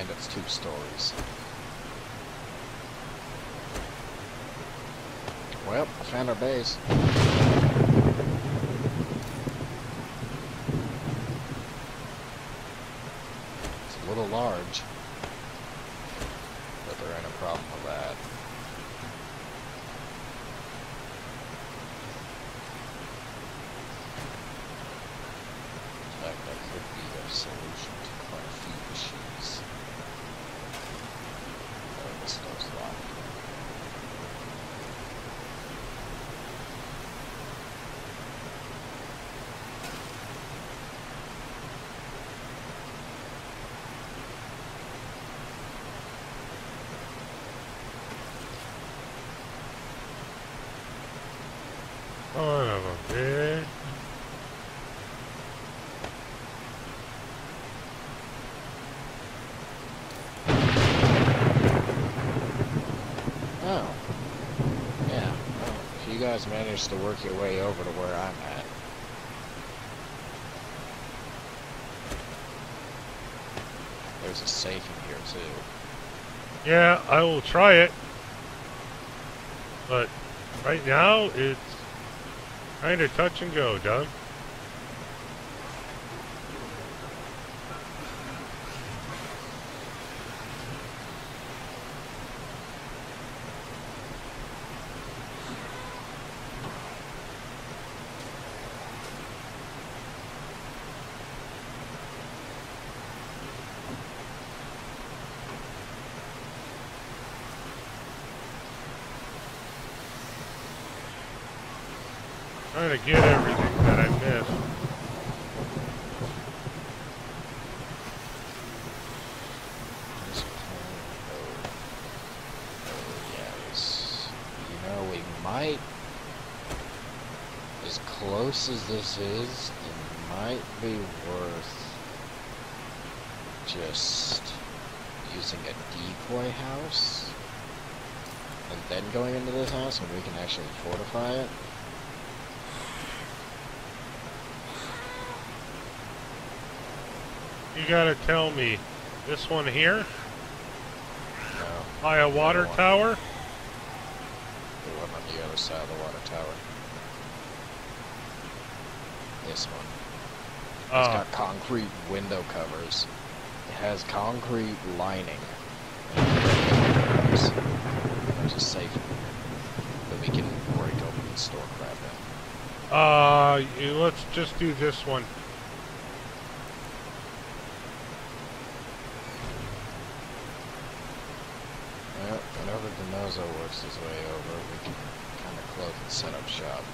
And it's 2 stories. Well, I found our base. It's a little large. But there ain't a problem with that. Managed to work your way over to where I'm at. There's a safe in here too. Yeah, I will try it. But right now it's kind of touch and go, Doug. Trying to get everything that I missed. Yes. You know, we might, as close as this is, it might be worth just using a decoy house and then going into this house and we can actually fortify it. You gotta tell me. This one here? No. By a water tower? The one on the other side of the water tower. This one. It's got concrete window covers. It has concrete lining. There's a safe that we can break open and store crap in. Let's just do this one. Well, whenever Dinozo works his way over, we can kind of close and set up shop.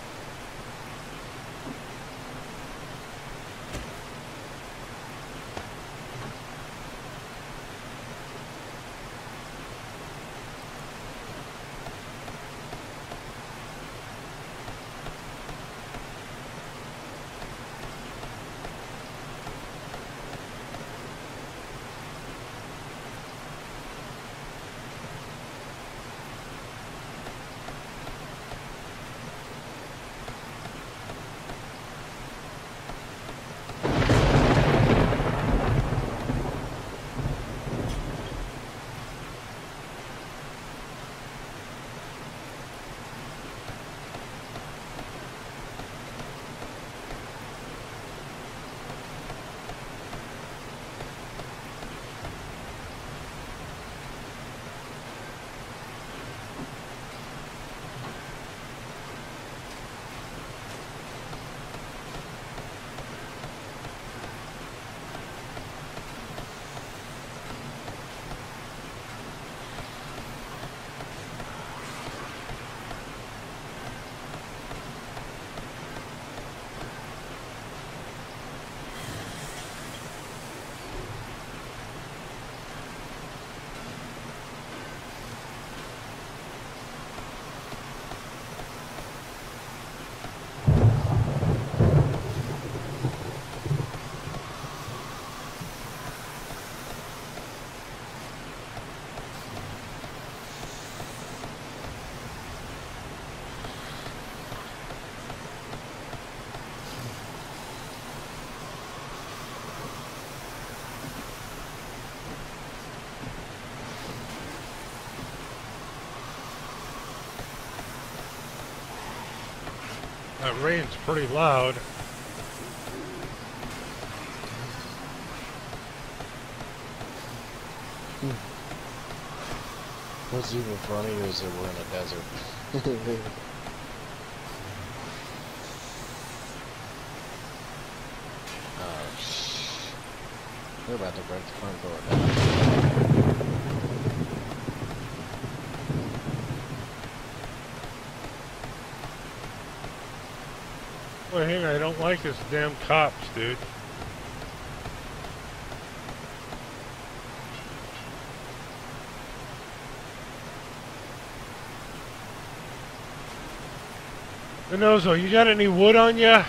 That rain's pretty loud. What's even funnier is that we're in a desert. We're about to break the front door down. Well, hang on, I don't like this damn cops, dude. Dinozo, you got any wood on ya?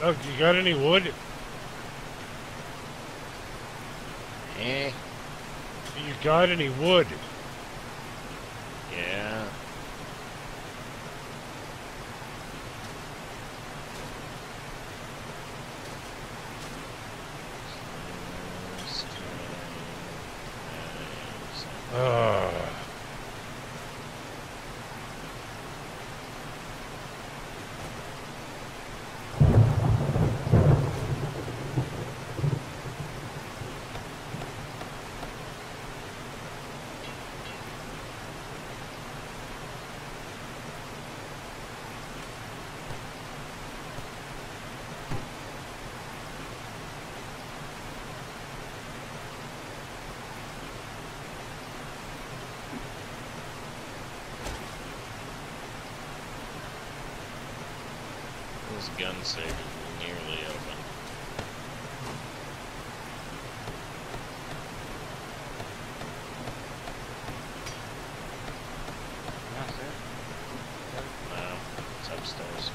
Doug, you got any wood? Eh? You got any wood? Yeah. This gun safe is nearly open. No, it's upstairs.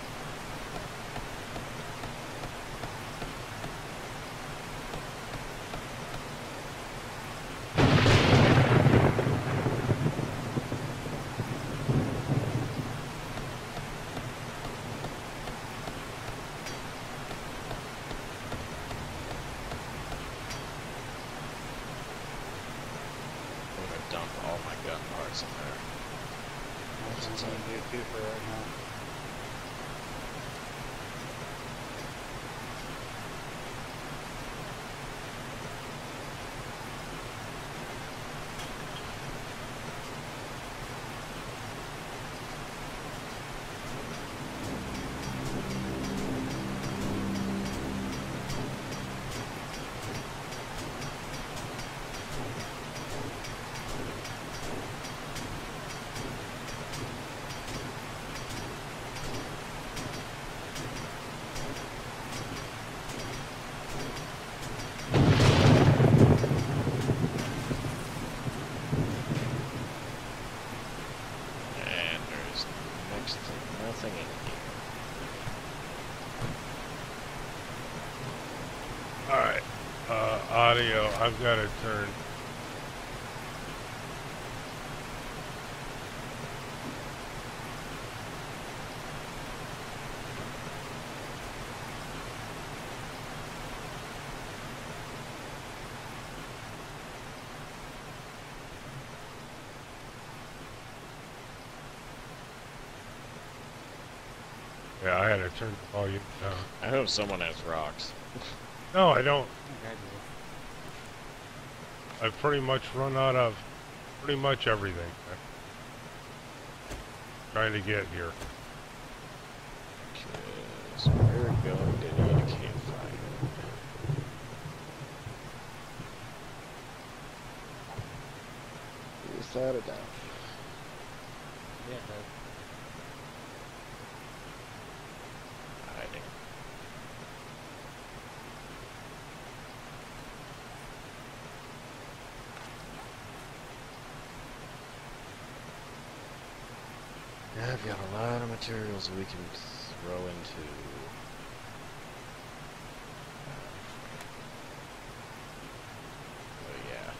I've got to turn. Yeah, I had to turn the volume down. I hope someone has rocks. No, I don't. I've pretty much run out of pretty much everything. I'm trying to get here. Okay, so we're going to need a campfire. Is that a doubt? Yeah, I've got a lot of materials we can throw into. Oh yeah.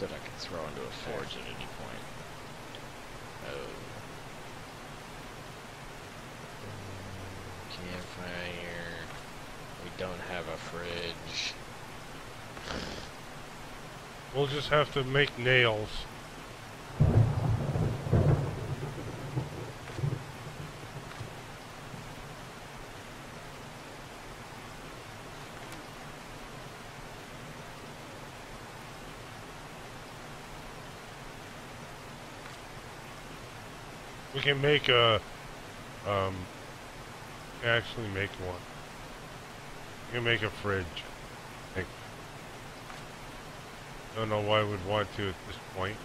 That I can throw into a forge at any point. Oh. Campfire. We don't have a fridge. We'll just have to make nails. We can make a, actually make one. We can make a fridge. I think. Don't know why I would want to at this point.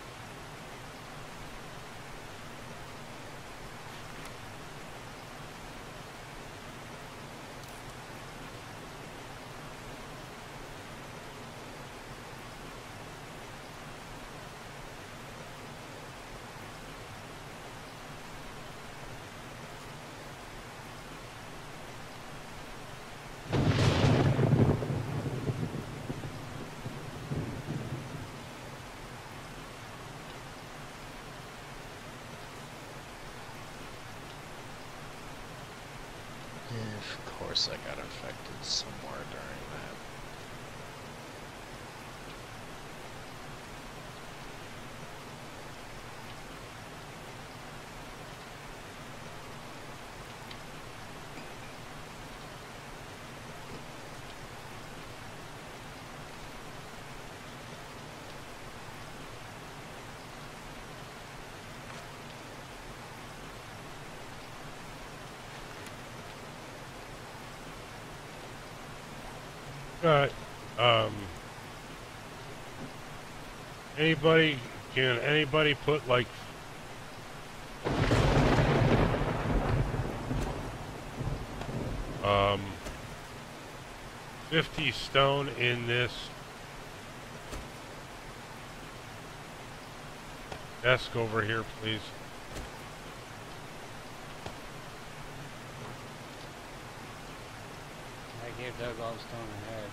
course I got infected somewhere during that. Can anybody put like $50 stone in this desk over here, please? I gave Doug all the stone I had.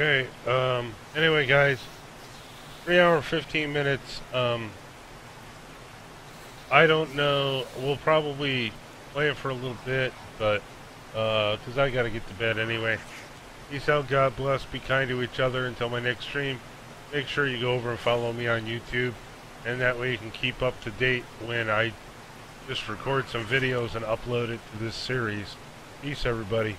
Okay, anyway guys, 3 hours, 15 minutes, I don't know, we'll probably play it for a little bit, but, because I gotta get to bed anyway. Peace out, God bless, be kind to each other until my next stream. Make sure you go over and follow me on YouTube, and that way you can keep up to date when I just record some videos and upload it to this series. Peace, everybody.